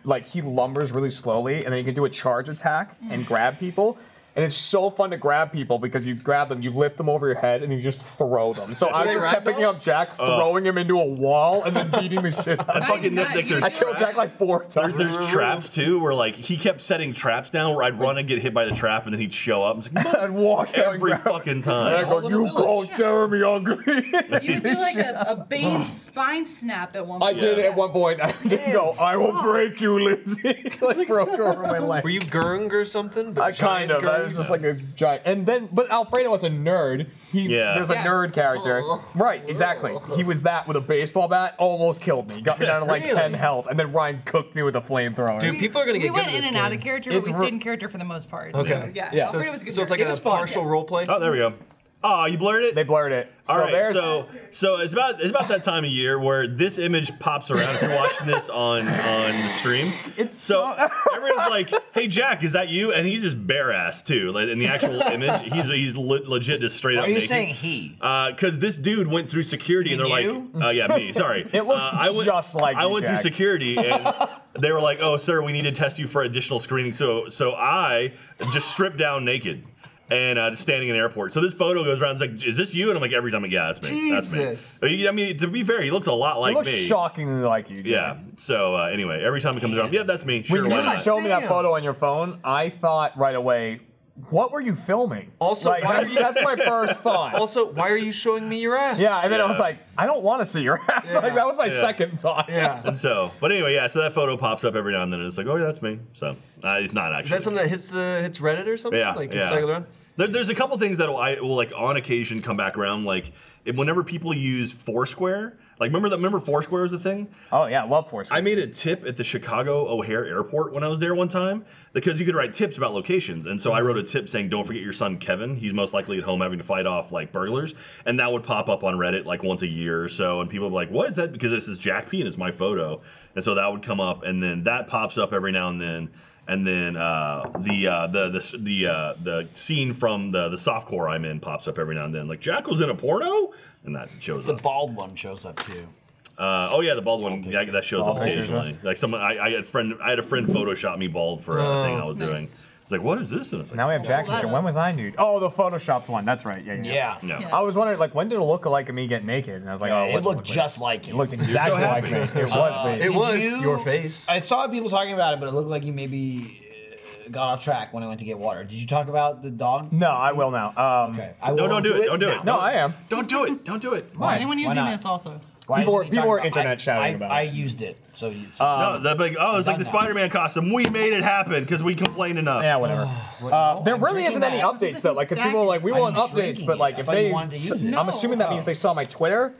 like he lumbers really slowly, and then you can do a charge attack mm. and grab people. And it's so fun to grab people because you grab them, you lift them over your head, and you just throw them. So I just kept picking up Jack, throwing uh. him into a wall, and then beating the shit out of him. I fucking nitpicked. There's I killed Jack like four times. There's, there's traps, too, where like he kept setting traps down where I'd run and get hit by the trap, and then he'd show up. And like, I'd walk every fucking time. And I'd go, you go, Jeremy, I'll go. You would do like a, a Bane spine snap at one point. I did yeah. at one point. I did yeah. go, I will break you, Lindsay. Like broke over my leg. Were you Gurung or something? I kind of. It was just like a giant, and then, but Alfredo was a nerd. He, yeah. There's a yeah. nerd character. Oh. Right, exactly. He was that with a baseball bat, almost killed me. Got me down to like really? ten health, and then Ryan cooked me with a flamethrower. Dude, people are gonna we get good at this game. We went in and out of character, but it's we stayed in character for the most part. Okay. So, yeah, yeah. So, so, was a good so it's like it a partial fun. Roleplay? Oh, there we go. Oh, you blurred it? They blurred it. All so right, there's so, so it's about it's about that time of year where this image pops around if you're watching this on, on the stream. It's so, so everyone's like, hey, Jack, is that you? And he's just bare-ass, too. Like, in the actual image, he's he's le legit just straight Why up naked. Are you saying he? Because uh, this dude went through security, and, and they're you? like, uh, yeah, me, sorry. It looks uh, I went, just like I you, went Jack. through security, and they were like, oh, sir, we need to test you for additional screening. So, so I just stripped down naked. And uh, just standing in the airport. So this photo goes around. It's like, is this you? And I'm like, every time, like, yeah, that's me. Jesus. That's me. I mean, to be fair, he looks a lot like me. He looks me. shockingly like you. Dude. Yeah. So uh, anyway, every time he comes around, yeah, that's me. Sure, when you showed me that photo on your phone, I thought right away, what were you filming? Also, like, why that's, you, that's my first thought. Also, why are you showing me your ass? Yeah. And then yeah. I was like, I don't want to see your ass. Yeah. Like that was my yeah. second thought. Yeah. And so, but anyway, yeah. So that photo pops up every now and then. And it's like, oh yeah, that's me. So uh, it's not actually. Is that something that hits the uh, hits Reddit or something? Yeah. Like, yeah. It's like around? There's a couple things that will, I will like on occasion come back around. Like whenever people use Foursquare, like remember that remember Foursquare was the thing. Oh yeah, I love Foursquare. I made a tip at the Chicago O'Hare Airport when I was there one time because you could write tips about locations, and so I wrote a tip saying don't forget your son Kevin. He's most likely at home having to fight off like burglars, and that would pop up on Reddit like once a year or so, and people would be like, what is that? Because this is Jack P and it's my photo, and so that would come up, and then that pops up every now and then. And then uh, the, uh, the the the uh, the scene from the the softcore I'm in pops up every now and then. Like Jack was in a porno, and that shows the up. The bald one shows up too. Uh, oh yeah, the bald, bald one picture. Yeah, that shows bald up occasionally. Picture. Like someone, I, I had a friend, I had a friend Photoshop me bald for oh, a thing I was nice. doing. It's like, what is this? And it's like, now we have Jack. Well, when was I nude? Oh, the Photoshopped one. That's right. Yeah, yeah. yeah. yeah. yeah. I was wondering, like, when did a lookalike of me get naked? And I was like, yeah, oh, it, it looked just like you. It looked exactly so like me. It was me. Uh, it was you, your face. I saw people talking about it, but it looked like you maybe uh, got off track when I went to get water. Did you talk about the dog? No, I will now. Um, okay. I will no, don't do, do it. it. Don't do it. No, I am. Don't do it. Don't do it. Why? Anyone using this also? People were, people were internet I, shouting I, about I it. I used it, so. You, so um, no, like, oh, it's like the Spider-Man costume. We made it happen because we complained enough. Yeah, whatever. uh, no, there I'm really isn't that. any updates though, like because people are like, we I'm want updates, but like if they, to use it. I'm assuming that means they saw my Twitter,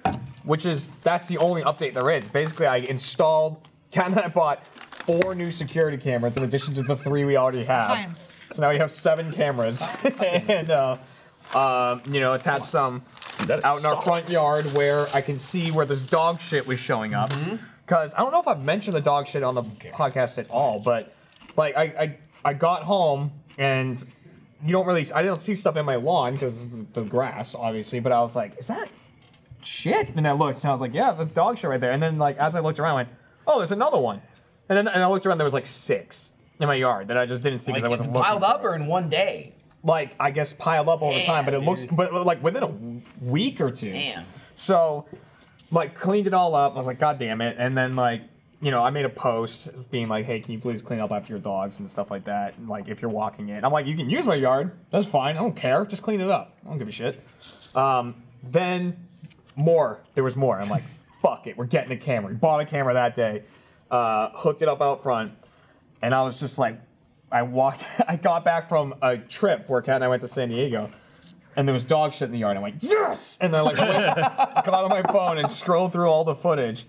which is that's the only update there is. Basically, I installed. Kat and I bought four new security cameras in addition to the three we already have. Fine. So now we have seven cameras, and uh, uh, you know, attached some. Out in our front yard where I can see where this dog shit was showing up. Because mm-hmm. I don't know if I've mentioned the dog shit on the okay. podcast at all, but like I, I I got home and you don't really, I didn't see stuff in my lawn because the grass obviously, but I was like, is that shit? And I looked and I was like, yeah, there's dog shit right there. And then like as I looked around, I went, oh, there's another one. And then and I looked around, there was like six in my yard that I just didn't see because like, I wasn't looking. Piled up or in one day? Like I guess piled up all Damn, the time, but it dude. looks, but like within a week or two. Damn. So, like cleaned it all up. I was like, God damn it! And then like, you know, I made a post being like, hey, can you please clean up after your dogs and stuff like that? And, like if you're walking it, I'm like, you can use my yard. That's fine. I don't care. Just clean it up. I don't give a shit. Um, then more. There was more. I'm like, fuck it. We're getting a camera. We bought a camera that day. Uh, hooked it up out front, and I was just like. I walked, I got back from a trip where Kat and I went to San Diego, and there was dog shit in the yard. And I went, yes! And then like, I went, got on my phone and scrolled through all the footage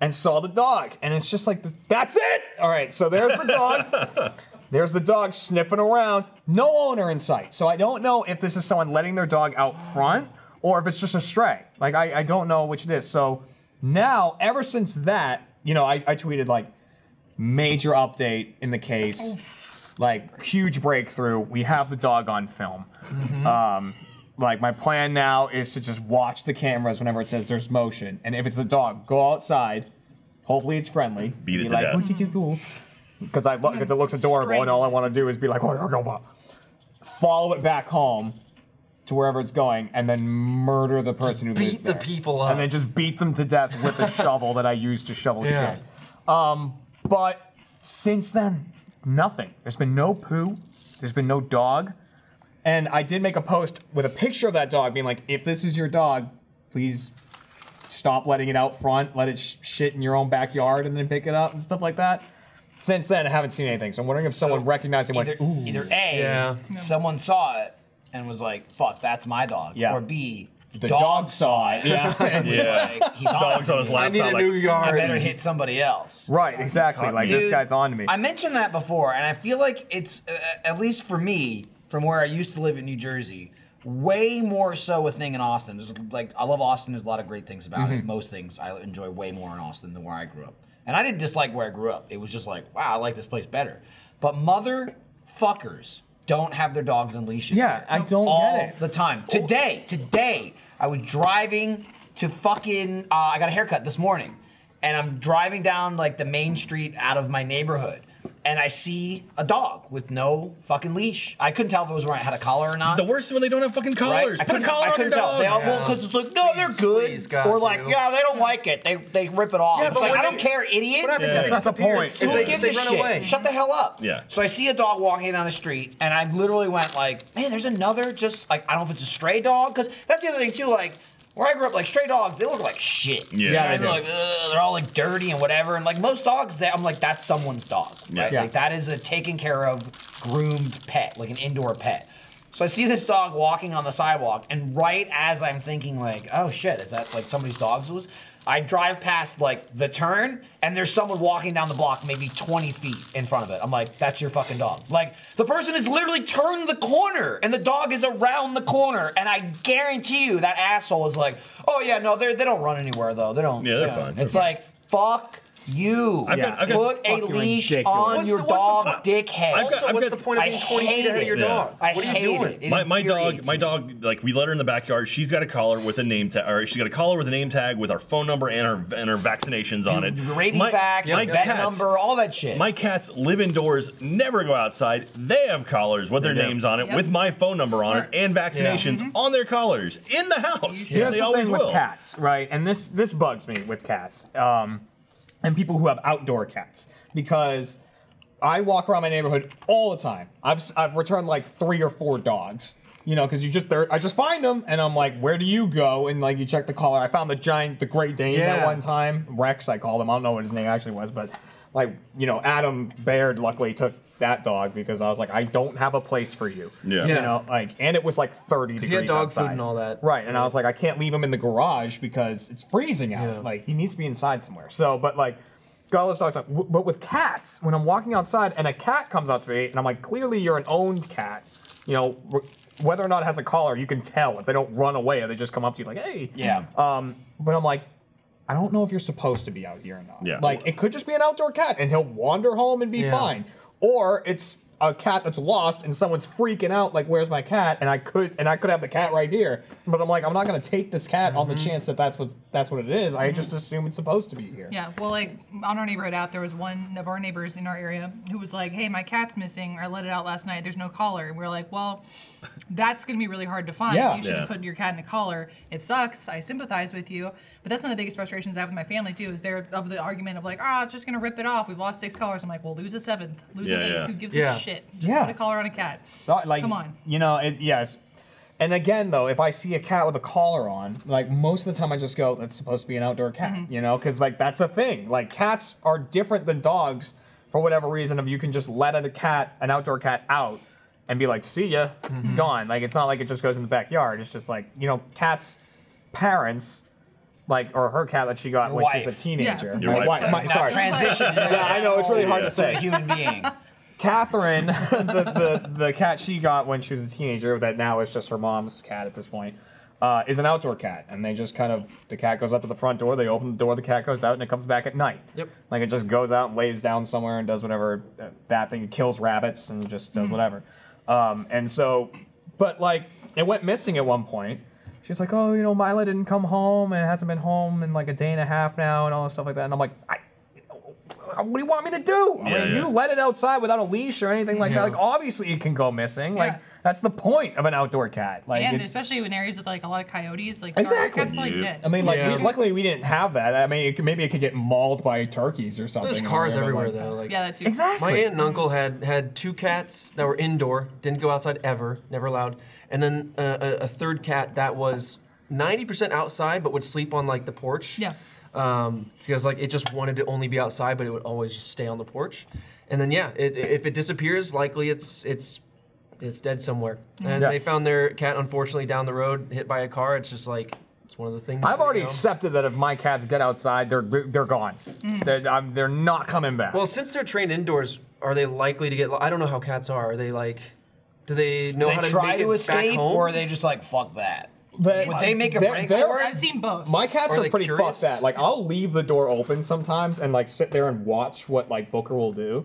and saw the dog. And it's just like, that's it! All right, so there's the dog. There's the dog sniffing around. No owner in sight. So I don't know if this is someone letting their dog out front or if it's just a stray. Like, I, I don't know which it is. So now, ever since that, you know, I, I tweeted like, major update in the case. Oof. Like, huge breakthrough. We have the dog on film. Mm-hmm. um, like, my plan now is to just watch the cameras whenever it says there's motion. And if it's the dog, go outside. Hopefully it's friendly. Beat it be to like, death. Because lo it looks adorable, straight. And all I want to do is be like, oh, go, go, go. follow it back home to wherever it's going, and then murder the person just who beat the there. people up, and then just beat them to death with a shovel that I used to shovel yeah. shit. Um, but since then, nothing. There's been no poo. There's been no dog. And I did make a post with a picture of that dog, being like, if this is your dog, please stop letting it out front. Let it sh shit in your own backyard, and then pick it up and stuff like that. Since then, I haven't seen anything. So I'm wondering if someone so recognized it. Either, went, either A, yeah. someone saw it and was like, "Fuck, that's my dog," yeah. or B, the dog, dog saw it. Yeah, and yeah. Like, he's on to me. I need a new like, yard. I better hit somebody else. Right, exactly. Like Dude, this guy's on to me. I mentioned that before, and I feel like it's uh, at least for me. From where I used to live in New Jersey, way more so a thing in Austin. There's like, I love Austin, there's a lot of great things about mm-hmm. it. Most things I enjoy way more in Austin than where I grew up. And I didn't dislike where I grew up. It was just like, wow, I like this place better. But motherfuckers don't have their dogs on leashes. Yeah, I don't all get it. the time. Today, today, I was driving to fucking, uh, I got a haircut this morning. And I'm driving down like the main street out of my neighborhood. And I see a dog with no fucking leash. I couldn't tell if it was where I had a collar or not. The worst is when they don't have fucking collars. Right? I Put a collar I on your dog. They all, yeah. Well, because it's like, no, please, they're good. Please, God, or like, you. yeah, they don't like it. They they rip it off. Yeah, it's like, I they, don't care, idiot. What happens yeah. That's not the point. Who they, gives they a run shit? Away. Shut the hell up. Yeah. So I see a dog walking down the street, and I literally went like, man, there's another just, like, I don't know if it's a stray dog, because that's the other thing, too, like, where I grew up, like, stray dogs, they look like shit. Yeah, yeah they're like, they're all like dirty and whatever. And like most dogs, they, I'm like, that's someone's dog, right? Yeah. Like that is a taken care of, groomed pet, like an indoor pet. So I see this dog walking on the sidewalk, and right as I'm thinking like, oh shit, is that like somebody's dog's loose? I drive past like the turn, and there's someone walking down the block maybe twenty feet in front of it. I'm like, that's your fucking dog. Like, the person has literally turned the corner, and the dog is around the corner, and I guarantee you that asshole is like, oh yeah, no, they don't run anywhere though. They don't. Yeah, they're you know. fine. It's they're like, fine. fuck. You I've got, I've got put a leash ridiculous. on what's your the, dog, dickhead. Also, got, what's got, the point of being twenty feet ahead of your yeah. dog? I what are you doing? It. It my my dog, my dog. Like we let her in the backyard. She's got a collar with a name tag, or she's got a collar with a name tag with our phone number and her and her vaccinations on it. Rabies vax, my vet number, all that shit. My cats live indoors, never go outside. They have collars with their yeah. names on it, yep. with my phone number Smart. on it, and vaccinations yeah. mm-hmm. on their collars in the house. Yeah. They always will. With cats, right? And this this bugs me with cats. Um, and people who have outdoor cats, because I walk around my neighborhood all the time. I've, I've returned like three or four dogs, you know, because you just, I just find them, and I'm like, where do you go? And like, you check the collar. I found the giant, the Great Dane yeah. that one time. Rex, I called him. I don't know what his name actually was, but like, you know, Adam Baird luckily took that dog, because I was like, I don't have a place for you. Yeah. You know, like, and it was like thirty degrees he had dog outside. food and all that. Right, and yeah. I was like, I can't leave him in the garage because it's freezing out. Yeah. Like, he needs to be inside somewhere. So, but like, got all those dogs. But with cats, when I'm walking outside and a cat comes up to me, and I'm like, clearly you're an owned cat. You know, whether or not it has a collar, you can tell if they don't run away or they just come up to you like, hey. Yeah. Um, but I'm like, I don't know if you're supposed to be out here or not. Yeah. Like, it could just be an outdoor cat, and he'll wander home and be yeah. fine. Or it's a cat that's lost, and someone's freaking out, like, "Where's my cat?" And I could, and I could have the cat right here, but I'm like, I'm not gonna take this cat mm-hmm. on the chance that that's what that's what it is. I just assume it's supposed to be here. Yeah, well, like on our neighborhood app, there was one of our neighbors in our area who was like, "Hey, my cat's missing. I let it out last night. There's no collar." And we we're like, "Well, that's gonna be really hard to find. Yeah. You should yeah. put your cat in a collar. It sucks. I sympathize with you, but that's one of the biggest frustrations I have with my family too. Is they're of the argument of like, ah, oh, it's just gonna rip it off. We've lost six collars. I'm like, well, lose a seventh, lose yeah, an eighth. Yeah. Who gives yeah. a shit. Just yeah. put a collar on a cat. So, like, come on. You know, it, yes. And again, though, if I see a cat with a collar on, like most of the time I just go, that's supposed to be an outdoor cat, mm-hmm. you know? Because like that's a thing. Like cats are different than dogs for whatever reason. If you can just let a cat, an outdoor cat out and be like, see ya, mm-hmm. it's gone. Like it's not like it just goes in the backyard. It's just like, you know, cats' parents, like, or her cat that she got Your when wife. she was a teenager. Yeah. My, wife. My, sorry. Transition. Yeah, I know, it's really hard yeah. to say. Human being. Catherine, the, the, the cat she got when she was a teenager, that now is just her mom's cat at this point, uh, is an outdoor cat. And they just kind of, the cat goes up to the front door, they open the door, the cat goes out, and it comes back at night. Yep. Like it just goes out and lays down somewhere and does whatever, uh, that thing, it kills rabbits and just does mm-hmm. whatever. Um, and so, but like, it went missing at one point. She's like, oh, you know, Mila didn't come home and hasn't been home in like a day and a half now and all this stuff like that. And I'm like, I... what do you want me to do? I yeah, mean, yeah. you let it outside without a leash or anything like yeah. that. Like, obviously, it can go missing. Yeah. Like, That's the point of an outdoor cat. Like, and it's, especially in areas with like a lot of coyotes, like exactly. Cats probably yeah. dead. I mean, like yeah. we, luckily we didn't have that. I mean, it, maybe it could get mauled by turkeys or something. There's cars everywhere like though. Like, yeah, that too. Exactly. My aunt and uncle had had two cats that were indoor, didn't go outside ever, never allowed, and then uh, a, a third cat that was ninety percent outside, but would sleep on like the porch. Yeah. Um, because like it just wanted to only be outside, but it would always just stay on the porch. And then yeah, it, if it disappears, likely it's it's it's dead somewhere. And yeah. they found their cat unfortunately down the road, hit by a car. It's just like it's one of the things. I've already know. accepted that if my cats get outside, they're they're gone. Mm. They're um, they're not coming back. Well, since they're trained indoors, are they likely to get? I don't know how cats are. Are they like? Do they know they how to try make to it escape, back home? Or are they just like fuck that? They, Would they make a break for it? I've seen both. My cats are, are pretty curious? fucked that. Like, I'll leave the door open sometimes and, like, sit there and watch what, like, Booker will do.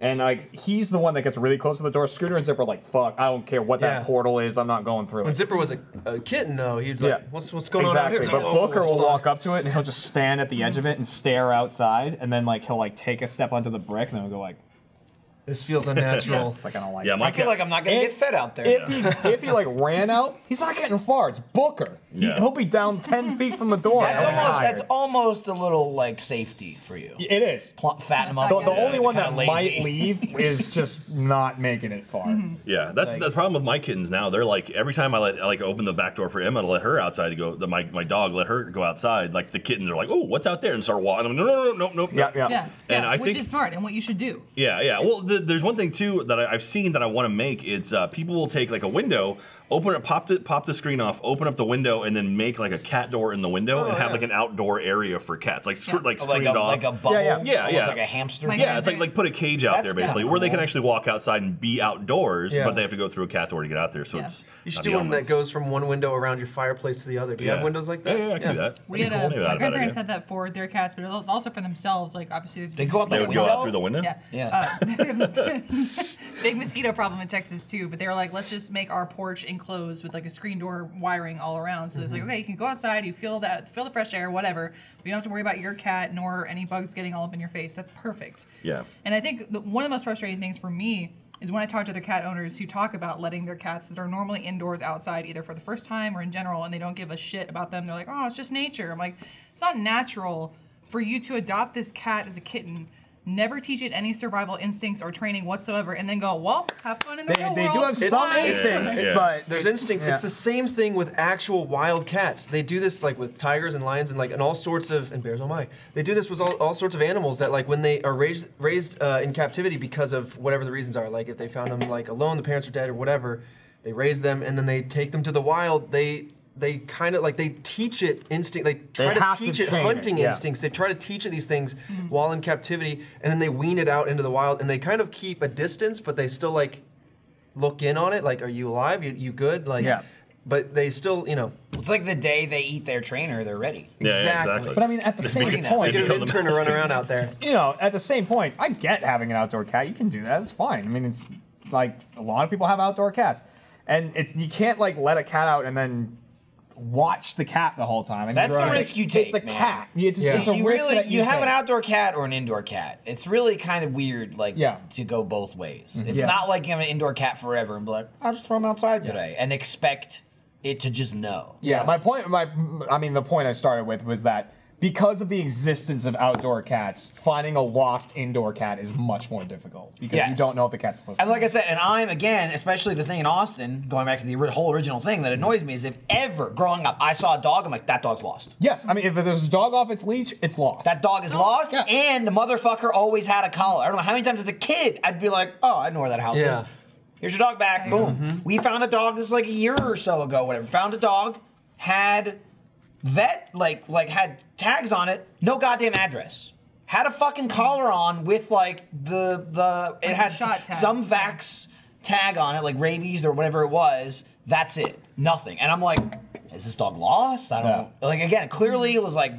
And, like, he's the one that gets really close to the door. Scooter and Zipper are like, fuck, I don't care what yeah. that portal is. I'm not going through when it. When Zipper was a, a kitten, though, he was like, yeah. what's, what's going exactly. on out here? But oh, Booker will walk up to it, and he'll just stand at the edge of it and stare outside. And then, like, he'll, like, take a step onto the brick, and then he'll go, like, this feels unnatural. It's like I don't like yeah, it. I feel like I'm not gonna if, get fed out there. If he, if he like ran out, he's not getting far. It's Booker. Yeah. He, he'll be down ten feet from the door. That's almost tired. that's almost a little like safety for you. It is. Plop, fatten him up. The, the yeah, only one that lazy. might leave is just not making it far. Mm-hmm. Yeah, that's Thanks. the problem with my kittens now. They're like every time I let I like open the back door for Emma to let her outside to go. The, my my dog let her go outside. Like the kittens are like, oh, what's out there? And start walking. I'm like, no no no no no. Yeah yeah. yeah. And yeah I which think, is smart and what you should do. Yeah yeah. Well. The, There's one thing too that I've seen that I want to make. It's uh, people will take like a window, open it, pop the pop the screen off, open up the window, and then make like a cat door in the window oh, and have yeah. like an outdoor area for cats, like yeah. like screened oh, like a, off, like a bubble, yeah, yeah, yeah. like a hamster. Like yeah, a it's like like put a cage out That's there basically, cool. where they can actually walk outside and be outdoors, yeah. but they have to go through a cat door to get out there. So yeah. it's you should do one that goes from one window around your fireplace to the other. Do you yeah. have windows like that? Yeah, yeah, I can yeah. do that. We had cool. a, my grandparents had that for their cats, but it was also for themselves. Like obviously, they go out through the window. Yeah. Big mosquito problem in Texas too, but they were like, let's just make our porch enclosed with like a screen door wiring all around. So mm-hmm. it's like, okay, you can go outside, you feel that, feel the fresh air, whatever. But you don't have to worry about your cat nor any bugs getting all up in your face. That's perfect. Yeah. And I think the, one of the most frustrating things for me is when I talk to other cat owners who talk about letting their cats that are normally indoors outside either for the first time or in general, and they don't give a shit about them. They're like, oh, it's just nature. I'm like, it's not natural for you to adopt this cat as a kitten. Never teach it any survival instincts or training whatsoever, and then go, well, have fun in the they, real they world. They do have it's some instincts, yeah. but there's instincts. Yeah. It's the same thing with actual wild cats. They do this like with tigers and lions and like and all sorts of and bears. Oh my! They do this with all, all sorts of animals that like when they are raised raised uh, in captivity because of whatever the reasons are. Like if they found them like alone, the parents are dead or whatever, they raise them and then they take them to the wild. They They kind of like they teach it instinct. They try they to teach to it hunting it, yeah. instincts. They try to teach it these things mm-hmm. while in captivity, and then they wean it out into the wild. And they kind of keep a distance, but they still like look in on it. Like, are you alive? You, you good? Like, yeah. But they still, you know. It's like the day they eat their trainer, they're ready. Yeah, exactly. Yeah, exactly. But I mean, at the same point, point, you didn't turn to run around out there. You know, at the same point, I get having an outdoor cat. You can do that. It's fine. I mean, it's like a lot of people have outdoor cats, and it's you can't like let a cat out and then watch the cat the whole time. And that's the risk you take. It's a cat. It's a risk that you have an outdoor cat or an indoor cat. It's really kind of weird, like, yeah. to go both ways. Mm-hmm. It's yeah. not like you have an indoor cat forever and be like, I'll just throw him outside yeah. today and expect it to just know. Yeah, yeah. My point. My, I mean, the point I started with was that because of the existence of outdoor cats, finding a lost indoor cat is much more difficult because yes. you don't know if the cat's supposed to And be. Like I said, and I'm, again, especially the thing in Austin, going back to the whole original thing that annoys me is if ever, growing up, I saw a dog, I'm like, that dog's lost. Yes, I mean, if there's a dog off its leash, it's lost. That dog is lost, yeah. and the motherfucker always had a collar. I don't know how many times as a kid, I'd be like, oh, I know where that house yeah. is. Here's your dog back, boom. Mm-hmm. We found a dog, this is like a year or so ago, whatever. Found a dog, had... Vet, like, like had tags on it, no goddamn address. Had a fucking collar on with, like, the, the it had some vax tag on it, like rabies or whatever it was. That's it. Nothing. And I'm like, is this dog lost? I don't know. Like, again, clearly it was like,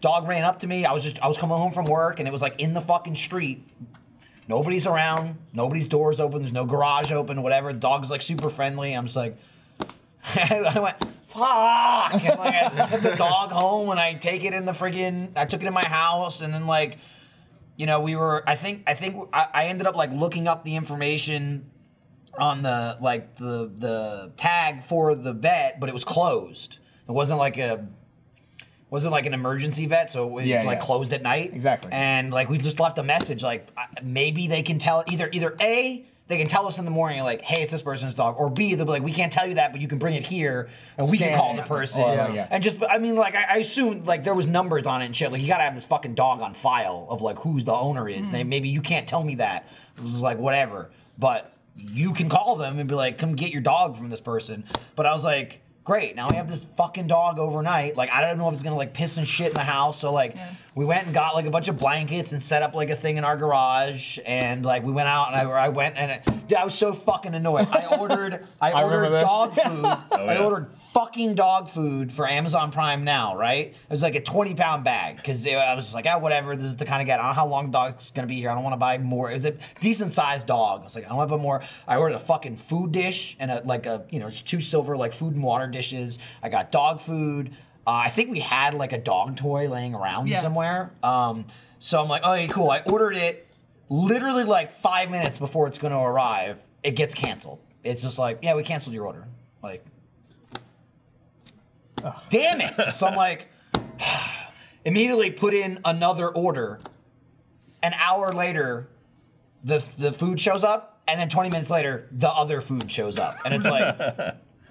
dog ran up to me. I was just, I was coming home from work, and it was, like, in the fucking street. Nobody's around. Nobody's doors open. There's no garage open, whatever. The dog's, like, super friendly. I'm just like, I went... Fuck! And like I put the dog home and I take it in the friggin', I took it in my house and then like, you know, we were, I think, I think I, I ended up like looking up the information on the like the the tag for the vet, but it was closed. It wasn't like a wasn't like an emergency vet, so it yeah, like yeah. closed at night. Exactly. And like we just left a message, like maybe they can tell either either A, they can tell us in the morning, like, hey, it's this person's dog, or B, they'll be like, we can't tell you that, but you can bring it here, and we Scan can call the person. Or, yeah, yeah. And just, I mean, like, I, I assumed, like, there was numbers on it and shit. Like, you gotta have this fucking dog on file of, like, who's the owner is. Mm. And maybe you can't tell me that. It was like, whatever. But you can call them and be like, come get your dog from this person. But I was like, great, now we have this fucking dog overnight. Like, I don't know if it's gonna, like, piss and shit in the house. So, like, yeah. we went and got, like, a bunch of blankets and set up, like, a thing in our garage. And, like, we went out and I, I went and it, dude, I was so fucking annoyed. I ordered, I, I ordered dog food. Oh, yeah. I ordered fucking dog food for Amazon Prime now, right? It was, like, a twenty pound bag. Cause it, I was just like, ah, oh, whatever. This is the kind of guy, I don't know how long the dog's gonna be here. I don't wanna buy more. It was a decent sized dog. I was like, I don't wanna buy more. I ordered a fucking food dish and a, like, a, you know, it's two silver, like, food and water dishes. I got dog food. Uh, I think we had like a dog toy laying around yeah. somewhere. Um, so I'm like, oh, okay, cool. I ordered it literally like five minutes before it's gonna arrive. It gets canceled. It's just like, yeah, we canceled your order. Like, oh. damn it. So I'm like, immediately put in another order. An hour later, the, the food shows up. And then twenty minutes later, the other food shows up. And it's like,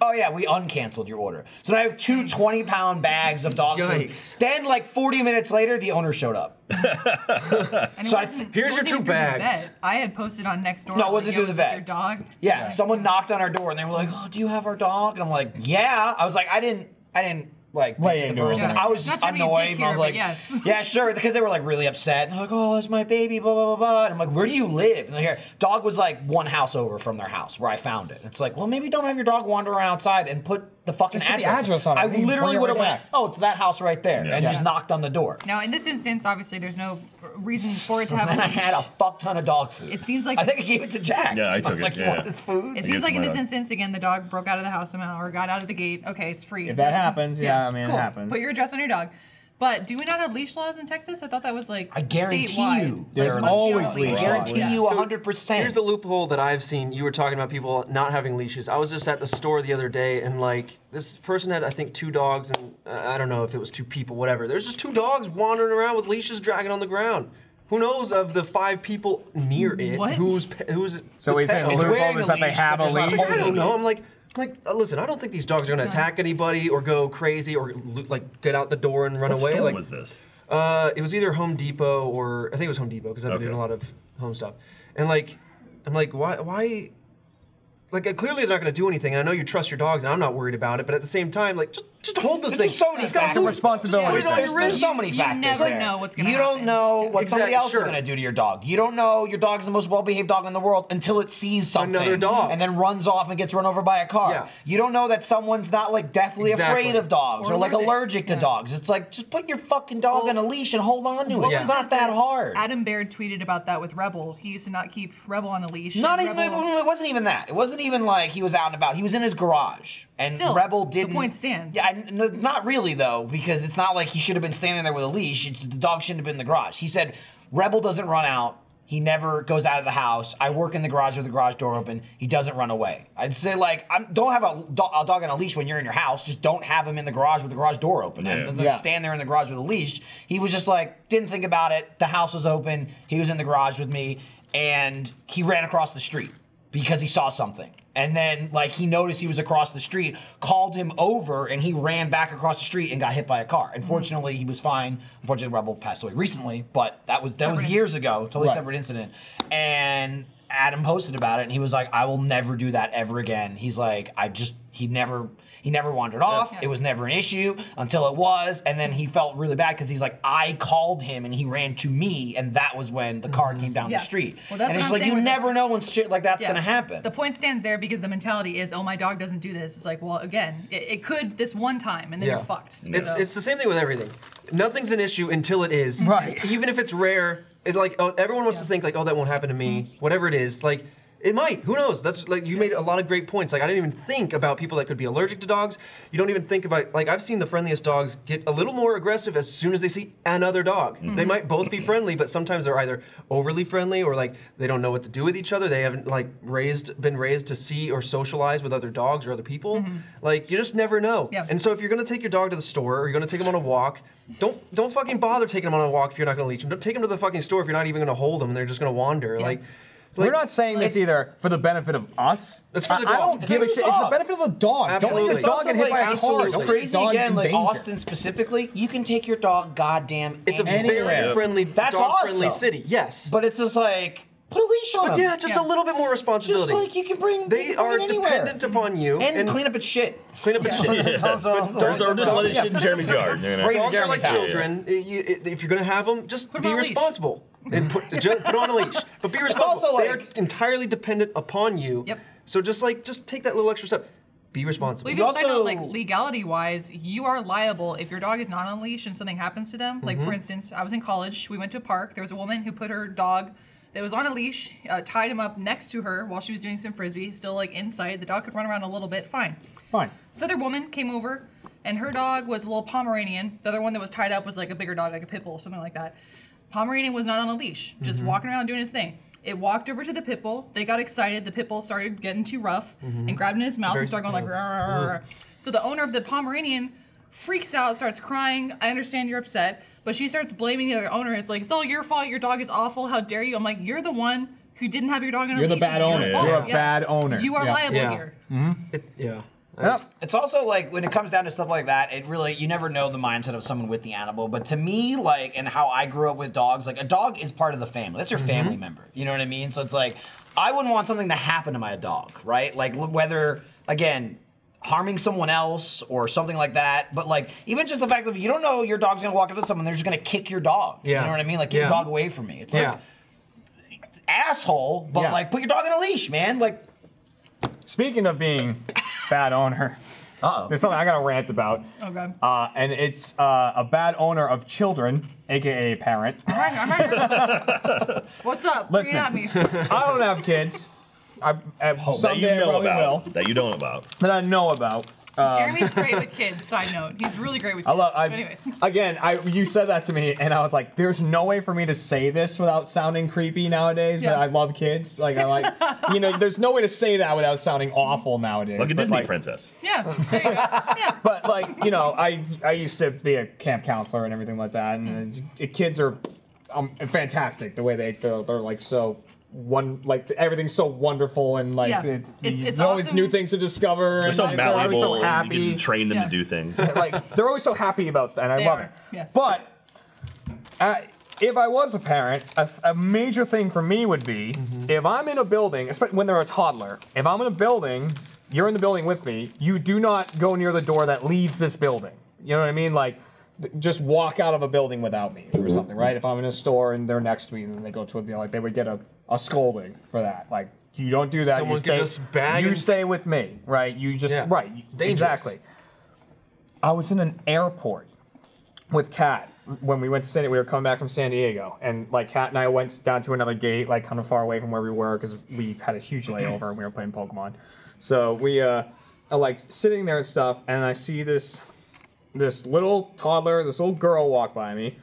oh yeah, we uncanceled your order. So now I have two twenty pound bags of dog Yikes. food. Then like forty minutes later, the owner showed up. And so I here's your two bags. I had posted on Nextdoor. No, it wasn't through the vet. Your dog. Yeah, yeah, someone knocked on our door and they were like, "Oh, do you have our dog?" And I'm like, "Yeah." I was like, "I didn't, I didn't." Like, right, the person. Yeah. I was just annoyed, and I was like, yes. yeah, sure, because they were like really upset. And they're like, oh, it's my baby, blah, blah, blah, blah. And I'm like, where do you live? And they're here. Dog was like one house over from their house where I found it. It's like, well, maybe don't have your dog wander around outside and put the fucking just address. Put the address on it. I and literally would have right went, back. oh, it's that house right there, yeah. and yeah. just knocked on the door. Now, in this instance, obviously, there's no reason for it to so happen. And I had a fuck ton of dog food. It seems like I think I gave it to Jack. Yeah, I took I was it. Like, yeah. you want this food? It, it seems like in this instance, again, the dog broke out of the house somehow or got out of the gate. Okay, it's free. If that happens, yeah. I mean, cool. It happens. Put your address on your dog. But do we not have leash laws in Texas? I thought that was like I guarantee statewide. You. There's always leash laws. I guarantee yeah. you one hundred percent. So here's the loophole that I've seen. You were talking about people not having leashes. I was just at the store the other day and like this person had, I think, two dogs and uh, I don't know if it was two people, whatever. There's just two dogs wandering around with leashes dragging on the ground. Who knows of the five people near it what? who's who's So he's saying the loophole is that they have a leash? I don't know. I'm like Like, uh, listen, I don't think these dogs are gonna attack anybody or go crazy or like get out the door and run what away. What store like, was this? Uh, it was either Home Depot or I think it was Home Depot because I've been okay. doing a lot of home stuff. And like, I'm like, why, why? Like, uh, clearly they're not gonna do anything. And I know you trust your dogs, and I'm not worried about it. But at the same time, like, just just hold the it's thing. So many got a responsibility. Just, yeah. There's, there's so many you factors. You never there. know what's gonna you happen. You don't know what exactly, somebody else sure. is gonna do to your dog. You don't know your dog's the most well-behaved dog in the world until it sees something. Another dog. And then runs off and gets run over by a car. Yeah. You don't know that someone's not like deathly exactly. afraid of dogs or, or like allergic, allergic to yeah. dogs. It's like, just put your fucking dog well, on a leash and hold on to well, it. Yeah. It's not that hard. Adam Baird tweeted about that with Rebel. He used to not keep Rebel on a leash. Not even, it wasn't even that. It wasn't even like he was out and about. He was in his garage and Still, Rebel didn't. The point stands. Yeah, No, not really though, because it's not like he should have been standing there with a leash. It's, the dog shouldn't have been in the garage. He said, Rebel doesn't run out. He never goes out of the house. I work in the garage with the garage door open. He doesn't run away. I'd say like, I'm, don't have a, do a dog on a leash when you're in your house. Just don't have him in the garage with the garage door open. Yeah. And yeah. stand there in the garage with a leash. He was just like, didn't think about it. The house was open. He was in the garage with me and he ran across the street because he saw something. And then, like, he noticed he was across the street, called him over, and he ran back across the street and got hit by a car. Unfortunately, he was fine. Unfortunately, Rebel passed away recently, but that was that separate was years incident. ago, totally right. separate incident. And Adam posted about it, and he was like, "I will never do that ever again." He's like, "I just he never." He never wandered off. Yeah. It was never an issue until it was. And then he felt really bad because he's like, I called him and he ran to me. And that was when the car came down yeah. the street. Well, that's and it's what like, you never that. know when shit like that's yeah. going to happen. The point stands there because the mentality is, oh, my dog doesn't do this. It's like, well, again, it, it could this one time and then yeah. you're fucked. It's, so. it's the same thing with everything. Nothing's an issue until it is. Right. Even if it's rare, it's like, oh, everyone wants yeah. to think like, oh, that won't happen to me. Mm-hmm. Whatever it is. Like. It might, who knows? That's like, you made a lot of great points. Like, I didn't even think about people that could be allergic to dogs. You don't even think about, like, I've seen the friendliest dogs get a little more aggressive as soon as they see another dog. Mm-hmm. They might both be friendly, but sometimes they're either overly friendly or like, they don't know what to do with each other. They haven't like raised, been raised to see or socialize with other dogs or other people. Mm-hmm. Like, you just never know. Yeah. And so if you're gonna take your dog to the store or you're gonna take him on a walk, don't don't fucking bother taking him on a walk if you're not gonna leash him. Don't take him to the fucking store if you're not even gonna hold him and they're just gonna wander. Yeah. Like, Like, we're not saying this either for the benefit of us. It's for the dog. I don't give a shit. It's the benefit of the dog. Absolutely. Don't leave the dog get hit by a car. It's crazy again, like Austin specifically. You can take your dog goddamn anywhere. It's a very friendly, dog-friendly city. Yes, but it's just like, put a leash on but them. Yeah, just yeah. a little bit more responsibility. Just like you can bring They you can bring are dependent upon you. And, and clean up its shit. Clean up its yeah. shit. Yeah. Also, but dogs, or just let it shit in Jeremy's yard. Dogs are like children. If you're going to have them, just be responsible. And put, just put on a leash, but be responsible. Like, they are entirely dependent upon you. Yep. So just like, just take that little extra step. Be responsible. Well, you can sign out, like, legality-wise, you are liable if your dog is not on a leash and something happens to them. Mm-hmm. Like, for instance, I was in college. We went to a park. There was a woman who put her dog that was on a leash, uh, tied him up next to her while she was doing some frisbee. Still like inside, the dog could run around a little bit. Fine. Fine. This other woman came over, and her dog was a little Pomeranian. The other one that was tied up was like a bigger dog, like a pit bull, something like that. Pomeranian was not on a leash, just mm-hmm. walking around doing his thing. It walked over to the pit bull. They got excited. The pit bull started getting too rough mm-hmm. and grabbed in his mouth and started going like, rrr, rrr. So the owner of the Pomeranian freaks out, starts crying. I understand you're upset, but she starts blaming the other owner. It's like, it's all your fault. Your dog is awful. How dare you? I'm like, you're the one who didn't have your dog on a leash. You're the bad owner. You're a bad owner. You are liable here. Mm-hmm. it, yeah. Yep. It's also like, when it comes down to stuff like that, it really, you never know the mindset of someone with the animal. But to me, like, and how I grew up with dogs, like, a dog is part of the family. That's your mm-hmm. family member. You know what I mean? So it's like, I wouldn't want something to happen to my dog, right? Like, whether, again, harming someone else or something like that. But like, even just the fact that you don't know your dog's gonna walk up to someone, they're just gonna kick your dog. Yeah. You know what I mean? Like, get yeah. your dog away from me. It's yeah. like, asshole, but yeah. like, put your dog on a leash, man. Like, speaking of being bad owner, uh-oh. There's something I got to rant about. Okay. Uh, and it's uh, a bad owner of children, A K A parent. All right, all right. What's up? Listen, at me. I don't have kids. I, I oh, someday that you know about. Will. That you don't about. That I know about. Um, Jeremy's great with kids, side note. He's really great with kids. I love, I, anyways. Again, I, you said that to me, and I was like, there's no way for me to say this without sounding creepy nowadays, yeah. but I love kids. Like, I like, you know, there's no way to say that without sounding awful nowadays. Like a Disney like, princess. Yeah, there you go. Yeah. But, like, you know, I, I used to be a camp counselor and everything like that, and mm. kids are um, fantastic the way they, they're, they're like, so... One like everything's so wonderful and like yeah. it's, it's, it's always awesome. New things to discover. They're and so malleable. So happy. You can train them yeah. to do things. Like they're always so happy about stuff, and I they love are. It. Yes. But uh, if I was a parent, a, a major thing for me would be mm-hmm. if I'm in a building, especially when they're a toddler. If I'm in a building, you're in the building with me. You do not go near the door that leaves this building. You know what I mean? Like. Just walk out of a building without me or something, right? If I'm in a store and they're next to me and they go to a, you know, like they would get a, a scolding for that. Like you don't do that. Someone you stay, just bag you stay with me, right? You just yeah. right exactly. I was in an airport with Kat when we went to San Diego. We were coming back from San Diego, and like Kat and I went down to another gate, like kind of far away from where we were, because we had a huge layover and we were playing Pokemon. So we uh, are like sitting there and stuff, and I see this. This little toddler, this little girl walked by me.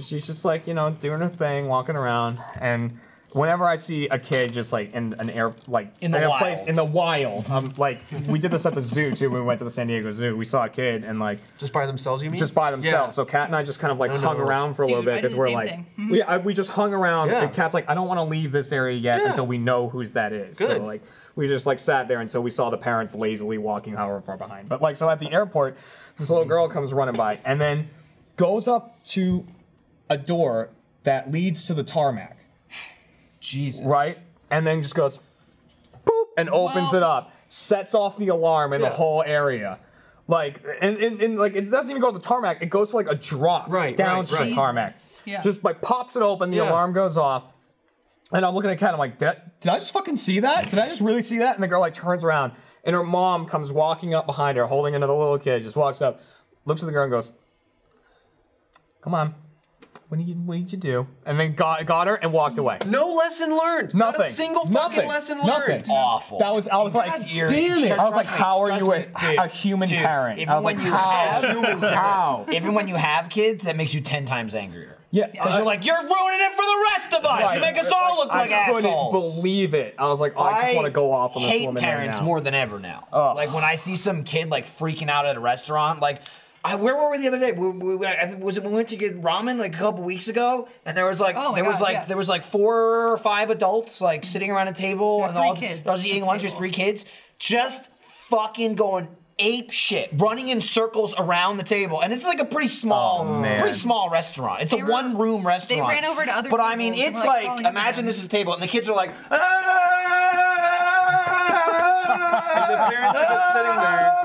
She's just like, you know, doing her thing, walking around. And whenever I see a kid just like in an air, like in the in wild. A place in the wild, um, like we did this at the zoo too. When we went to the San Diego Zoo, we saw a kid and like just by themselves, you mean? Just by themselves. Yeah. So Kat and I just kind of like hung know. Around for a Dude, little bit because we're like, mm-hmm. we I, we just hung around. Yeah. And Kat's like, I don't want to leave this area yet yeah. until we know whose that is. Good. So like we just like sat there until we saw the parents lazily walking however far behind. But like so at the airport. This little girl comes running by and then goes up to a door that leads to the tarmac. Jesus. Right? And then just goes, boop, and opens wow. it up. Sets off the alarm in yeah. the whole area. Like, and, and, and like it doesn't even go to the tarmac. It goes to like a drop right, down right, to right. the tarmac. Yeah. Just like pops it open, the yeah. alarm goes off. And I'm looking at Kat, I'm like, did, did I just fucking see that? Did I just really see that? And the girl like turns around. And her mom comes walking up behind her, holding another little kid, just walks up, looks at the girl and goes, come on. What did you, what did you do? And then got got her and walked away. No lesson learned. Nothing. Not a single fucking Nothing. lesson learned. Nothing. Awful. That was I was God like, damn it. I was like, how are you a, a human Dude, parent? I was like, how? How? Even when you have kids, that makes you ten times angrier. Yeah, because uh, you're like, you're ruining it for the rest of us. Right. You make us all look like, like assholes. I couldn't believe it. I was like, oh, I, I just want to go off on this woman right now. I hate parents more than ever now. Ugh. Like when I see some kid like freaking out at a restaurant, like. I, where were we the other day? We, we, was it when we went to get ramen like a couple weeks ago? And there was like oh there God, was like yeah. there was like four or five adults like sitting around a table yeah, and three all, kids. I was eating lunch with three kids, just fucking going ape shit, running in circles around the table. And it's like a pretty small, oh, pretty small restaurant. It's they a were, one room restaurant. They ran over to other. But I mean, it's like, like imagine this is a table and the kids are like. And the parents are just sitting there.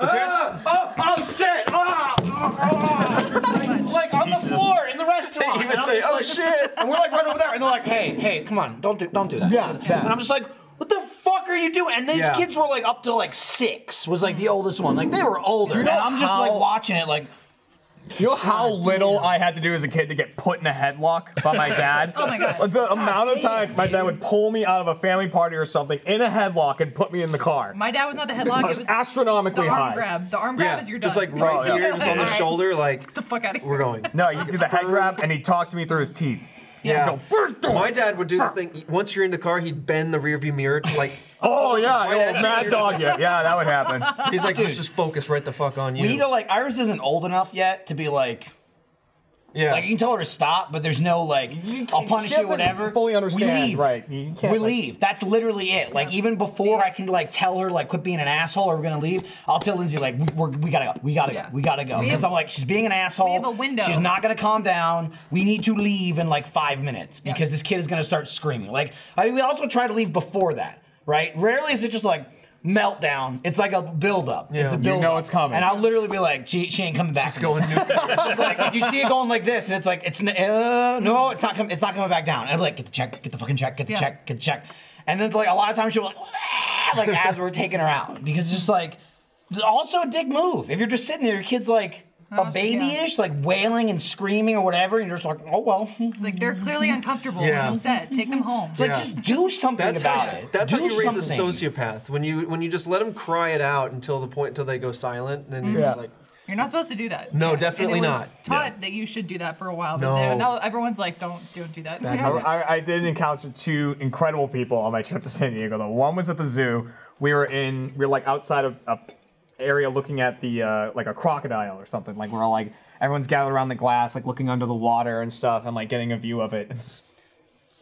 The parents, oh, oh shit! Oh, oh, oh. Like, like on the floor in the restaurant. They even say, "Oh like, shit!" And we're like right over there, and they're like, "Hey, hey, come on, don't do, don't do that." Yeah, yeah. And I'm just like, "What the fuck are you doing?" And these yeah. kids were like up to like six. Was like the oldest one. Like they were older. You know, and I'm just how, like watching it, like. You know how God little damn. I had to do as a kid to get put in a headlock by my dad? Oh my God. The amount God of times damn, my dad dude. would pull me out of a family party or something in a headlock and put me in the car. My dad was not the headlock, it was astronomically the arm high. grab. The arm grab yeah. is your dad. Just like right oh, yeah. here, just on the shoulder, like, get the fuck out of here. We're going. No, you do the head grab and he talked to me through his teeth. Yeah. Go, my dad would do the thing, once you're in the car, he'd bend the rearview mirror to like, oh, yeah, yeah, mad dog, yeah, yeah, that would happen. He's like, dude, just focus right the fuck on you. We need to, like, Iris isn't old enough yet to be like, yeah, like you can tell her to stop, but there's no like, I'll punish you, whatever. Fully understand, we leave. Right? You can't, we like, leave. That's literally it. Like even before yeah. I can like tell her like quit being an asshole or we're gonna leave. I'll tell Lindsay like we, we're, we gotta go, we gotta yeah. go, we gotta go. Because I'm like she's being an asshole. We have a window. She's not gonna calm down. We need to leave in like five minutes because yeah. this kid is gonna start screaming. Like I mean, we also try to leave before that, right? Rarely is it just like. Meltdown. It's like a buildup. Yeah. It's a buildup. You know it's coming. And I'll literally be like, she, she ain't coming back. Just going just like, like you see it going like this, and it's like, it's uh, no, it's not coming. It's not coming back down. And I'm like, get the check, get the fucking check, get the yeah. check, get the check. And then it's like a lot of times she'll be like, ah, like as we're taking her out, because it's just like, also a dick move. If you're just sitting there, your kid's like. A babyish, like wailing and screaming or whatever, and you're just like, oh well. It's like they're clearly uncomfortable yeah. and upset. Take them home. It's yeah. like just do something that's about how, it. That's do how you something. raise a sociopath. When you when you just let them cry it out until the point until they go silent, and then mm-hmm. you're yeah. just like. You're not supposed to do that. No, yeah. definitely and it was not. Taught yeah. that you should do that for a while, but no. now everyone's like, "Don't, don't do that." I, I, I did encounter two incredible people on my trip to San Diego. The one was at the zoo. We were in, we were like outside of. A, area looking at the uh, like a crocodile or something. Like we're all like everyone's gathered around the glass, like looking under the water and stuff, and like getting a view of it. And this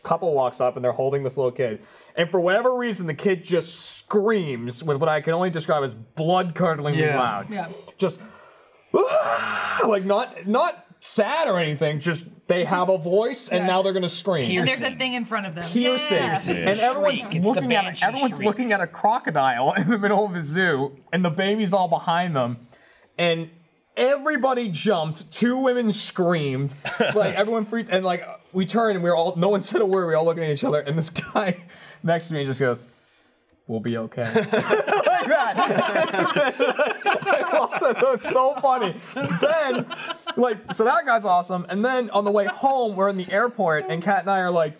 couple walks up and they're holding this little kid, and for whatever reason, the kid just screams with what I can only describe as blood-curdlingly yeah. loud. Yeah. Just ah! like not not sad or anything. Just they have a voice, and yeah. now they're gonna scream. Piercing. And there's a thing in front of them. Piercing. Yeah. Piercing. And everyone's shriek. looking at it. Everyone's shriek. looking at a crocodile in the middle of the zoo, and the baby's all behind them, and everybody jumped. Two women screamed. Like everyone freaked, and like we turned, and we were all. No one said a word. We were all looking at each other, and this guy next to me just goes, "We'll be okay." Like that. That was so funny. Then, like, so that guy's awesome. And then on the way home, we're in the airport, and Kat and I are like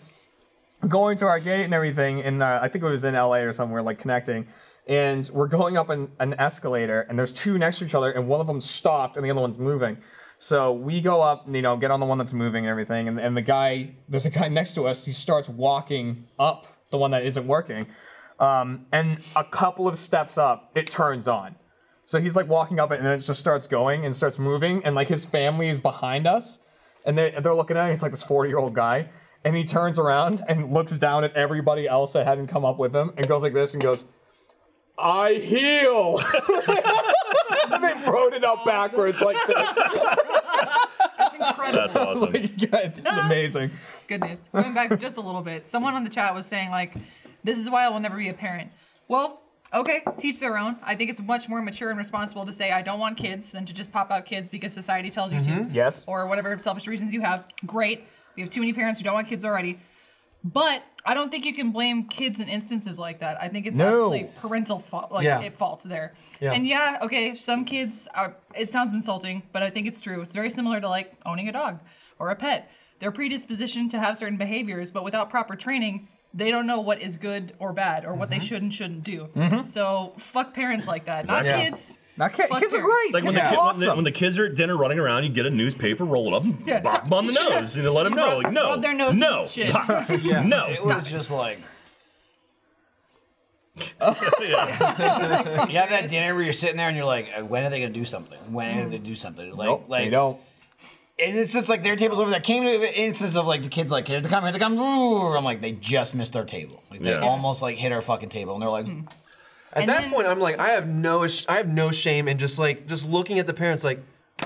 going to our gate and everything. And uh, I think it was in L A or somewhere, like connecting. And we're going up an, an escalator, and there's two next to each other, and one of them stopped, and the other one's moving. So we go up, you know, get on the one that's moving and everything. And, and the guy, there's a guy next to us. He starts walking up the one that isn't working. Um, and a couple of steps up, it turns on. So he's like walking up it, and then it just starts going and starts moving, and like his family is behind us, and they're, they're looking at him. He's like this forty-year-old guy, and he turns around and looks down at everybody else that hadn't come up with him, and goes like this, and goes, "I heal." And they wrote it up awesome. backwards like this. That's incredible. That's awesome. Like, yeah, this is amazing. Goodness. Going back just a little bit, someone on the chat was saying like, "This is why I will never be a parent." Well, okay, teach their own. I think it's much more mature and responsible to say, "I don't want kids," than to just pop out kids because society tells you mm-hmm. to. Yes. Or whatever selfish reasons you have. Great. We have too many parents who don't want kids already. But I don't think you can blame kids in instances like that. I think it's no. absolutely parental fault. Like yeah. it faults there. Yeah. And yeah, okay, some kids are, it sounds insulting, but I think it's true. It's very similar to like owning a dog or a pet. They're predispositioned to have certain behaviors, but without proper training, they don't know what is good or bad or mm-hmm. what they should and shouldn't do. Mm-hmm. So fuck parents like that. Not yeah. kids. Not kids. Kids are great. It's like kids when, the, are awesome. when, the, when the kids are at dinner running around, you get a newspaper, roll it up, and yeah. bop them on the nose, and let them know, like, no, rub their nose no, shit. yeah. no. It was just like. yeah. You have that dinner where you're sitting there and you're like, when are they gonna do something? When are they gonna do something? Like, nope, like they don't. And it's just like their table's over there. Came to an instance of like the kids like here they come, here they come. Ooh. I'm like they just missed our table. Like, they yeah. almost like hit our fucking table, and they're like. Mm. At and that then, point, I'm like, I have no, I have no shame in just like, just looking at the parents like,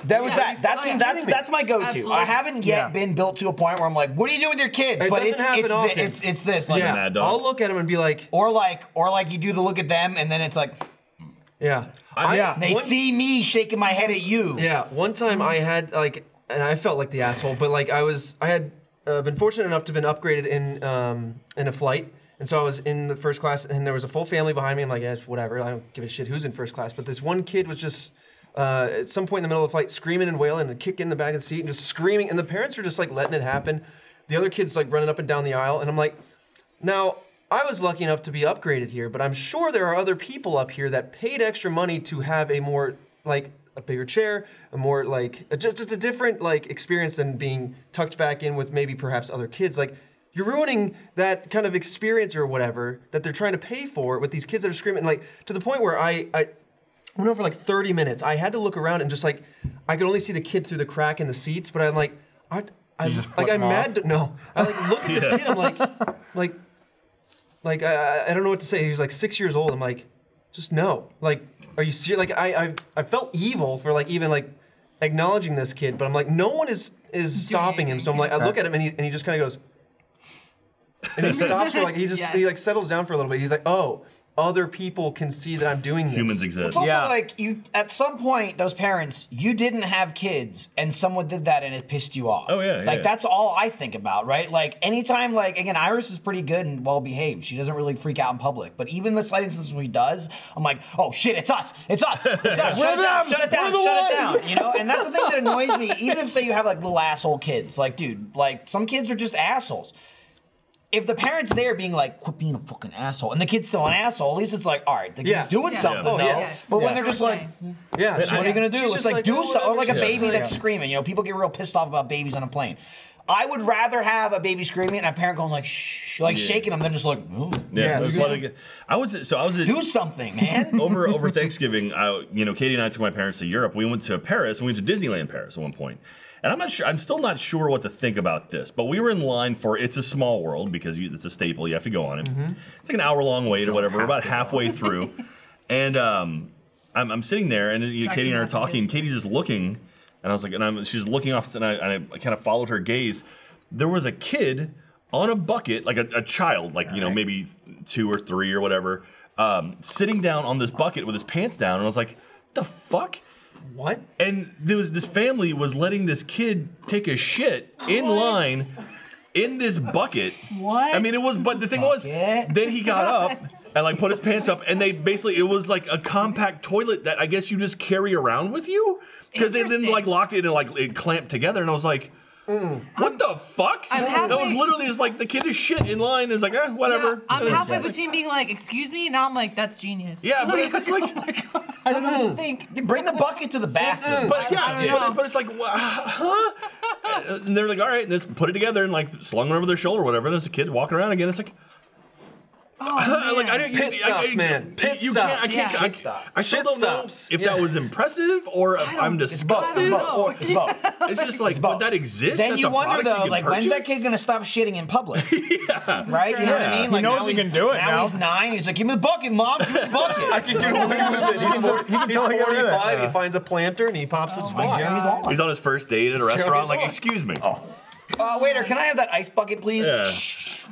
that yeah, was that. That's that's, that's that's my go-to. I haven't yet yeah. been built to a point where I'm like, what do you do with your kid? It but it's it's, often. The, it's it's this. Like, yeah. I'll look at them and be like, or like, or like you do the look at them, and then it's like, yeah, I, yeah. They one, see me shaking my head at you. Yeah. One time I had like, and I felt like the asshole, but like I was, I had uh, been fortunate enough to have been upgraded in um, in a flight. And so I was in the first class, and there was a full family behind me. I'm like, yeah, it's whatever. I don't give a shit who's in first class. But this one kid was just, uh, at some point in the middle of the flight, screaming and wailing and kicking the back of the seat and just screaming. And the parents are just, like, letting it happen. The other kid's, like, running up and down the aisle. And I'm like, now, I was lucky enough to be upgraded here, but I'm sure there are other people up here that paid extra money to have a more, like, a bigger chair, a more, like, a, just, just a different, like, experience than being tucked back in with maybe perhaps other kids. Like, you're ruining that kind of experience or whatever that they're trying to pay for with these kids that are screaming, like, to the point where I, I went over like thirty minutes. I had to look around and just like, I could only see the kid through the crack in the seats, but I'm like, I, I just like, I'm mad. To, no, I like look at this yeah. kid. I'm like, like, like, I, I don't know what to say. He was like six years old. I'm like, just no. Like, are you serious? Like, I, I, I felt evil for like even like acknowledging this kid, but I'm like, no one is is stopping him. So I'm like, I look at him and he and he just kind of goes. And he stops for like, he just, yes. he like settles down for a little bit. He's like, oh, other people can see that I'm doing this. Humans exist. It's also yeah. like, you, at some point, those parents, you didn't have kids and someone did that and it pissed you off. Oh yeah, Like yeah. that's all I think about, right? Like anytime, like, again, Iris is pretty good and well behaved. She doesn't really freak out in public, but even the slight instance when she does, I'm like, oh shit, it's us, it's us, it's us, shut it down, shut it down, shut it down, you know? And that's the thing that annoys me. Even if, say, you have like little asshole kids, like dude, like some kids are just assholes. If the parents there being like, quit being a fucking asshole, and the kid's still an asshole, at least it's like, all right, the kid's yeah. doing yeah. something yeah. Oh, yes. But yeah. when they're just like, yeah, what are you gonna do? She's it's like, like do oh, something, or like a baby yeah. that's screaming. You know, people get real pissed off about babies on a plane. I would rather have a baby screaming and a parent going like, shh, like yeah. shaking them than just like, ooh. Yeah. Yes. Like, I was, so I was. At, do something, man. Over over Thanksgiving, I, you know, Katie and I took my parents to Europe. We went to Paris, and we went to Disneyland Paris at one point. And I'm not sure. I'm still not sure what to think about this. But we were in line for "It's a Small World" because you, it's a staple. You have to go on it. Mm-hmm. It's like an hour-long wait or whatever. We're about halfway through, and um, I'm, I'm sitting there, and you know, Katie and I are talking. Katie's just looking, and I was like, and I'm, she's looking off, and I, and I kind of followed her gaze. There was a kid on a bucket, like a, a child, like All you know, right. maybe two or three or whatever, um, sitting down on this bucket with his pants down, and I was like, the fuck. What? And there was, this family was letting this kid take a shit in what? line in this bucket. What? I mean, it was, but the thing bucket? was, then he got up and like put his pants up, and they basically, it was like a compact toilet that I guess you just carry around with you. Because they then like locked it and like it clamped together, and I was like, Mm. What I'm, the fuck? I'm that halfway, was literally just like the kid is shit in line. Is like, eh, whatever. Yeah, I'm halfway between being like, excuse me, and now I'm like, that's genius. Yeah, but it's just like, oh my God, I don't know what to think. You bring the bucket to the bathroom. But yeah, but, but it's like, huh? And they're like, all right, and just put it together and like slung it over their shoulder or whatever. And there's a kid walking around again. It's like, oh, like I didn't pit stops, man. Pit stops. I still don't know if yeah. that was impressive or if I'm disgusted. It's both. Or, it's, both. it's just like, it's both. Would that exist? Then That's you wonder though, you like, purchase? When's that kid gonna stop shitting in public? yeah. Right? You know yeah. what I mean? Like, he knows he can do it now. Now he's nine. He's like, give me the bucket, mom. Give me the bucket. I can get away with it. He's forty-five. He finds a planter and he pops its wand. He's on his first date at a restaurant. Like, excuse me. Uh, waiter, can I have that ice bucket, please? Yeah.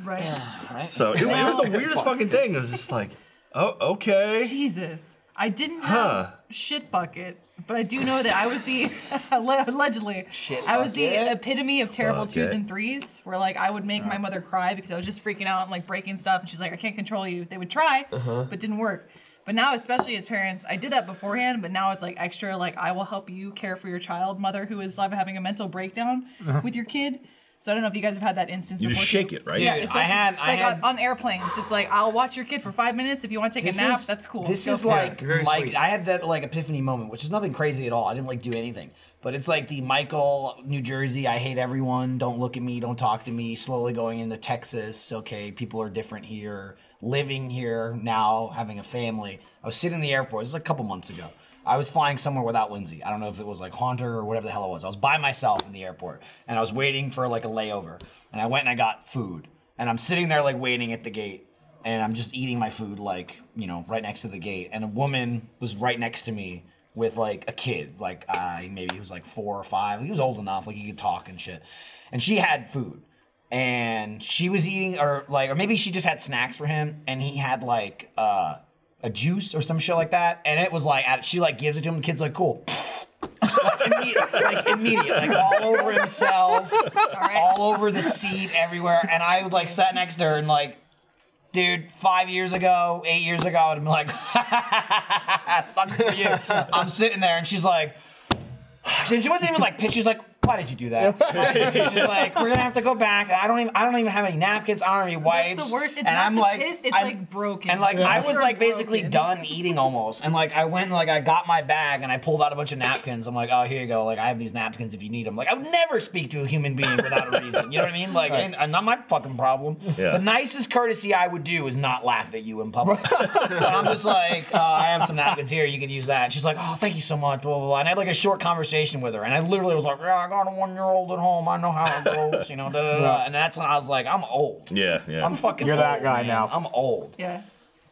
Right. Yeah, right. So it, it was the weirdest fucking thing. It was just like, oh, okay. Jesus. I didn't have huh. shit bucket, But I do know that I was the, allegedly, Shit, I was the it. epitome of terrible fuck twos it. and threes, where like I would make uh. my mother cry because I was just freaking out and like breaking stuff, and she's like, I can't control you. They would try, uh-huh. but didn't work. But now, especially as parents, I did that beforehand, but now it's like extra, like I will help you care for your child, mother who is like, having a mental breakdown uh-huh. with your kid. So I don't know if you guys have had that instance you before. You just shake too. it, right? Yeah, yeah. I had, I like had, on, on airplanes, it's like, I'll watch your kid for five minutes. If you want to take a nap, is, that's cool. This Go is like, like I had that like epiphany moment, which is nothing crazy at all. I didn't like do anything. But it's like the Michael, New Jersey, I hate everyone, don't look at me, don't talk to me, slowly going into Texas, okay, people are different here, living here now, having a family. I was sitting in the airport, this was a couple months ago. I was flying somewhere without Lindsay. I don't know if it was like Haunter or whatever the hell it was. I was by myself in the airport and I was waiting for like a layover. And I went and I got food. And I'm sitting there like waiting at the gate and I'm just eating my food like, you know, right next to the gate. And a woman was right next to me with like a kid. Like uh, maybe he was like four or five. He was old enough, like he could talk and shit. And she had food. And she was eating or like, or maybe she just had snacks for him and he had like, uh, a juice or some shit like that, and it was like she like gives it to him. The kid's like, cool, like immediate, like immediate, like all over himself, all, right. all over the seat, everywhere. And I would like sat next to her and like, dude, five years ago, eight years ago, I'd be like, sucks for you. I'm sitting there, and she's like, she wasn't even like pissed. She's like, why did you do that? She's like, we're gonna have to go back. I don't even, I don't even have any napkins. I don't have any wipes. That's the worst. It's and not I'm the like, pissed. It's I'm, like broken. And like, yeah. I was like broken. basically done eating almost. And like, I went and like, I got my bag and I pulled out a bunch of napkins. I'm like, oh, here you go. Like, I have these napkins if you need them. Like, I would never speak to a human being without a reason. You know what I mean? Like, right. and, and not my fucking problem. Yeah. The nicest courtesy I would do is not laugh at you in public. I'm just like, uh, I have some napkins here. You can use that. And she's like, oh, thank you so much. Blah blah blah. And I had like a short conversation with her, and I literally was like, yeah. I got a one-year-old at home. I know how it goes, you know, da, da, da. And that's when I was like, I'm old. Yeah, yeah. I'm fucking You're old, that guy man. now. I'm old. Yeah.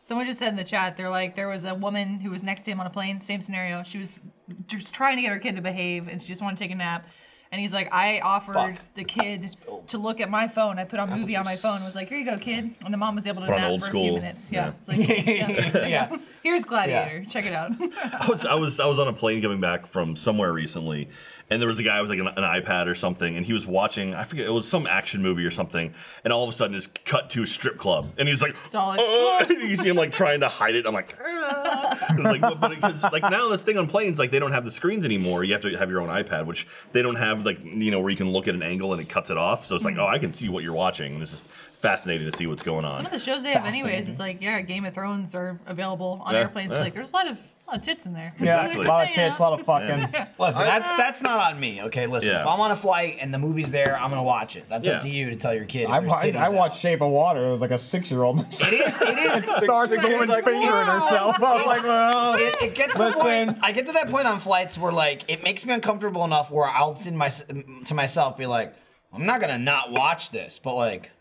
Someone just said in the chat, they're like, there was a woman who was next to him on a plane, same scenario. She was just trying to get her kid to behave, and she just wanted to take a nap. And he's like, I offered Fuck. the kid to look at my phone. I put on a movie on my phone. I was like, here you go, kid. And the mom was able to nap old for school. a few minutes. Yeah. yeah. It's like, yeah, yeah. Here's Gladiator. Yeah. Check it out. I was I was I was on a plane coming back from somewhere recently, and there was a guy with like an, an iPad or something, and he was watching, I forget, it was some action movie or something, and all of a sudden just cut to a strip club. And he's like, solid. Oh. You see him like trying to hide it. I'm like, ah. Like, but, but it, like now this thing on planes, like they don't have the screens anymore. You have to have your own iPad, which they don't have. Like, you know, where you can look at an angle and it cuts it off, so it's like, oh, I can see what you're watching, and it's just fascinating to see what's going on. Some of the shows they have anyways, it's like, yeah, Game of Thrones are available on yeah, airplanes. Yeah. Like, there's a lot of a lot of tits in there. Yeah, exactly. A lot of tits, a lot of fucking. Yeah. Listen, that's that's not on me, okay? Listen, yeah. if I'm on a flight and the movie's there, I'm gonna watch it. That's yeah. up to you to tell your kid. I, I, I watched Shape of Water. It was like a six-year-old. It is, it is. It starts going fingering like, herself. I was like, well. It, it gets to the point, I get to that point on flights where, like, it makes me uncomfortable enough where I'll to, my, to myself be like, I'm not gonna not watch this, but, like,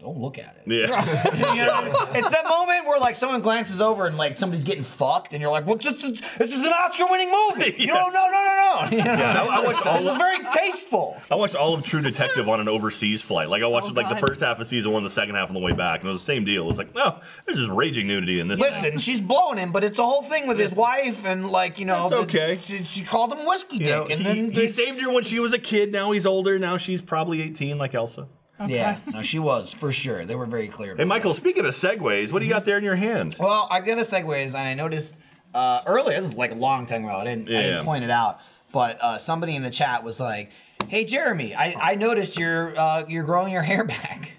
don't look at it. Yeah. You know, it's that moment where like someone glances over and like somebody's getting fucked, and you're like, "Well, this, this is an Oscar-winning movie." You yeah. know, no, no, no, no. You know? Yeah, I, I watched all. This is very tasteful. I watched all of True Detective on an overseas flight. Like I watched oh, like God. the first half of season one, the second half on the way back, and it was the same deal. It's like, no, oh, there's just raging nudity in this. Listen, thing. she's blowing him, but it's a whole thing with his wife, and like you know, it's okay. She, she called him whiskey you dick, know, and he, then he saved her when she was a kid. Now he's older. Now she's probably eighteen, like Elsa. Okay. Yeah, no, she was, for sure. They were very clear about Hey, Michael, that. speaking of segues, what do you got there in your hand? Well, I got a segues, and I noticed uh, earlier, this is like a long time ago, I didn't, yeah. I didn't point it out, but uh, somebody in the chat was like, hey, Jeremy, I, I noticed you're, uh, you're growing your hair back.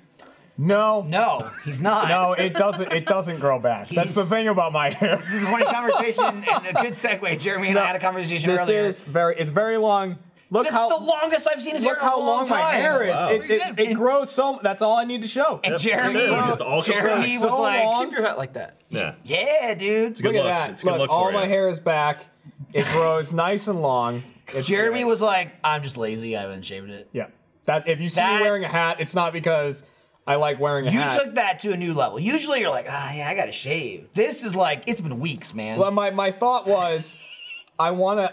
No. No, he's not. No, it doesn't It doesn't grow back. He's, That's the thing about my hair. This is a funny conversation, and a good segue. Jeremy and no, I had a conversation this earlier. This is very, it's very long. Look that's how, the longest I've seen his hair in a long, long time. Look how long my hair is. Wow. It, it, it grows so. That's all I need to show. And Jeremy, it it's all Jeremy was so like, long. keep your hat like that. Yeah, yeah, dude. Look look at that. Look, all my hair is back. It grows nice and long. It's Jeremy great. was like, I'm just lazy. I haven't shaved it. Yeah. That if you see that, me wearing a hat, it's not because I like wearing a you hat. You took that to a new level. Usually you're like, ah, yeah, I gotta shave. This is like, it's been weeks, man. Well, my my thought was, I wanna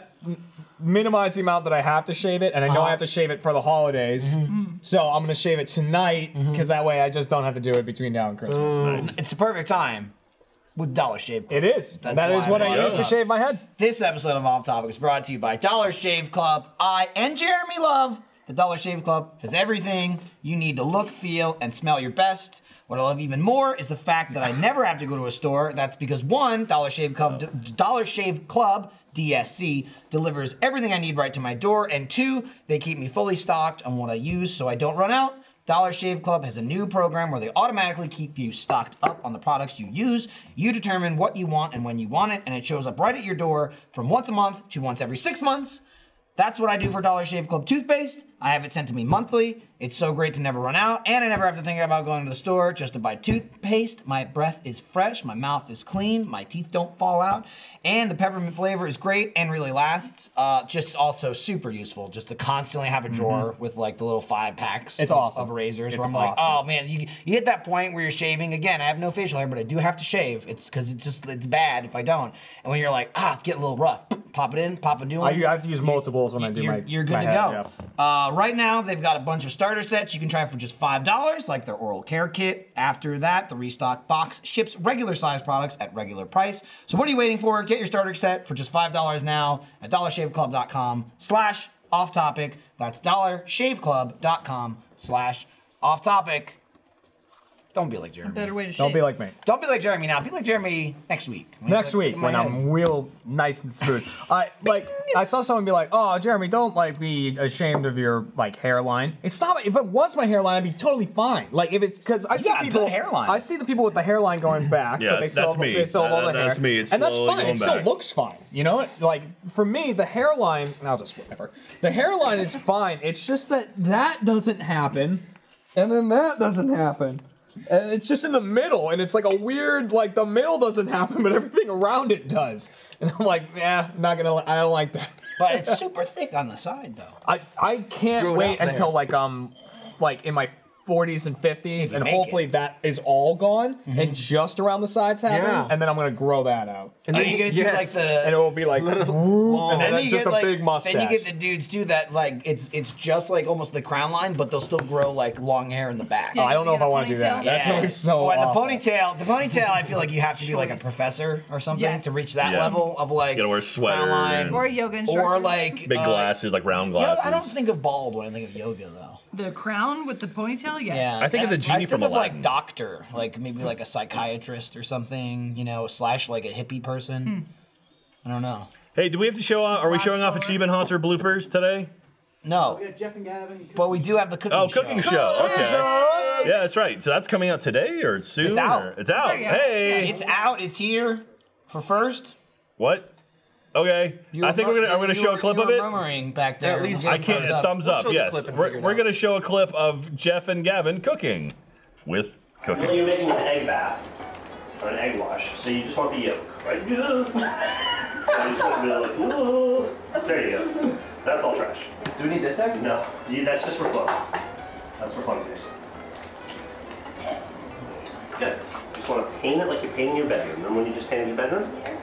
minimize the amount that I have to shave it, and I know uh-huh. I have to shave it for the holidays, mm-hmm. so I'm gonna shave it tonight because mm-hmm. that way I just don't have to do it between now and Christmas. Um, nice. It's a perfect time with Dollar Shave Club. It is. That's that is what I, I used to shave my head. This episode of Off Topic is brought to you by Dollar Shave Club. I and Jeremy love the Dollar Shave Club. Has everything you need to look, feel, and smell your best. What I love even more is the fact that I never have to go to a store. That's because one, Dollar Shave Club, Dollar Shave Club, D S C, delivers everything I need right to my door, and two, they keep me fully stocked on what I use so I don't run out. Dollar Shave Club has a new program where they automatically keep you stocked up on the products you use. You determine what you want and when you want it, and it shows up right at your door from once a month to once every six months. That's what I do for Dollar Shave Club toothpaste. I have it sent to me monthly. It's so great to never run out, and I never have to think about going to the store just to buy toothpaste. My breath is fresh, my mouth is clean, my teeth don't fall out, and the peppermint flavor is great and really lasts. Uh, just also super useful, just to constantly have a drawer mm-hmm. with like the little five packs it's of, awesome. of razors. It's where I'm awesome. like, oh man, you, you hit that point where you're shaving. Again, I have no facial hair, but I do have to shave. It's because it's just it's bad if I don't. And when you're like, ah, it's getting a little rough. Pop it in, pop a new one. I have to use multiples when I do you're, my You're good my to head, go. Yeah. Uh, right now, they've got a bunch of starter sets you can try for just five dollars, like their oral care kit. After that, the restock box ships regular size products at regular price. So what are you waiting for? Get your starter set for just five dollars now at dollar shave club dot com slash off topic. That's dollar shave club dot com slash off topic. Don't be like Jeremy. A better way to shave. Don't be like me. Don't be like Jeremy now. Be like Jeremy next week. When next like, week when head. I'm real nice and smooth. I like. I saw someone be like, "Oh, Jeremy, don't like be ashamed of your like hairline." It's not. If it was my hairline, I'd be totally fine. Like if it's because I see yeah, people. Good hairline. I see the people with the hairline going back. Yeah, but they still that's have, me. They still have uh, all the that's hair. Me. It's and that's fine. Going it still back. Looks fine. You know, like for me, the hairline. I'll just whatever. The hairline is fine. It's just that that doesn't happen, and then that doesn't happen. And it's just in the middle, and it's like a weird, like the middle doesn't happen, but everything around it does. And I'm like, yeah, not gonna. I don't like that. But it's super thick on the side, though. I I can't Grew wait until there. like um, like in my forties and fifties, and hopefully it. that is all gone, mm-hmm. and just around the sides happen, yeah. and then I'm gonna grow that out. And then oh, you're gonna yes. do like the, and it will be like, little, and then, then just a like, big mustache. Then you get the dudes do that like it's it's just like almost the crown line, but they'll still grow like long hair in the back. Yeah, oh, I don't know if I want to do that. Yeah. That's always so. Oh, and the ponytail, the ponytail, I feel like you have to be like a professor or something yes. to reach that yeah. level of like. You gotta wear a sweater line. Or a yoga instructor. Or like big uh, glasses, like round glasses. You know, I don't think of bald when I think of yoga though. The crown with the ponytail, yes. Yeah, I think of the genie from Aladdin. I think of like doctor, like maybe like a psychiatrist or something, you know, slash like a hippie person. Mm. I don't know. Hey, do we have to show off? Are we showing off Achievement Hunter bloopers today? No. We got Jeff and Gavin. But we do have the cooking show. Oh, cooking show. show. Okay. Yeah, that's right. So that's coming out today or soon? It's out. Or, it's out. It's out. Hey. Yeah, it's out. It's here for first. What? Okay, I think we're gonna. I'm gonna show were, a clip of it. Back there. Yeah, at least I can't. Thumbs up. We'll yes, we're, we're gonna show a clip of Jeff and Gavin cooking, with cooking. Well, you're making an egg bath or an egg wash, so you just want the yolk, right? You just want to be like, whoa. There you go. That's all trash. Do we need this egg? No, that's just for fun. That's for funsies. Good. Just want to paint it like you're painting your bedroom. Remember when you just painted your bedroom? Yeah.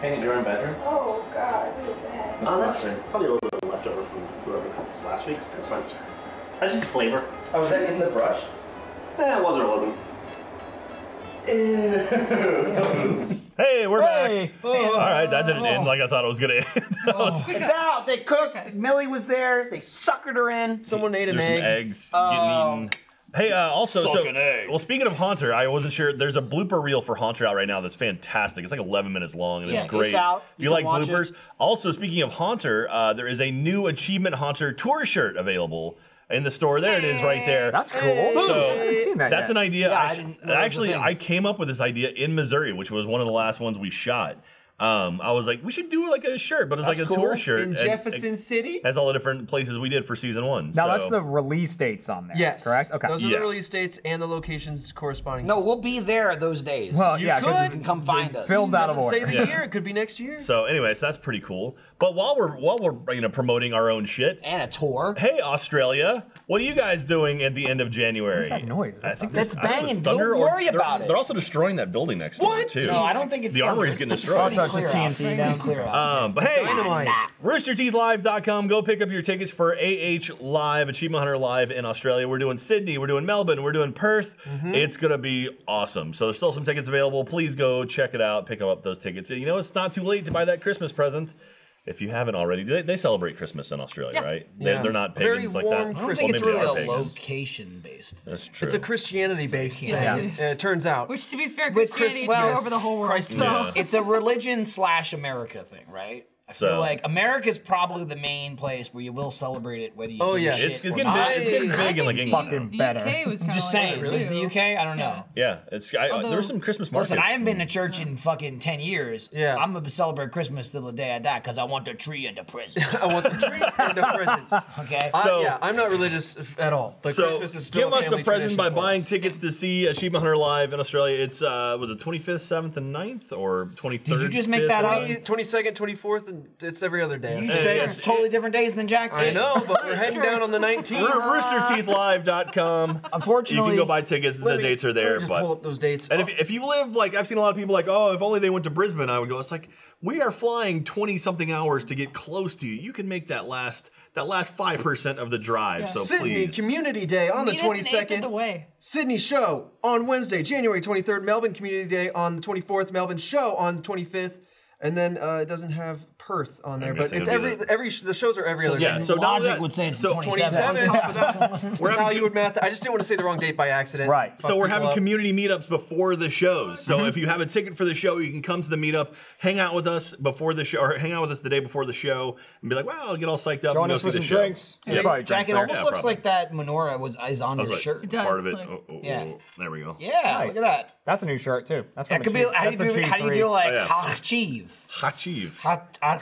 Painted your own bedroom? Oh god, who's that? Oh, that's probably a little bit leftover from whoever cooked last week's. That's fine, sir. That's just flavor. Oh, was that in the brush? Eh, it was or it wasn't. Hey, we're hey. back. Oh. All right, that didn't end like I thought it was gonna end. Oh. It's out. They cooked. Millie was there. They suckered her in. Someone ate an There's egg. Some eggs oh. getting eaten. Hey, uh, also, so, well, speaking of Haunter, I wasn't sure. There's a blooper reel for Haunter out right now that's fantastic. It's like eleven minutes long, and yeah, it's great. It's out. You, you like bloopers? It. Also, speaking of Haunter, uh, there is a new Achievement Haunter tour shirt available in the store. There hey. it is right there. That's cool. Hey. So, I haven't seen that that's yet. an idea. Yeah, actually, I, actually I came up with this idea in Missouri, which was one of the last ones we shot. Um, I was like, we should do like a shirt, but it's that's like a cool. tour shirt. In Jefferson and, City? That's all the different places we did for season one. Now so. that's the release dates on there, yes. correct? Okay. Those are yeah. the release dates and the locations corresponding no, to No, we'll be there those days. Well, you yeah, could. You can come find us. Filmed out of order. It doesn't say the yeah. year, it could be next year. So anyways, that's pretty cool. But while we're, while we're you know, promoting our own shit. And a tour. Hey, Australia, what are you guys doing at the end of January? What's that noise? Is I think that's banging, don't worry about it. They're also destroying that building next door, too. What? No, I don't think it's The armory's getting destroyed. thought it was just T N T now. Clear um, but hey, Rooster Teeth Live dot com. Go pick up your tickets for A H Live, Achievement Hunter Live in Australia. We're doing Sydney, we're doing Melbourne, we're doing Perth. Mm-hmm. It's going to be awesome. So there's still some tickets available. Please go check it out, pick up those tickets. You know, it's not too late to buy that Christmas present. If you haven't already, they, they celebrate Christmas in Australia, yeah. right? They, yeah. They're not pagans Very warm like that. I don't think well, it's really a location-based thing. That's true. It's a Christianity-based thing, yeah. and it turns out. Which, to be fair, Christianity is well, over the whole world. Christ so. yeah. It's a religion slash America thing, right? I feel so. like America's probably the main place where you will celebrate it, whether you oh, yeah. It's, it's, it's getting big, it's getting big in like England. The, the better. U K was kind of just saying, like really? the U K? I don't know. Yeah, yeah it's I, Although, there were some Christmas markets. Listen, I haven't been to church yeah. in fucking ten years. Yeah. I'm going to celebrate Christmas till the day I die because I want the tree and the presents. I want the tree and the presents. Okay? So, I, yeah, I'm not religious at all, but so Christmas is still a family tradition. Give us a present by buying tickets Same. to see Achievement Hunter Live in Australia. It's, uh, was it twenty-fifth, seventh, and ninth, or twenty-third? Did you just make that up? twenty-second, twenty-fourth, and it's every other day. You said it's totally different days than Jack did. I know, but we're heading sure. down on the nineteenth. We're Rooster Teeth Live dot com. Unfortunately, you can go buy tickets. The me, dates are there. Just but pull up those dates. And oh. if, if you live, like, I've seen a lot of people like, oh, if only they went to Brisbane, I would go. It's like, we are flying twenty-something hours to get close to you. You can make that last that last five percent of the drive, yeah. so Sydney please. Sydney Community Day on Meet the twenty-second. The way. Sydney Show on Wednesday, January twenty-third. Melbourne Community Day on the twenty-fourth. Melbourne Show on the twenty-fifth. And then uh, it doesn't have Perth on there, but it's every every the shows are every so, other yeah, day. So logic that, would say it's so twenty-seven. That's how you would math. I just didn't want to say the wrong date by accident. Right. Fuck so we're having up. community meetups before the shows. So mm-hmm. if you have a ticket for the show, you can come to the meetup, hang out with us before the show, or hang out with us the day before the show, and be like, wow, I'll get all psyched up. Join us for some drinks. Yeah, yeah, Jack, it almost yeah, looks probably. like that menorah was is on his like, shirt. It does. Part of it. Like, oh, oh, yeah. Oh, there we go. Yeah. Nice. Look at that. That's a new shirt too. That's from Achieve. How do you do like Hachiv? Hachiv.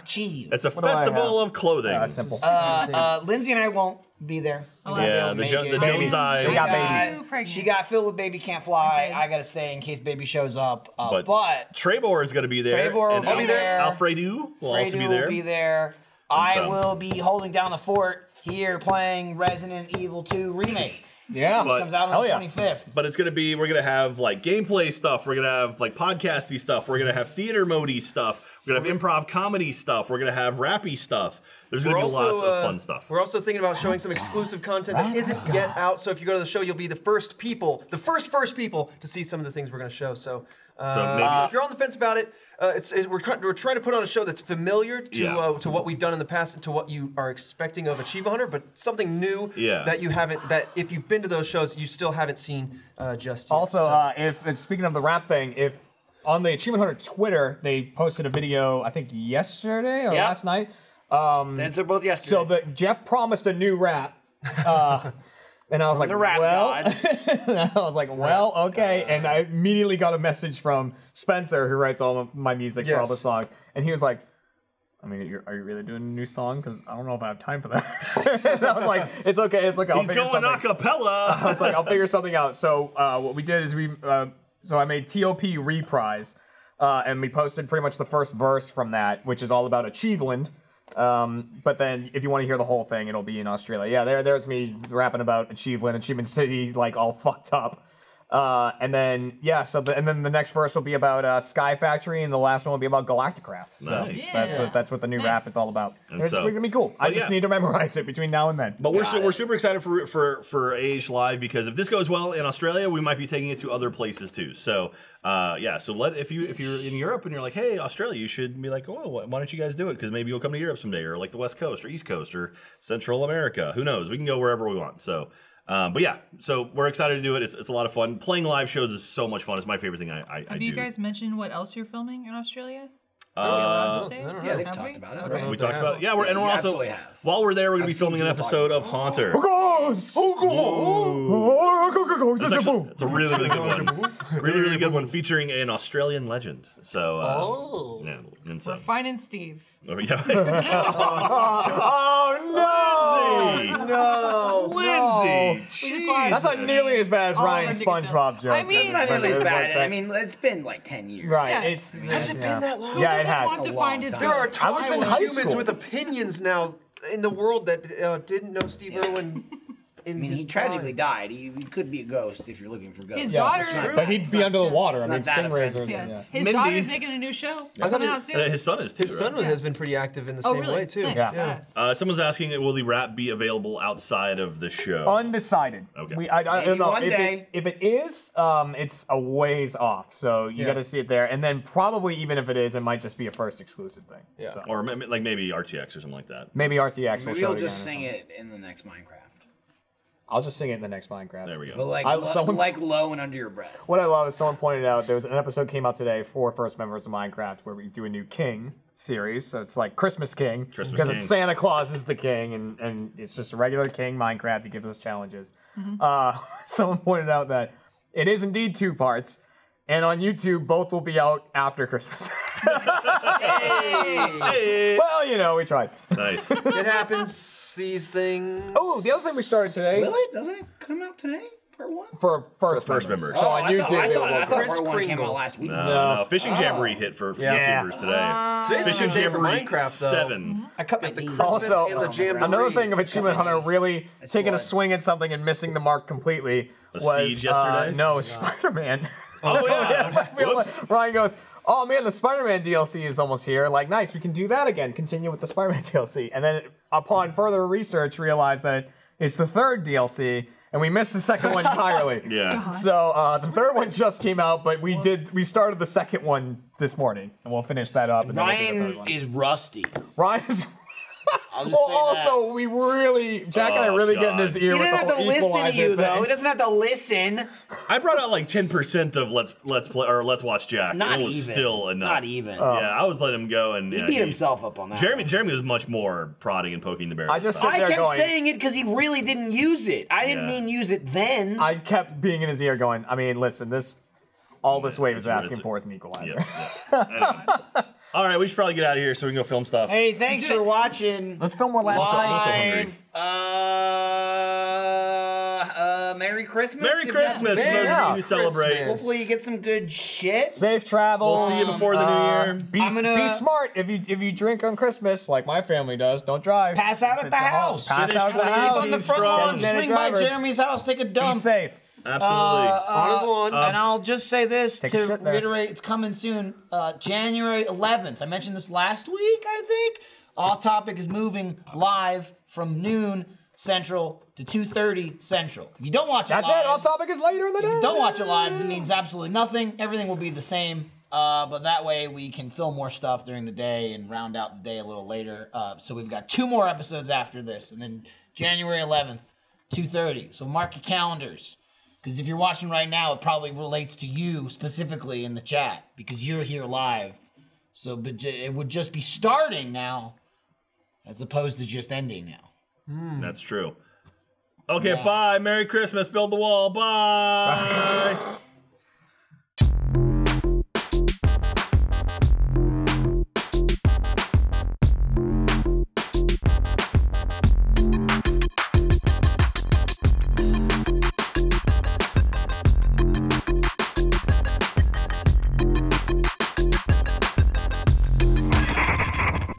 Achieve. It's a what festival of clothing. Yeah, simple. Uh, uh, Lindsay and I won't be there. Oh, yeah, the, jo the Jones Eye. She got baby. Got, she got filled with baby can't fly. I, I gotta stay in case baby shows up. Uh, but, but Trevor is gonna be there. Trevor will and be there. Alfredo will Alfredo also be there. Will be there. I will be holding down the fort here playing Resident Evil two Remake. Yeah, but, comes out on the yeah. twenty-fifth. But it's gonna be we're gonna have like gameplay stuff. We're gonna have like podcasty stuff. We're gonna have theater modey stuff. We're gonna have improv comedy stuff. We're gonna have rappy stuff. There's we're gonna be also, lots of fun stuff. We're also thinking about showing some exclusive content that isn't yet out. So if you go to the show, you'll be the first people, the first first people to see some of the things we're gonna show. So, uh, so, maybe, so if you're on the fence about it, uh, it's, it's we're, we're trying to put on a show that's familiar to yeah. uh, to what we've done in the past and to what you are expecting of Achievement Hunter, but something new yeah. that you haven't that if you've been to those shows, you still haven't seen uh, just yet. Also, so. uh, if speaking of the rap thing, if on the Achievement Hunter Twitter, they posted a video, I think yesterday or yep. last night. Um, Those are both yesterday. So the, Jeff promised a new rap. Uh, and I was like, the rap well. and I was like, well, okay. And I immediately got a message from Spencer, who writes all of my music yes. for all the songs. And he was like, I mean, you're, are you really doing a new song? Because I don't know if I have time for that. And I was like, it's okay. It's like, I'll He's figure something out. He's going acapella. I was like, I'll figure something out. So uh, what we did is we... Uh, So I made T O P Reprise, uh, and we posted pretty much the first verse from that, which is all about Achieveland. Um, but then if you want to hear the whole thing, it'll be in Australia. Yeah, there, there's me rapping about Achieveland, Achievement City, like all fucked up. Uh, and then, yeah, so the, and then the next verse will be about uh, Sky Factory, and the last one will be about Galacticraft. So nice. Yeah. that's, what, that's what the new nice. rap is all about. And it's so, going to be cool. I just yeah. need to memorize it between now and then. But we're, su we're super excited for, for, for A H Live, because if this goes well in Australia, we might be taking it to other places too. So, uh, yeah, so let if, you, if you're in Europe and you're like, hey, Australia, you should be like, oh, why don't you guys do it? Because maybe you'll come to Europe someday, or like the West Coast, or East Coast, or Central America. Who knows? We can go wherever we want. So... Um, but yeah, so we're excited to do it. It's, it's a lot of fun. Playing live shows is so much fun. It's my favorite thing I, I, Have I do. Have you guys mentioned what else you're filming in Australia? Are we allowed to say? Uh, yeah, they've talked we? about it. Okay. We talked about it. Yeah, we're, and we're also, while we're there, we're going to be filming an episode of Haunter. It's actually, it's a really, really good one. Really, really good one featuring an Australian legend. So, uh, oh. yeah, and so. We're finding Steve. Oh, yeah. oh, no. Lindsay. No. Lindsay. No. That's not nearly as bad as oh, Ryan's SpongeBob joke. I mean, not nearly as bad. I mean, it's been like ten years. Right. It's Has it been that long? Yeah. It has. Want to find his there are tons of humans with opinions now in the world that uh, didn't know Steve yeah. Irwin I mean, he tragically died. He, he could be a ghost if you're looking for ghosts. His yeah, daughter, not, but he'd be under the water. Yeah. I mean, stingrays or yeah. yeah. His Mindy. daughter's making a new show. Yeah. I thought out soon. Uh, his son is too. His right? son yeah. has been pretty active in the oh, same really? way too. Nice. Yeah. yeah. Uh, someone's asking, will the rap be available outside of the show? Undecided. Okay. We, I, I, I don't know one if, day. It, if it is. Um, it's a ways off, so you yeah. got to see it there. And then probably even if it is, it might just be a first exclusive thing. Yeah. So. Or like maybe R T X or something like that. Maybe R T X. We'll, we'll just sing it in the next Minecraft. I'll just sing it in the next Minecraft. There we go. But like, I, someone, like low and under your breath. What I love is someone pointed out, there was an episode came out today for First Members of Minecraft where we do a new king series. So it's like Christmas King. Christmas because king. It's Santa Claus is the king and, and it's just a regular king Minecraft. He gives us challenges. Mm-hmm. uh, someone pointed out that it is indeed two parts. And on YouTube, both will be out after Christmas. Hey. Hey. Well, you know, we tried. Nice. It happens, these things. Oh, the other thing we started today. Really? Doesn't it come out today? Part one? For first, for first members. members. So oh, on I YouTube, thought, I thought, I thought part one came out last week. No, no. no. Fishing oh. Jamboree hit for yeah. YouTubers today. Uh, Today's Fishing a Jamboree Minecraft, seven. Mm-hmm. I cut my the Also, in the Jamboree. Another thing of Achievement Hunter really That's taking blood. a swing at something and missing the mark completely a was uh, no, oh, Spider-Man. Oh, yeah. yeah. Ryan goes, oh, man, the Spider-Man D L C is almost here. Like, nice, we can do that again. Continue with the Spider-Man D L C. And then upon further research, realized that it's the third D L C, and we missed the second one entirely. Yeah. God. So uh, the third one just came out, but we did we started the second one this morning, and we'll finish that up. And Ryan then we'll do the third one. is rusty. Ryan is I'll just well, also, that. we really, Jack oh, and I really God. get in his ear he with the whole He doesn't have to listen to you, thing. though. He doesn't have to listen. I brought out like ten percent of Let's Let's Play or Let's Watch Jack. Not and it was even. still enough. Not even. Um, yeah, I was letting him go. and He yeah, beat he, himself up on that. Jeremy one. Jeremy was much more prodding and poking the bear. I just I kept going, saying it because he really didn't use it. I didn't yeah. mean use it then. I kept being in his ear going, I mean, listen, this all yeah, this wave is asking for is an equalizer. Yeah, yeah. Anyway. All right, we should probably get out of here so we can go film stuff. Hey, thanks for watching. Let's film more last time. Uh, uh, Merry Christmas. Merry Christmas. Yeah. You celebrate. Hopefully you get some good shit. Safe travels. We'll see you before the uh, new year. Be, I'm gonna, be smart if you if you drink on Christmas like my family does. Don't drive. Pass out at the house. Pass out at the house. Sleep on the front lawn. Swing by Jeremy's house. Take a dump. Be safe. Absolutely. Uh, uh, on his lawn. Um, and I'll just say this to reiterate, it's coming soon, uh, January eleventh. I mentioned this last week, I think. All Topic is moving live from noon Central to two thirty Central. If you don't watch it That's live. That's it. All Topic is later in the day. If you don't watch it live, it means absolutely nothing. Everything will be the same. Uh, but that way we can film more stuff during the day and round out the day a little later. Uh, so we've got two more episodes after this. And then January eleventh, two thirty. So mark your calendars. Because if you're watching right now, it probably relates to you specifically in the chat because you're here live. So but it would just be starting now as opposed to just ending now. Mm. That's true. Okay, yeah. Bye. Merry Christmas. Build the wall. Bye. Bye.